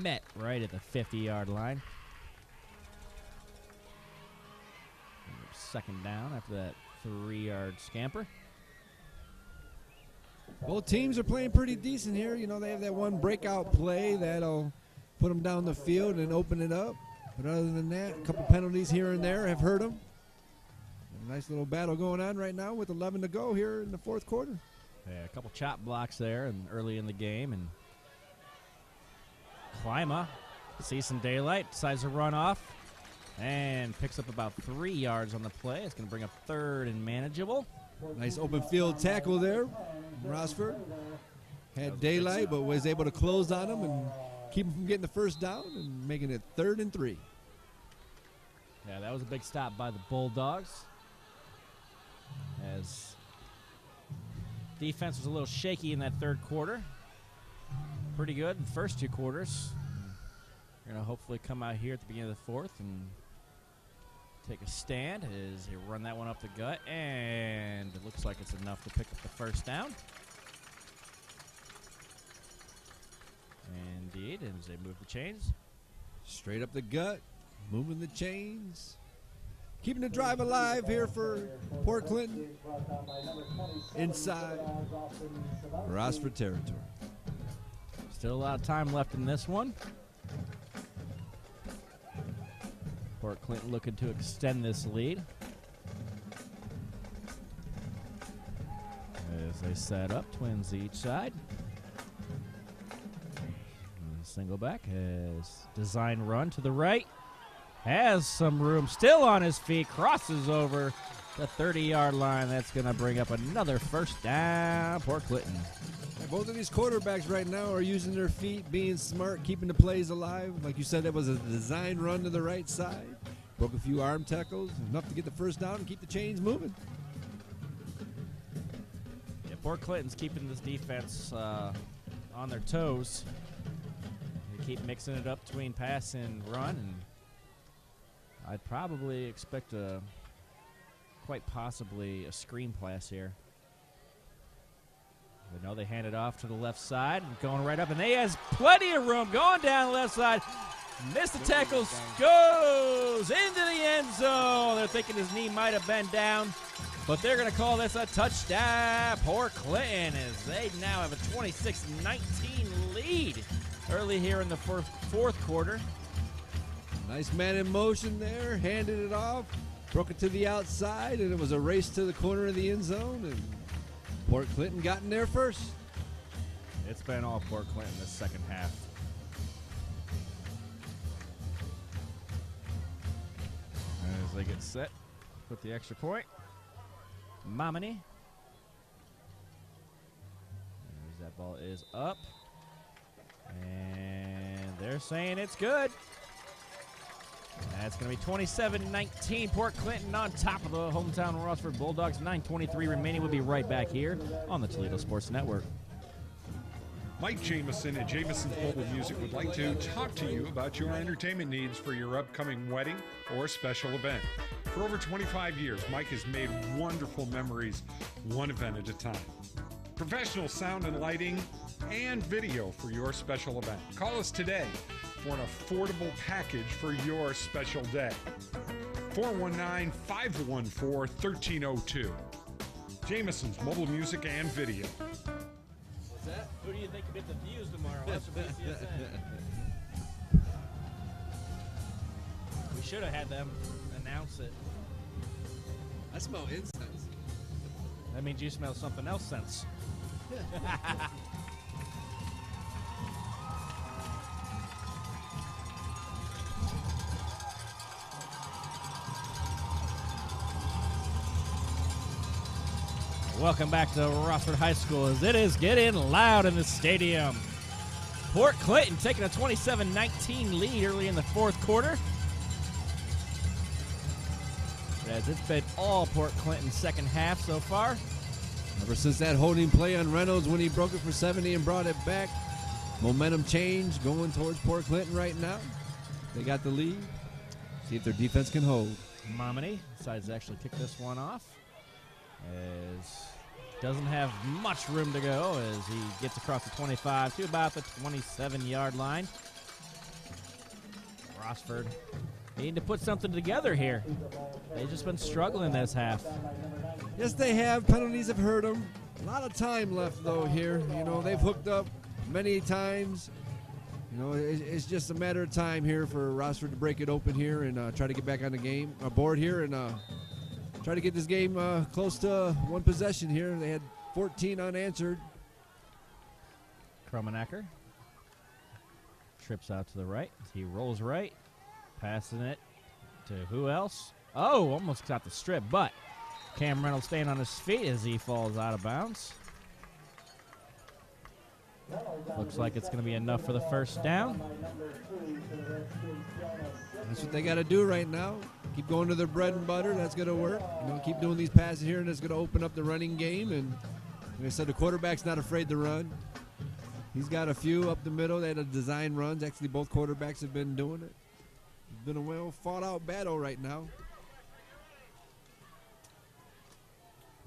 met right at the fifty-yard line. Second down after that three-yard scamper. Both teams are playing pretty decent here. You know, they have that one breakout play that'll put them down the field and open it up. But other than that, a couple penalties here and there have hurt them. A nice little battle going on right now with eleven to go here in the fourth quarter. Yeah, a couple chop blocks there and early in the game, and Klima sees some daylight, decides to run off, and picks up about three yards on the play. It's going to bring up third and manageable. Nice open field tackle there. Rossford had daylight, but was able to close on him and keep him from getting the first down and making it third and three. Yeah, that was a big stop by the Bulldogs. As defense was a little shaky in that third quarter. Pretty good in the first two quarters. We're going to hopefully come out here at the beginning of the fourth and take a stand as they run that one up the gut. And it looks like it's enough to pick up the first down. Indeed, as they move the chains. Straight up the gut, moving the chains. Keeping the drive alive here for Port Clinton. Inside Rossford territory. Still a lot of time left in this one. Port Clinton looking to extend this lead. As they set up, twins each side. Single back as design run to the right. Has some room, still on his feet, crosses over the thirty-yard line. That's going to bring up another first down, Port Clinton. Yeah, both of these quarterbacks right now are using their feet, being smart, keeping the plays alive. Like you said, that was a design run to the right side. Broke a few arm tackles, enough to get the first down and keep the chains moving. Yeah, Port Clinton's keeping this defense uh, on their toes. They keep mixing it up between pass and run, and I'd probably expect a, quite possibly, a screen pass here. But no, they hand it off to the left side, going right up, and they has plenty of room, going down the left side, missed the tackles, goes into the end zone. They're thinking his knee might have been down, but they're gonna call this a touchdown. Port Clinton, as they now have a twenty-six nineteen lead early here in the fourth, fourth quarter. Nice man in motion there, handed it off, broke it to the outside, and it was a race to the corner of the end zone, and Port Clinton got in there first. It's been all Port Clinton this second half. As they get set with the extra point, Momany. That ball is up, and they're saying it's good. That's going to be twenty-seven nineteen, Port Clinton on top of the hometown Rossford Bulldogs. nine twenty-three remaining. We'll be right back here on the Toledo Sports Network. Mike Jameson and Jameson's Mobile Music would like to talk to you about your entertainment needs for your upcoming wedding or special event. For over twenty-five years, Mike has made wonderful memories, one event at a time. Professional sound and lighting and video for your special event. Call us today for an affordable package for your special day. four one nine, five one four, one three zero two. Jameson's Mobile Music and Video. What's that? Who do you think you get the views tomorrow? should have had them announce it. I smell incense. That means you smell something else since. Welcome back to Rossford High School as it is getting loud in the stadium. Port Clinton taking a twenty-seven nineteen lead early in the fourth quarter. As it's been all Port Clinton's second half so far. Ever since that holding play on Reynolds when he broke it for seventy and brought it back, momentum change going towards Port Clinton right now. They got the lead. See if their defense can hold. Momany decides to actually kick this one off. As doesn't have much room to go as he gets across the twenty-five to about the twenty-seven-yard line. Rossford needing to put something together here. They've just been struggling this half. Yes, they have. Penalties have hurt them. A lot of time left, though, here. You know, they've hooked up many times. You know, it's just a matter of time here for Rossford to break it open here and uh, try to get back on the game, uh, board here and... Uh, Try to get this game uh, close to one possession here. They had fourteen unanswered. Kromenacker trips out to the right. He rolls right, passing it to who else? Oh, almost got the strip, but Cam Reynolds staying on his feet as he falls out of bounds. Looks like it's going to be enough for the first down. That's what they got to do right now. Keep going to their bread and butter. That's going to work. You know, keep doing these passes here, and it's going to open up the running game. And like I said, the quarterback's not afraid to run. He's got a few up the middle that have designed runs. Actually, both quarterbacks have been doing it. It's been a well-fought-out battle right now.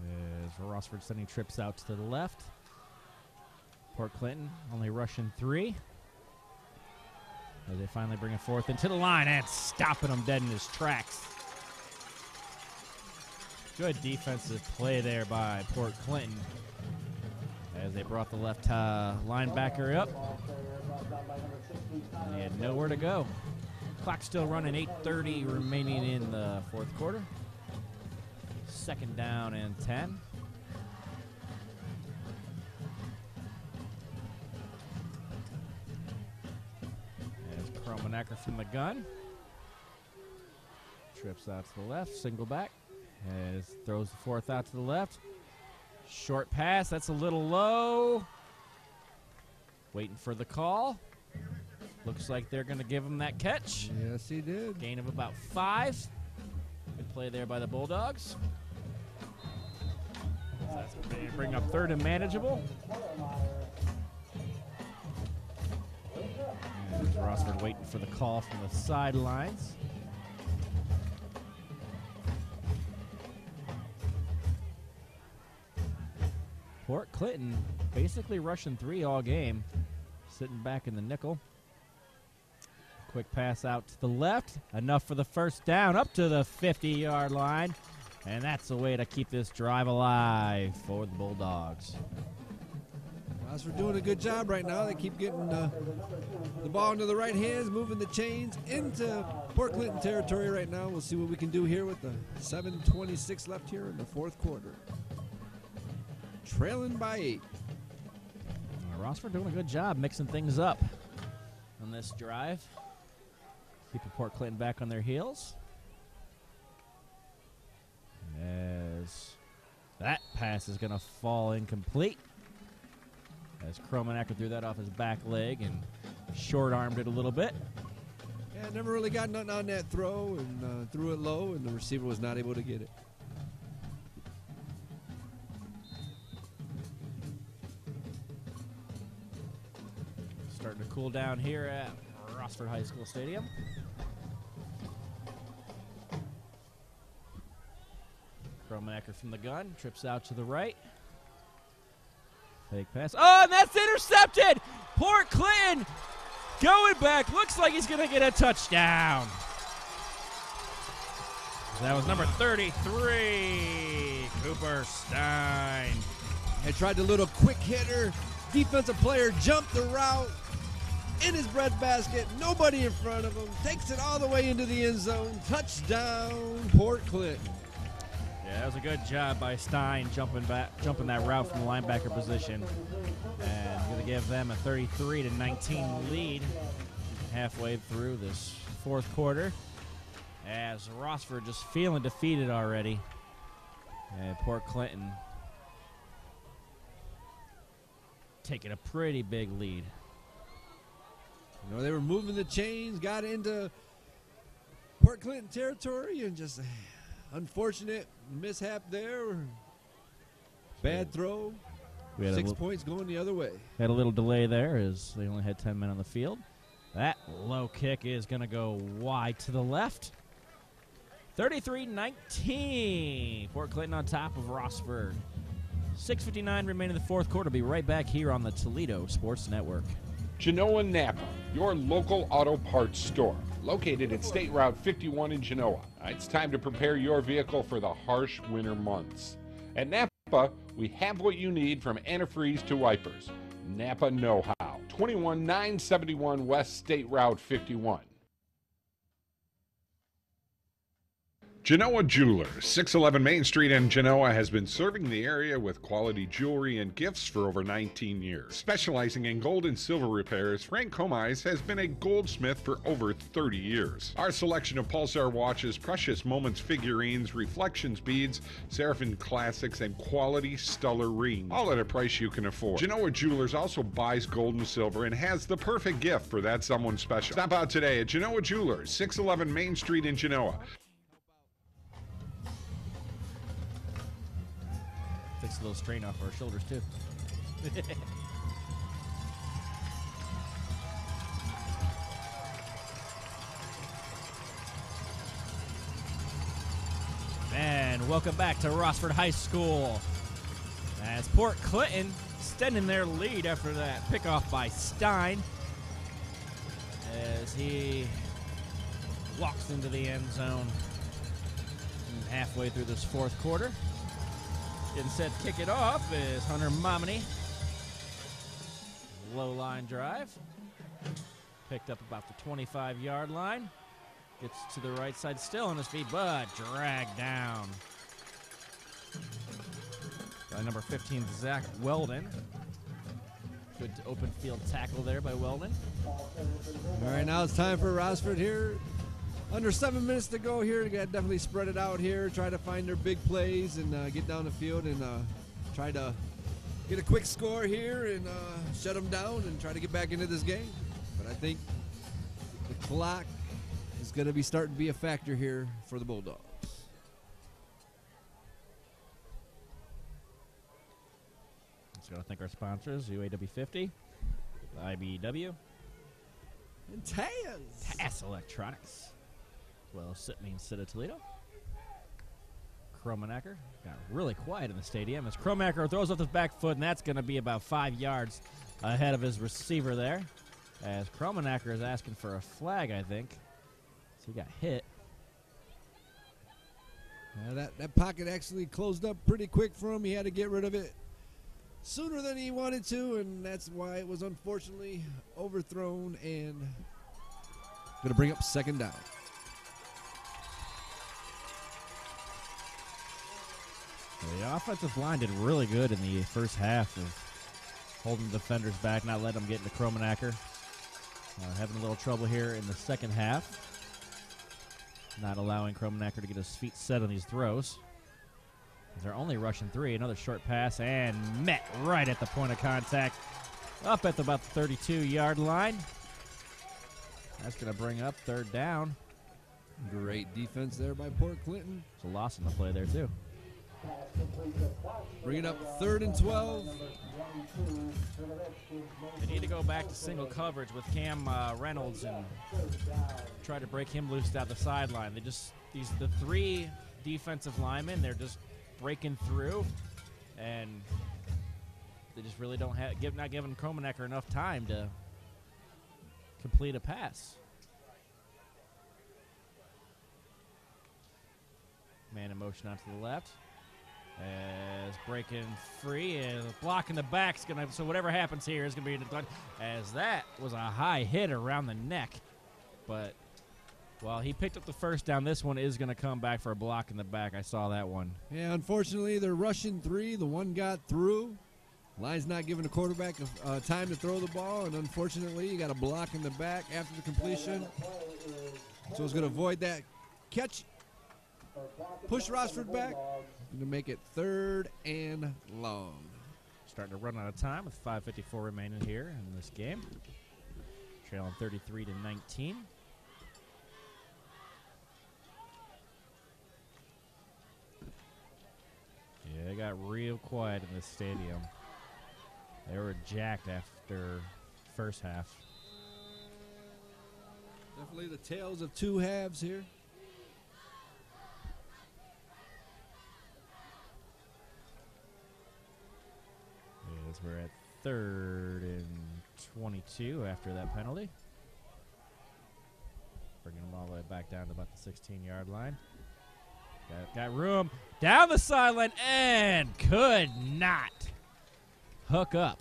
As Rossford sending trips out to the left. Port Clinton only rushing three. As they finally bring it forth into the line and stopping him dead in his tracks. Good defensive play there by Port Clinton as they brought the left uh, linebacker up. And they had nowhere to go. Clock still running, eight thirty remaining in the fourth quarter. Second down and ten. Kromenacker from the gun. Trips out to the left, single back. As throws the fourth out to the left. Short pass, that's a little low. Waiting for the call. Looks like they're going to give him that catch. Yes, he did. Gain of about five. Good play there by the Bulldogs. That's going to bring up third and manageable. Rossford waiting for the call from the sidelines. Port Clinton basically rushing three all game, sitting back in the nickel. Quick pass out to the left, enough for the first down, up to the fifty-yard line, and that's the way to keep this drive alive for the Bulldogs. We're doing a good job right now. They keep getting uh, the ball into the right hands, moving the chains into Port Clinton territory right now. We'll see what we can do here with the seven twenty-six left here in the fourth quarter. Trailing by eight. Uh, Rossford doing a good job mixing things up on this drive. Keeping Port Clinton back on their heels. As that pass is going to fall incomplete. As Kromenacker threw that off his back leg and short-armed it a little bit. Yeah, never really got nothing on that throw and uh, threw it low, and the receiver was not able to get it. Starting to cool down here at Rossford High School Stadium. Kromenacker from the gun, trips out to the right. Fake pass. Oh, and that's intercepted. Port Clinton going back. Looks like he's going to get a touchdown. That was number thirty-three, Cooper Stein. They tried the little quick hitter. Defensive player jumped the route. in his breadbasket, nobody in front of him, takes it all the way into the end zone. Touchdown, Port Clinton. Yeah, that was a good job by Stein jumping back, jumping that route from the linebacker position. And going to give them a thirty-three to nineteen lead halfway through this fourth quarter, as Rossford just feeling defeated already. And Port Clinton taking a pretty big lead. You know, they were moving the chains, got into Port Clinton territory, and just unfortunate mishap there. Bad throw. We had Six points going the other way. Had a little delay there as they only had ten men on the field. That low kick is going to go wide to the left. thirty-three nineteen. Port Clinton on top of Rossford. six fifty-nine remaining in the fourth quarter. Be right back here on the Toledo Sports Network. Genoa Napa, your local auto parts store, located at State Route fifty-one in Genoa. It's time to prepare your vehicle for the harsh winter months. At Napa, we have what you need from antifreeze to wipers. Napa know-how, twenty-one nine seventy-one West State Route fifty-one. Genoa Jewelers, six eleven Main Street in Genoa, has been serving the area with quality jewelry and gifts for over nineteen years. Specializing in gold and silver repairs, Frank Comeyes has been a goldsmith for over thirty years. Our selection of Pulsar watches, Precious Moments figurines, Reflections beads, Seraphin classics, and quality stellar rings, all at a price you can afford. Genoa Jewelers also buys gold and silver and has the perfect gift for that someone special. Stop out today at Genoa Jewelers, six eleven Main Street in Genoa. Takes a little strain off our shoulders, too. And welcome back to Rossford High School. As Port Clinton extending their lead after that pickoff by Stein, as he walks into the end zone halfway through this fourth quarter. And set to kick it off is Hunter Momany. Low line drive. Picked up about the twenty-five yard line. Gets to the right side, still on his feet, but dragged down by number fifteen, Zach Weldon. Good open field tackle there by Weldon. All right, now it's time for Rossford here. Under seven minutes to go here. You got to definitely spread it out here, try to find their big plays and uh, get down the field and uh, try to get a quick score here and uh, shut them down and try to get back into this game. But I think the clock is going to be starting to be a factor here for the Bulldogs. Let's go thank our sponsors, U A W fifty, I B W, and TASS. TASS Electronics. Well, sit me instead of Toledo. Kromenacker got really quiet in the stadium as Kromenacker throws off his back foot, and that's going to be about five yards ahead of his receiver there. As Kromenacker is asking for a flag, I think. So he got hit. Yeah, that, that pocket actually closed up pretty quick for him. He had to get rid of it sooner than he wanted to, and that's why it was unfortunately overthrown and going to bring up second down. The offensive line did really good in the first half of holding defenders back, not letting them get into Kromenacker. Uh, having a little trouble here in the second half. Not allowing Kromenacker to get his feet set on these throws. They're only rushing three. Another short pass and met right at the point of contact. Up at the, about the thirty-two yard line. That's going to bring up third down. Great defense there by Port Clinton. It's a loss in the play there, too. Bring it up third and twelve. They need to go back to single coverage with Cam uh, Reynolds and try to break him loose down the sideline. They just these the three defensive linemen. They're just breaking through, and they just really don't have give not giving Kromenacker enough time to complete a pass. Man in motion out to the left. as breaking free and blocking the back's gonna, so whatever happens here is gonna be in the clock, as that was a high hit around the neck. But while he picked up the first down, this one is gonna come back for a block in the back. I saw that one. Yeah, unfortunately they're rushing three. The one got through. Line's not giving the quarterback a, uh, time to throw the ball, and unfortunately you got a block in the back after the completion. So it's gonna avoid that catch. Push Rossford back. Going to make it third and long. Starting to run out of time with five fifty-four remaining here in this game. Trailing thirty-three to nineteen. Yeah, it got real quiet in this stadium. They were jacked after first half. Definitely the tales of two halves here. As we're at third and twenty-two after that penalty. Bringing them all the way back down to about the sixteen-yard line. Got, got room down the sideline and could not hook up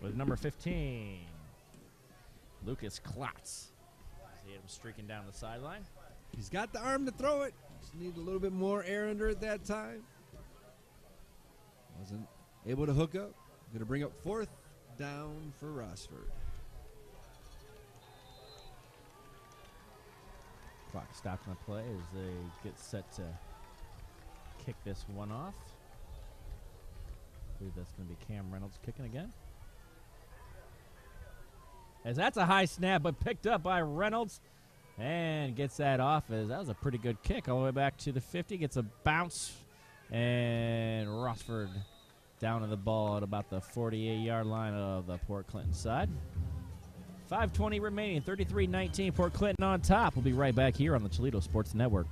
with number fifteen, Lucas Klotz. See him streaking down the sideline. He's got the arm to throw it. Just needed a little bit more air under it that time. Wasn't able to hook up. Going to bring up fourth down for Rossford. Clock stopped on the play as they get set to kick this one off. I believe that's going to be Cam Reynolds kicking again. As that's a high snap, but picked up by Reynolds and gets that off. As that was a pretty good kick all the way back to the fifty. Gets a bounce, and Rossford down to the ball at about the forty-eight-yard line of the Port Clinton side. five twenty remaining, thirty-three nineteen, Port Clinton on top. We'll be right back here on the Toledo Sports Network.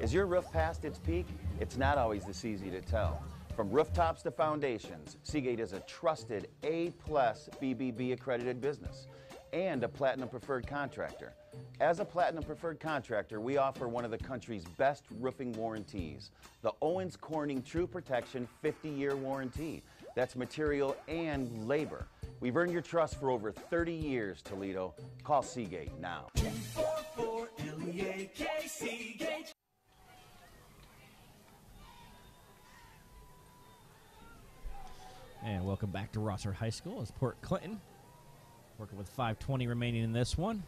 Is your roof past its peak? It's not always this easy to tell. From rooftops to foundations, Seagate is a trusted A plus B B B accredited business and a Platinum Preferred Contractor. As a Platinum Preferred Contractor, we offer one of the country's best roofing warranties, the Owens Corning True Protection fifty-year warranty. That's material and labor. We've earned your trust for over thirty years, Toledo. Call Seagate now. two four four L E A K, Seagate. And welcome back to Rossford High School. It's Port Clinton working with five twenty remaining in this one.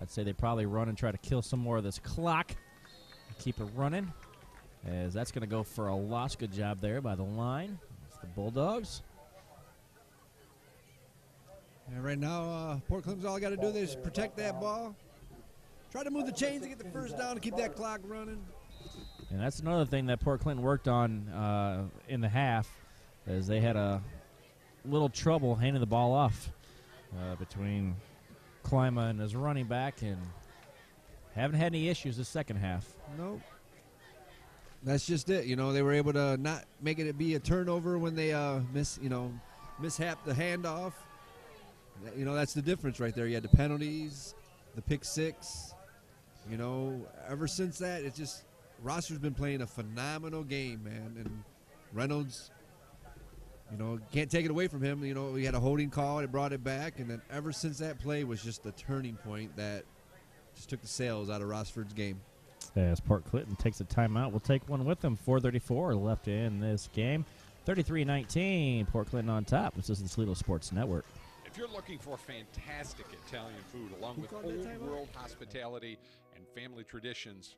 I'd say they probably run and try to kill some more of this clock. Keep it running, as that's going to go for a loss. Good job there by the line. It's the Bulldogs. And right now, uh, Port Clinton's all got to do is protect that ball. Try to move the chains to get the first down to keep that clock running. And that's another thing that Port Clinton worked on uh, in the half, as they had a little trouble handing the ball off uh, between Klima and his running back, and haven't had any issues the second half. Nope. That's just it. You know, they were able to not make it be a turnover when they uh, miss, you know, mishap the handoff. You know, that's the difference right there. You had the penalties, the pick six. You know, ever since that, it's just Rossford's been playing a phenomenal game, man. And Reynolds, you know, can't take it away from him. You know, we had a holding call, it brought it back, and then ever since that play was just the turning point that just took the sails out of Rossford's game. As Port Clinton takes a timeout, we'll take one with them. four thirty-four left in this game. thirty-three nineteen, Port Clinton on top. This is the Toledo Sports Network. If you're looking for fantastic Italian food along with old-world hospitality and family traditions,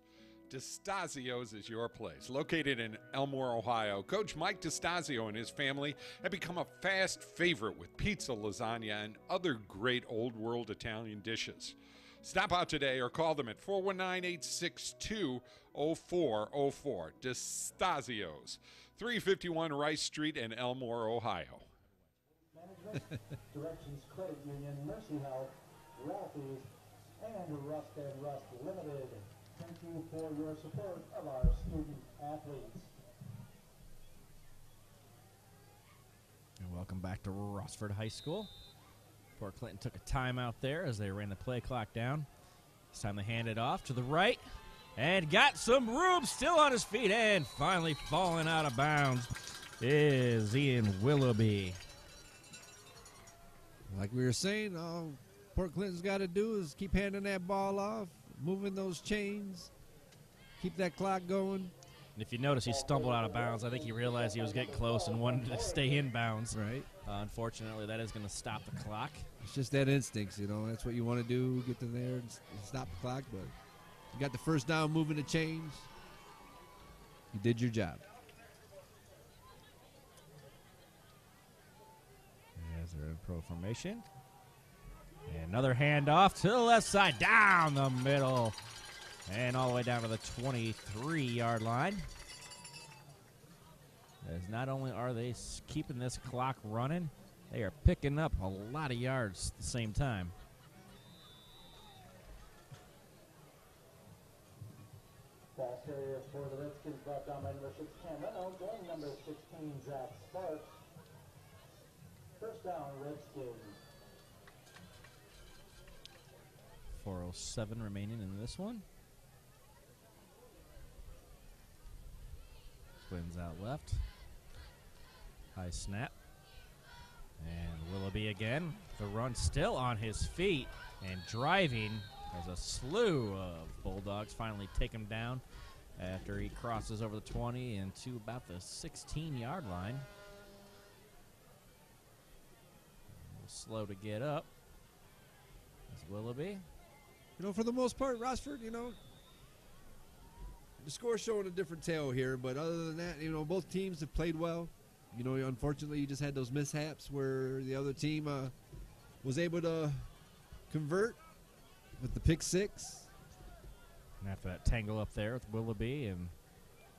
DeStazio's is your place. Located in Elmore, Ohio, Coach Mike DeStazio and his family have become a fast favorite with pizza, lasagna, and other great old-world Italian dishes. Stop out today or call them at four one nine, eight six two, oh four oh four. DeStazio's, three fifty-one Rice Street in Elmore, Ohio. Management, Directions Credit Union, Mercy Health, Ralphie's, and Rust and Rust Limited. Thank you for your support of our student athletes. And welcome back to Rossford High School. Port Clinton took a timeout there as they ran the play clock down. This time they hand it off to the right. and got some room, still on his feet, and finally falling out of bounds is Ian Willoughby. Like we were saying, all Port Clinton's got to do is keep handing that ball off, moving those chains, keep that clock going. And if you notice, he stumbled out of bounds. I think he realized he was getting close and wanted to stay in bounds. Right. Uh, unfortunately, that is going to stop the clock. It's just that instincts, you know. That's what you want to do, get in there and stop the clock. But you got the first down, moving the chains. You did your job. As they're in pro formation. And another handoff to the left side, down the middle. And all the way down to the twenty-three-yard line. As not only are they keeping this clock running, they are picking up a lot of yards at the same time. Fast carrier for the Redskins, brought down by number six, Cam Reynolds, and number sixteen, Zach Sparks. First down, Redskins. four oh seven remaining in this one. Spins out left. High snap. And Willoughby again. The run still on his feet and driving as a slew of Bulldogs finally take him down after he crosses over the twenty and to about the sixteen-yard line. Slow to get up. That's Willoughby. You know, for the most part, Rossford, you know, the score's showing a different tale here, but other than that, you know, both teams have played well. You know, unfortunately, you just had those mishaps where the other team uh, was able to convert with the pick six. And after that tangle up there with Willoughby and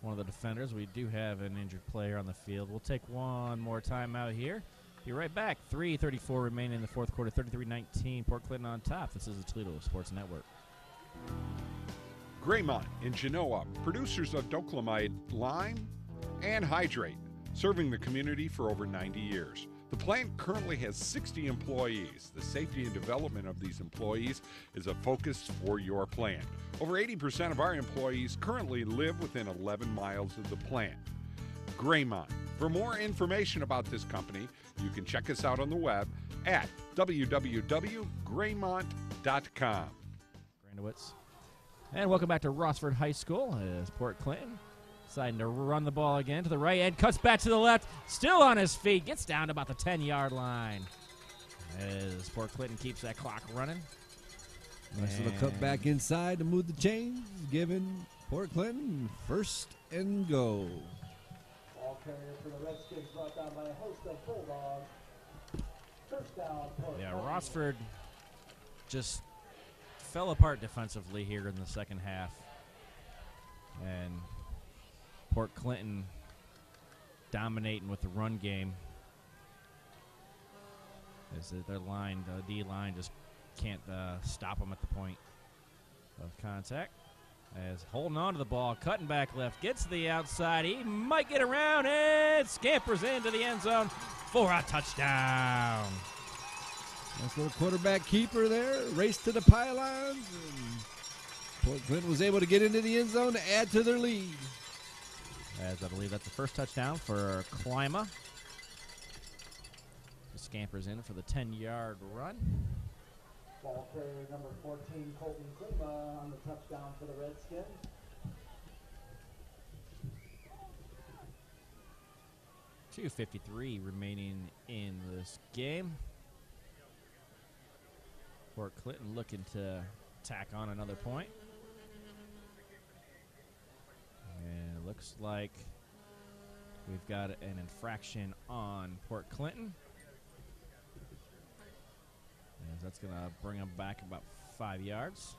one of the defenders, we do have an injured player on the field. We'll take one more timeout here. Be right back. three thirty-four remaining in the fourth quarter, thirty-three nineteen. Port Clinton on top. This is the Toledo Sports Network. Graymont in Genoa, producers of doclamide, lime, and hydrate, serving the community for over ninety years. The plant currently has sixty employees. The safety and development of these employees is a focus for your plant. Over eighty percent of our employees currently live within eleven miles of the plant. Graymont. For more information about this company, you can check us out on the web at w w w dot graymont dot com. Grandowitz. And welcome back to Rossford High School as Port Clinton deciding to run the ball again to the right end, cuts back to the left, still on his feet, gets down to about the ten-yard line as Port Clinton keeps that clock running. Nice and little cut back inside to move the chains, giving Port Clinton first and go. For the Redskins, brought down by a host of Bulldogs. First down. Yeah, Rossford just fell apart defensively here in the second half. And Port Clinton dominating with the run game. As their line, the D-line just can't uh, stop them at the point of contact. As holding on to the ball, cutting back left, gets to the outside. He might get around and scampers into the end zone for a touchdown. Nice little quarterback keeper there. Race to the pylons. Port Clinton was able to get into the end zone to add to their lead. As I believe that's the first touchdown for Klima. Scampers in for the ten-yard run. Ball carrier number fourteen, Colton Klima, on the touchdown for the Redskins. two fifty-three remaining in this game. Port Clinton looking to tack on another point. And it looks like we've got an infraction on Port Clinton. That's going to bring them back about five yards.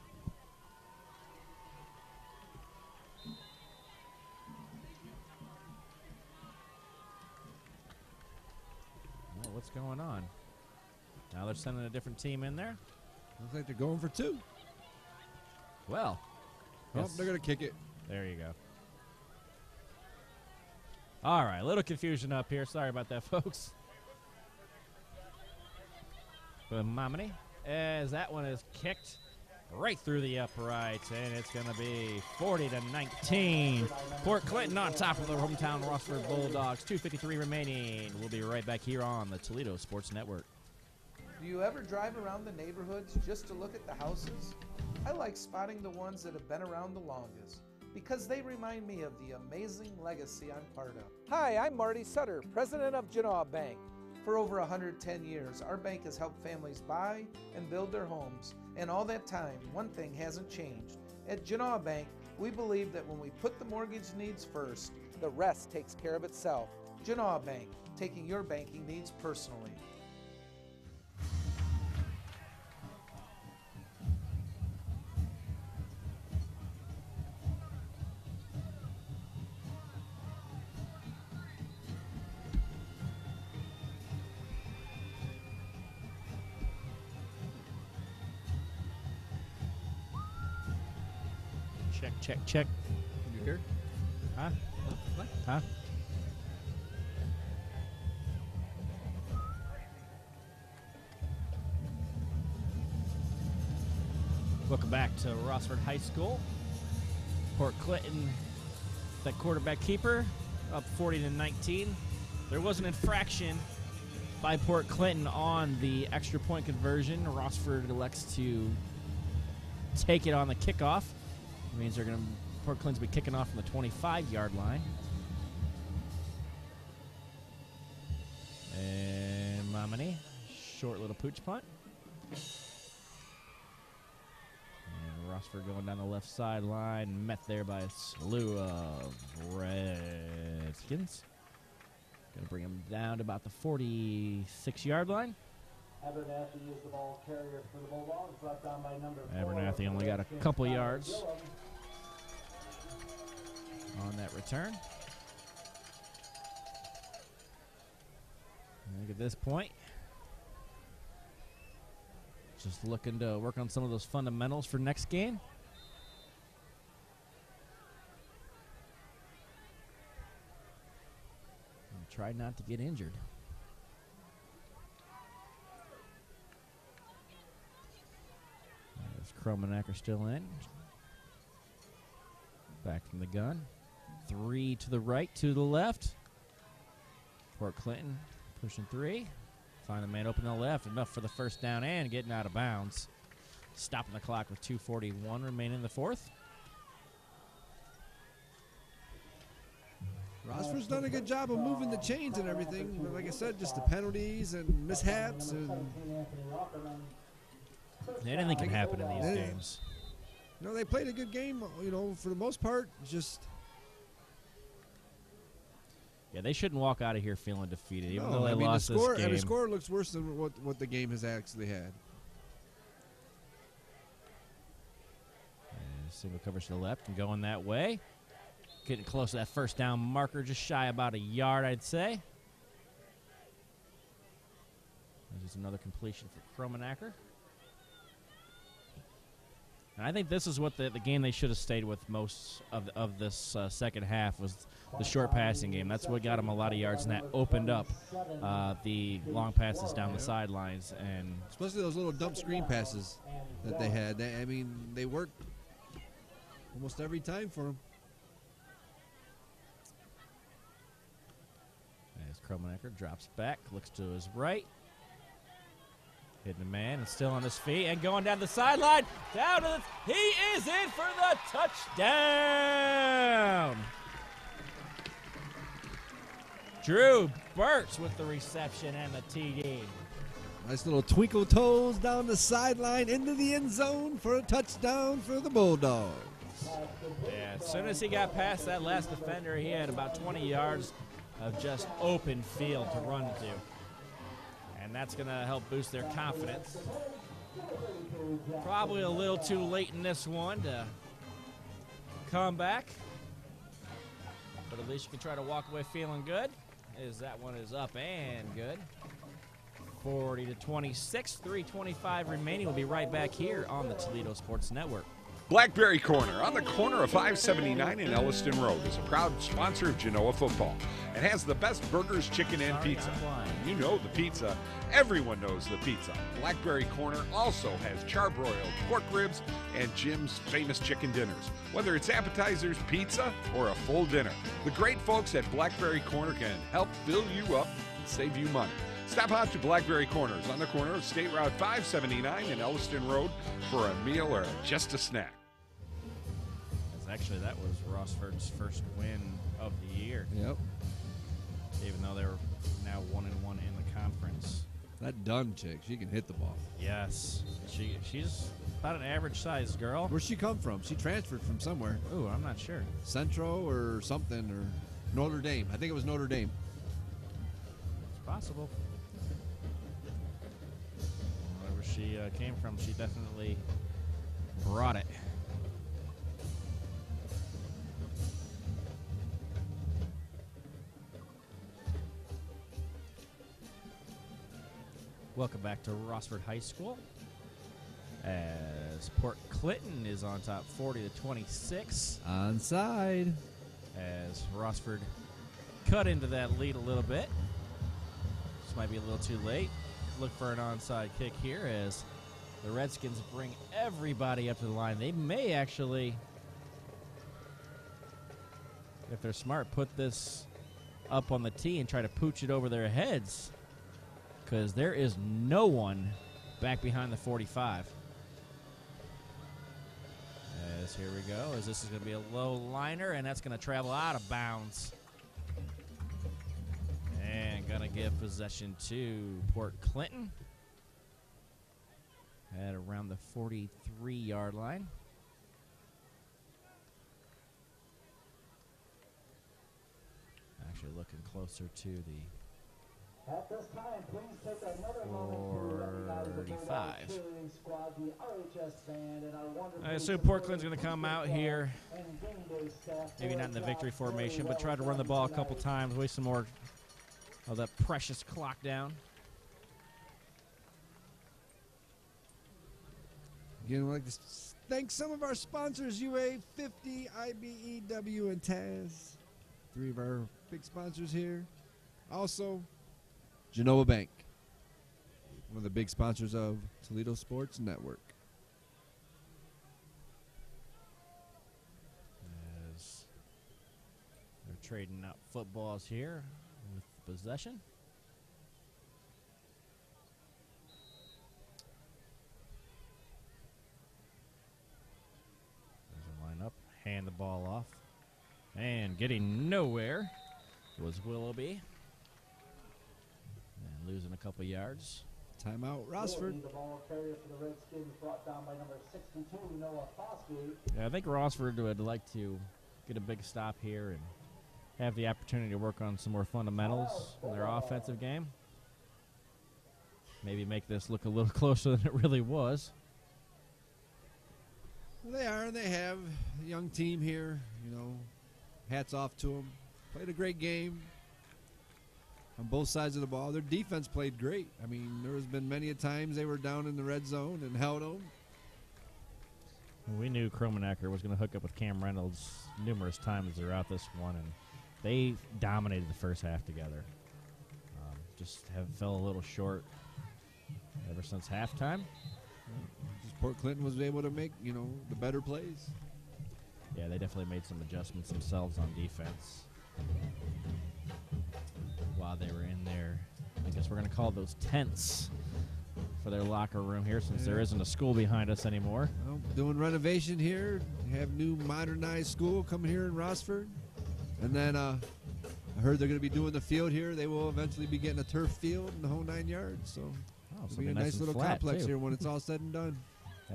Well, what's going on? Now they're sending a different team in there. Looks like they're going for two. Well. Oh, they're going to kick it. There you go. All right, a little confusion up here. Sorry about that, folks. But Momany, as that one is kicked right through the uprights, and it's going to be forty to nineteen. Port Clinton on top of the hometown Rossford Bulldogs. two fifty-three remaining. We'll be right back here on the Toledo Sports Network. Do you ever drive around the neighborhoods just to look at the houses? I like spotting the ones that have been around the longest, because they remind me of the amazing legacy I'm part of. Hi, I'm Marty Sutter, president of Genoa Bank. For over one hundred ten years, our bank has helped families buy and build their homes, and all that time, one thing hasn't changed. At Genoa Bank, we believe that when we put the mortgage needs first, the rest takes care of itself. Genoa Bank, taking your banking needs personally. Check, check. You here? Huh? What? Huh? Welcome back to Rossford High School. Port Clinton, the quarterback keeper, up forty to nineteen. There was an infraction by Port Clinton on the extra point conversion. Rossford elects to take it on the kickoff. Means they're going to, Port Clinton's be kicking off from the twenty-five yard line. And Momany, short little pooch punt. And Rossford going down the left sideline, met there by a slew of Redskins. Going to bring him down to about the forty-six yard line. Abernathy is the ball carrier for the Bulldogs, brought down by number four. Abernathy only got a couple yards on that return. I think at this point, just looking to work on some of those fundamentals for next game. And try not to get injured. Kromenacker still in. Back from the gun. Three to the right, two to the left. Port Clinton pushing three. Find the man open to the left. Enough for the first down and getting out of bounds. Stopping the clock with two forty-one remaining in the fourth. Rossford's done a good job of moving the chains and everything. But like I said, just the penalties and mishaps and... anything can happen in these they, games. No, they played a good game, you know, for the most part. Just. Yeah, they shouldn't walk out of here feeling defeated, even no, though they I mean, lost the score, this game. And the score looks worse than what, what the game has actually had. And single coverage to the left and going that way. Getting close to that first down marker, just shy about a yard, I'd say. This is another completion for Kromenacker. And I think this is what the, the game they should have stayed with most of, of this uh, second half was the short passing game. That's what got them a lot of yards, and that opened up uh, the long passes down the sidelines. And especially those little dump screen passes that they had. They, I mean, they worked almost every time for them. As Kromenacker drops back, looks to his right. Hitting the man and still on his feet and going down the sideline. Down to the, he is in for the touchdown. Drew Burks with the reception and the T D. Nice little twinkle toes down the sideline into the end zone for a touchdown for the Bulldogs. Yeah, as soon as he got past that last defender, he had about twenty yards of just open field to run to. And that's going to help boost their confidence. Probably a little too late in this one to come back. But at least you can try to walk away feeling good. As that one is up and good. forty to twenty-six, three twenty-five remaining. We'll be right back here on the Toledo Sports Network. Blackberry Corner on the corner of five seventy-nine and Elliston Road is a proud sponsor of Genoa football and has the best burgers, chicken, and pizza. You know the pizza. Everyone knows the pizza. Blackberry Corner also has charbroiled pork ribs and Jim's famous chicken dinners. Whether it's appetizers, pizza, or a full dinner, the great folks at Blackberry Corner can help fill you up and save you money. Stop out to Blackberry Corners on the corner of State Route five seventy-nine and Elliston Road for a meal or just a snack. Actually, that was Rossford's first win of the year. Yep. Even though they're now one and one in the conference. That Dunn chick, she can hit the ball. Yes. She she's about an average-sized girl. Where'd she come from? She transferred from somewhere. Oh, I'm not sure. Centro or something, or Notre Dame. I think it was Notre Dame. It's possible. Wherever she uh, came from, she definitely brought it. Welcome back to Rossford High School as Port Clinton is on top forty to twenty-six. Onside. As Rossford cut into that lead a little bit. This might be a little too late. Look for an onside kick here as the Redskins bring everybody up to the line. They may actually, if they're smart, put this up on the tee and try to pooch it over their heads, because there is no one back behind the forty-five. As here we go, as this is going to be a low liner, and that's going to travel out of bounds. And going to give possession to Port Clinton at around the forty-three yard line. Actually looking closer to the At this time, please take another moment to recognize the cheerleading squad, the R H S band, and our wonderful. I assume Port Clinton's going to come out here, maybe not in the victory formation, but try to run the ball a couple times, waste some more of that precious clock down. Again, we'd like to thank some of our sponsors, U A fifty, I B E W, and T A S. Three of our big sponsors here. Also, Genoa Bank, one of the big sponsors of Toledo Sports Network. As they're trading out footballs here with possession. There's a lineup, hand the ball off, and getting nowhere was Willoughby. Losing a couple yards. Timeout, Rossford. The ball carrier for the Redskins brought down by number sixty-two, Noah Foskey. Yeah, I think Rossford would like to get a big stop here and have the opportunity to work on some more fundamentals in their offensive game. Maybe make this look a little closer than it really was. Well, they are. They have a young team here. You know, hats off to them. Played a great game on both sides of the ball. Their defense played great. I mean, there has been many a times they were down in the red zone and held them. We knew Kromenacker was going to hook up with Cam Reynolds numerous times throughout this one, and they dominated the first half together. Um, just have fell a little short ever since halftime. Just Port Clinton was able to make, you know, the better plays. Yeah, they definitely made some adjustments themselves on defense while they were in there. I guess we're going to call those tents for their locker room here, since yeah. there isn't a school behind us anymore. Well, doing renovation here. They have new modernized school coming here in Rossford. And then uh, I heard they're going to be doing the field here. They will eventually be getting a turf field and the whole nine yards. So oh, it'll be a nice, nice little complex too here when it's all said and done.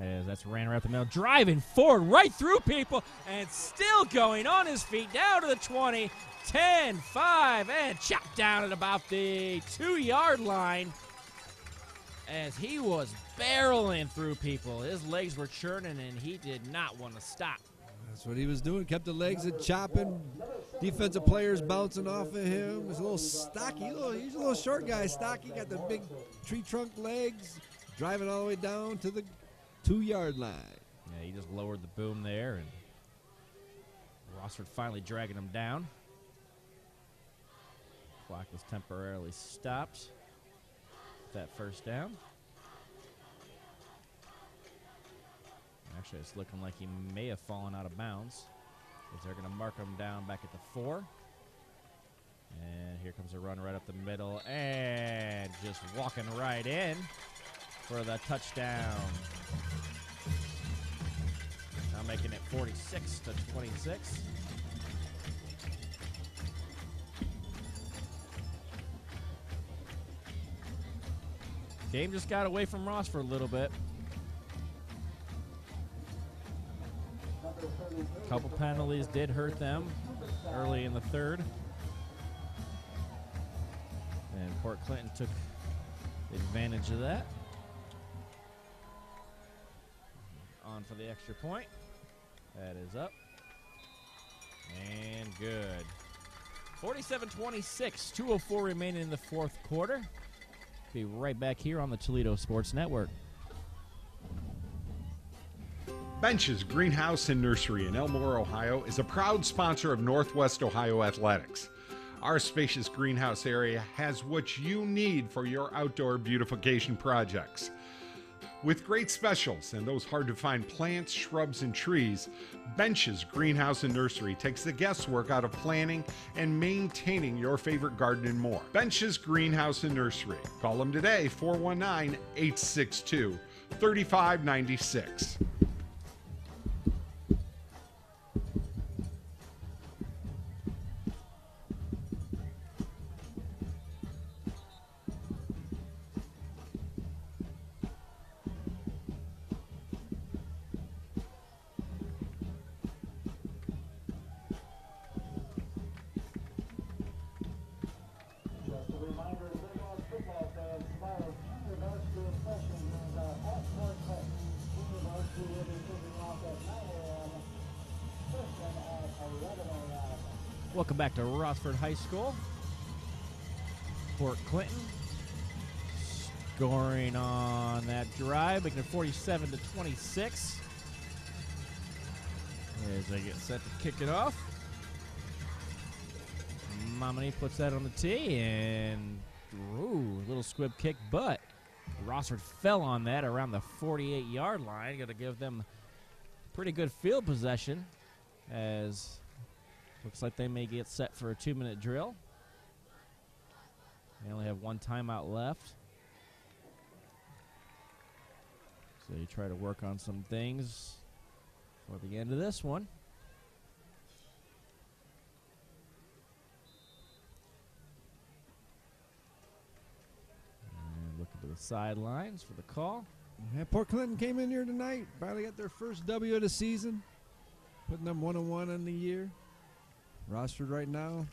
As that's ran right up the middle, driving forward right through people, and still going on his feet down to the twenty. ten, five, and chopped down at about the two yard line as he was barreling through people. His legs were churning, and he did not want to stop. That's what he was doing, kept the legs at chopping. Defensive players bouncing off of him. He's a little stocky. Little, he's a little short guy, stocky. Got the big tree trunk legs, driving all the way down to the two yard line. And he just lowered the boom there, and Rossford finally dragging him down. Clock was temporarily stopped with that first down. Actually, it's looking like he may have fallen out of bounds, because they're going to mark him down back at the four. And here comes a run right up the middle, and just walking right in for the touchdown. Now making it forty-six to twenty-six. Game just got away from Ross for a little bit. A couple penalties did hurt them early in the third. And Port Clinton took advantage of that. On for the extra point. That is up. And good. forty-seven twenty-six, two oh four remaining in the fourth quarter. Be right back here on the Toledo Sports Network. Benches Greenhouse and Nursery in Elmore, Ohio is a proud sponsor of Northwest Ohio Athletics. Our spacious greenhouse area has what you need for your outdoor beautification projects. With great specials and those hard to find plants, shrubs, and trees, Benches Greenhouse and Nursery takes the guesswork out of planning and maintaining your favorite garden and more. Benches Greenhouse and Nursery. Call them today, four one nine, eight six two, three five nine six. Welcome back to Rossford High School. Port Clinton scoring on that drive, making it forty-seven to twenty-six. As they get set to kick it off, Momany puts that on the tee, and ooh, little squib kick, but Rossford fell on that around the forty-eight yard line. Got to give them pretty good field possession, as looks like they may get set for a two-minute drill. They only have one timeout left. So you try to work on some things for the end of this one. And looking to the sidelines for the call. Yeah, Port Clinton came in here tonight. Finally got their first W of the season, putting them one and one in the year. Rossford right now,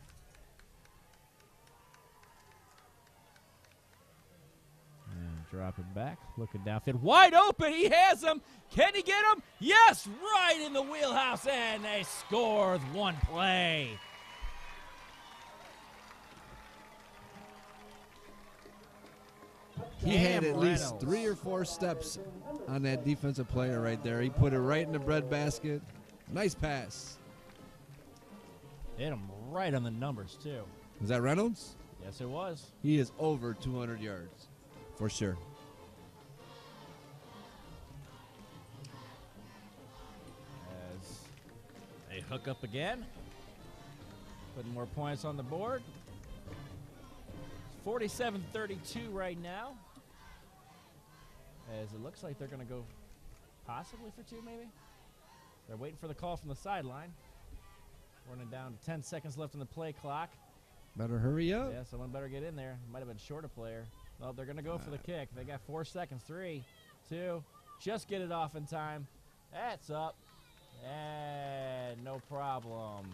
and dropping back, looking downfield, wide open. He has him. Can he get him? Yes, right in the wheelhouse, and they score with one play. He Cam had at Reynolds. least three or four steps on that defensive player right there. He put it right in the breadbasket. Nice pass. Hit him right on the numbers, too. Is that Reynolds? Yes, it was. He is over two hundred yards, for sure. As they hook up again, putting more points on the board. forty-seven thirty-two right now. As it looks like they're going to go possibly for two, maybe. They're waiting for the call from the sideline. Running down to ten seconds left on the play clock. Better hurry up. Yeah, someone better get in there. Might have been short a player. Well, they're going to go for the kick. They got four seconds. Three, two, just get it off in time. That's up. And no problem.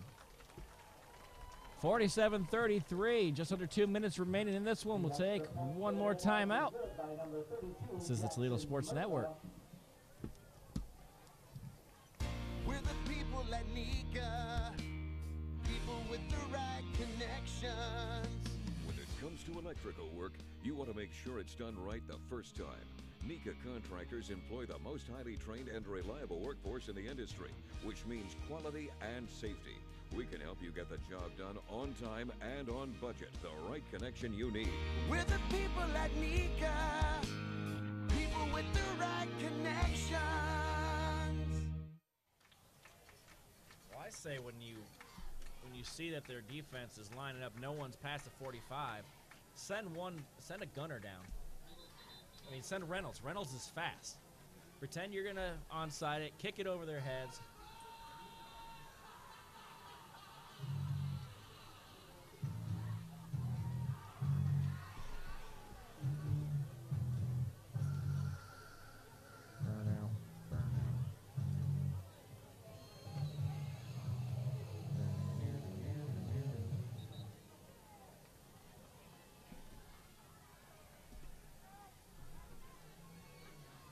forty-seven thirty-three, just under two minutes remaining in this one. We'll take one more timeout. This is the Toledo Sports Network. We're the people at NECA. With the right connections. When it comes to electrical work, you want to make sure it's done right the first time. NECA contractors employ the most highly trained and reliable workforce in the industry, which means quality and safety. We can help you get the job done on time and on budget. The right connection you need. With the people at NECA, people with the right connections. Well, I say when you when you see that their defense is lining up, no one's past the forty-five. Send one, send a gunner down. I mean, send Reynolds. Reynolds is fast. Pretend you're going to onside it, kick it over their heads.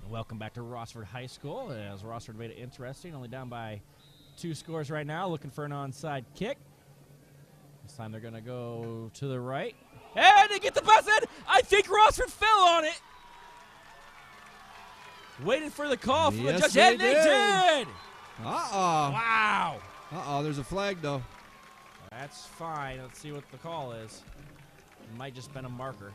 Welcome back to Rossford High School. As Rossford made it interesting, only down by two scores right now, looking for an onside kick. This time they're going to go to the right. And they get the pass in! I think Rossford fell on it! Waited for the call from yes, the judge, and they did! Uh-oh. Wow. Uh-oh, there's a flag, though. That's fine. Let's see what the call is. It might just been a marker.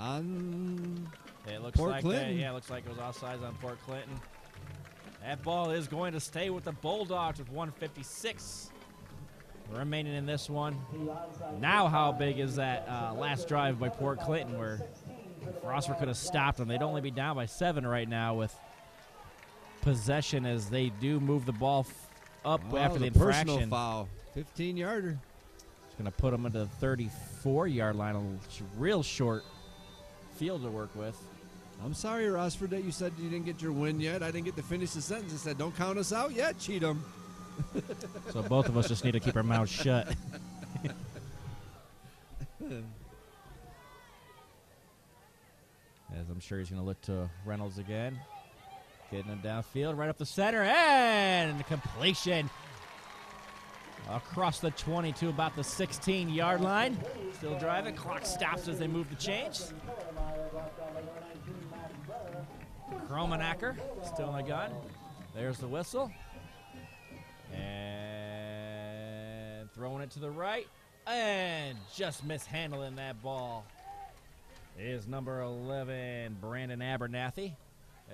On it looks Port like Clinton. That, yeah, it looks like it was offsides on Port Clinton. That ball is going to stay with the Bulldogs with one fifty-six remaining in this one. Now how big is that uh, last drive by Port Clinton where Rossford could have stopped them? They'd only be down by seven right now with possession as they do move the ball f up oh, after the infraction. Personal foul, fifteen-yarder. It's going to put them into the thirty-four-yard line, real short field to work with. I'm sorry, Rossford, that you said you didn't get your win yet. I didn't get to finish the sentence. I said, don't count us out yet, Cheatham. So both of us just need to keep our mouths shut. As I'm sure he's going to look to Reynolds again. Getting him downfield, right up the center, and completion. Across the twenty to about the sixteen-yard line. Still driving. Clock stops as they move the change. Kromenacker still in the gun. There's the whistle. And throwing it to the right. And just mishandling that ball is number eleven, Brandon Abernathy,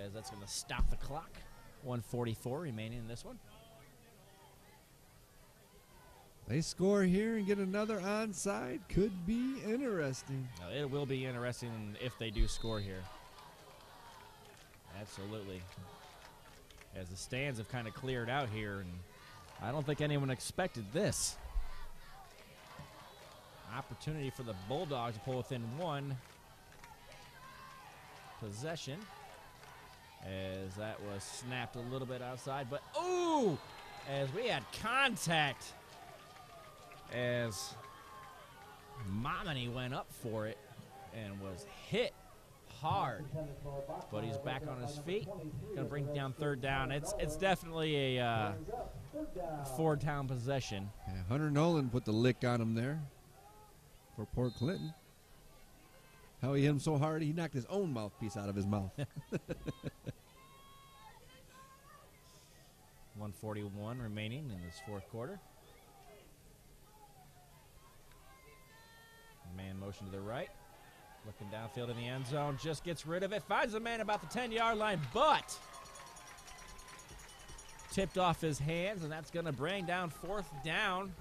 as that's going to stop the clock. one forty-four remaining in this one. They score here and get another onside. Could be interesting. Now, it will be interesting if they do score here. Absolutely. As the stands have kind of cleared out here, and I don't think anyone expected this. Opportunity for the Bulldogs to pull within one possession as that was snapped a little bit outside, but ooh, as we had contact. As Momany went up for it and was hit hard, but he's back on his feet. Gonna bring down third down. It's it's definitely a uh, four-down possession. Yeah, Hunter Nolan put the lick on him there for Port Clinton. How he hit him so hard, he knocked his own mouthpiece out of his mouth. one forty-one remaining in this fourth quarter. Man motion to the right, looking downfield in the end zone, just gets rid of it, finds the man about the ten-yard line, but tipped off his hands, and that's going to bring down fourth down.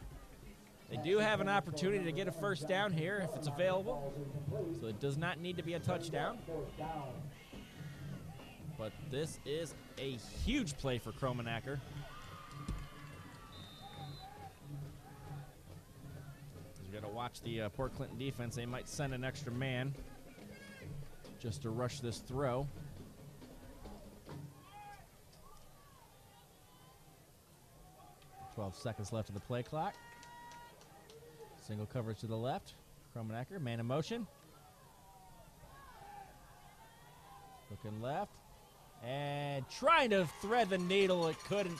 They do have an opportunity to get a first down here if it's available, so it does not need to be a touchdown. But this is a huge play for Kromenacker. Got to watch the uh, Port Clinton defense. They might send an extra man just to rush this throw. twelve seconds left of the play clock. Single coverage to the left. Kromenacker, man in motion. Looking left. And trying to thread the needle. It couldn't.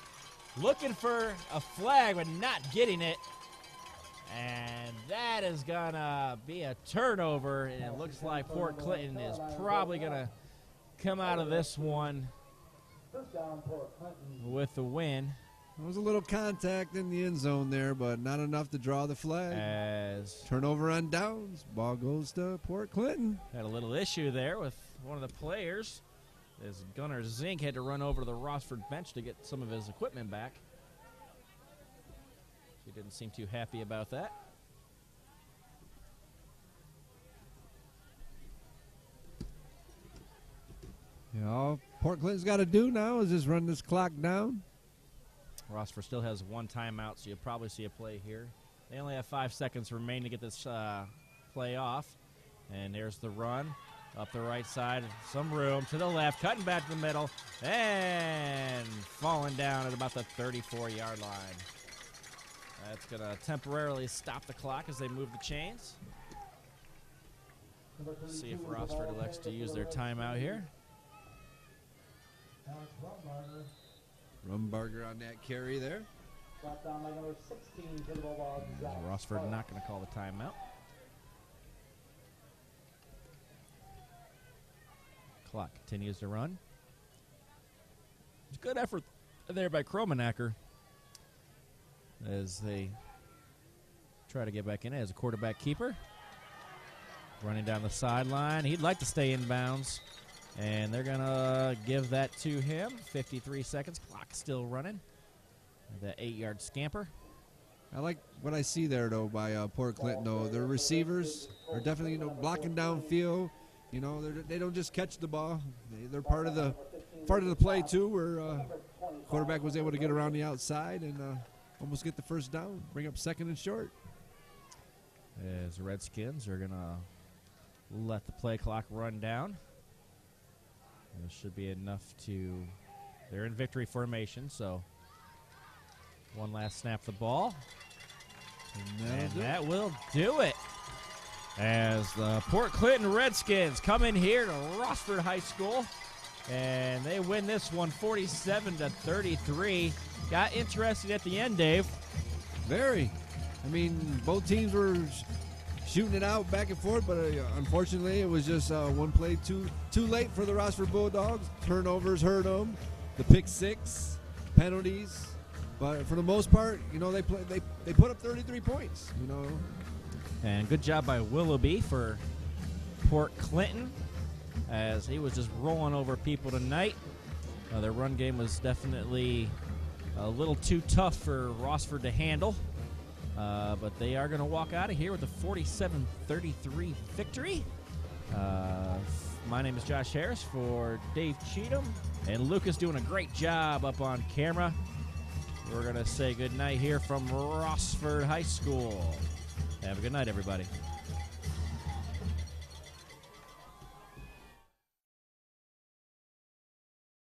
Looking for a flag, but not getting it. And that is going to be a turnover. And it looks like Port Clinton is probably going to come out of this one with the win. There was a little contact in the end zone there, but not enough to draw the flag. As turnover on downs. Ball goes to Port Clinton. Had a little issue there with one of the players, as Gunner Zink had to run over to the Rossford bench to get some of his equipment back. She didn't seem too happy about that. You know, all Port Clinton's got to do now is just run this clock down. Rossford still has one timeout, so you'll probably see a play here. They only have five seconds remaining to get this uh, play off. And there's the run. Up the right side, some room to the left, cutting back to the middle, and falling down at about the thirty-four yard line. That's going to temporarily stop the clock as they move the chains. See if Rossford elects to use their timeout here. Rumbarger on that carry there. Rossford not going to call the timeout. Clock continues to run. It's good effort there by Kromenacker as they try to get back in as a quarterback keeper. Running down the sideline. He'd like to stay in bounds, and they're going to give that to him. fifty-three seconds. Clock still running. The eight yard scamper. I like what I see there, though, by uh, Port Clinton, though. Their receivers are definitely, you know, blocking downfield. You know, they don't just catch the ball. They, they're part of the part of the play, too, where uh, quarterback was able to get around the outside and uh, almost get the first down, bring up second and short. As the Redskins are going to let the play clock run down. This should be enough to – they're in victory formation, so one last snap the ball. And, and that will do it. As the Port Clinton Redskins come in here to Rossford High School, and they win this one forty-seven to thirty-three. Got interested at the end, Dave. Very. I mean, both teams were sh shooting it out back and forth, but uh, unfortunately it was just uh, one play too too late for the Rossford Bulldogs. Turnovers hurt them. The pick six, penalties. But for the most part, you know, they play, they they put up thirty-three points. You know. And good job by Willoughby for Port Clinton, as he was just rolling over people tonight. Uh, their run game was definitely a little too tough for Rossford to handle. Uh, but they are going to walk out of here with a forty-seven thirty-three victory. Uh, my name is Josh Harris for Dave Cheatham. And Lucas doing a great job up on camera. We're going to say goodnight here from Rossford High School. Have a good night, everybody.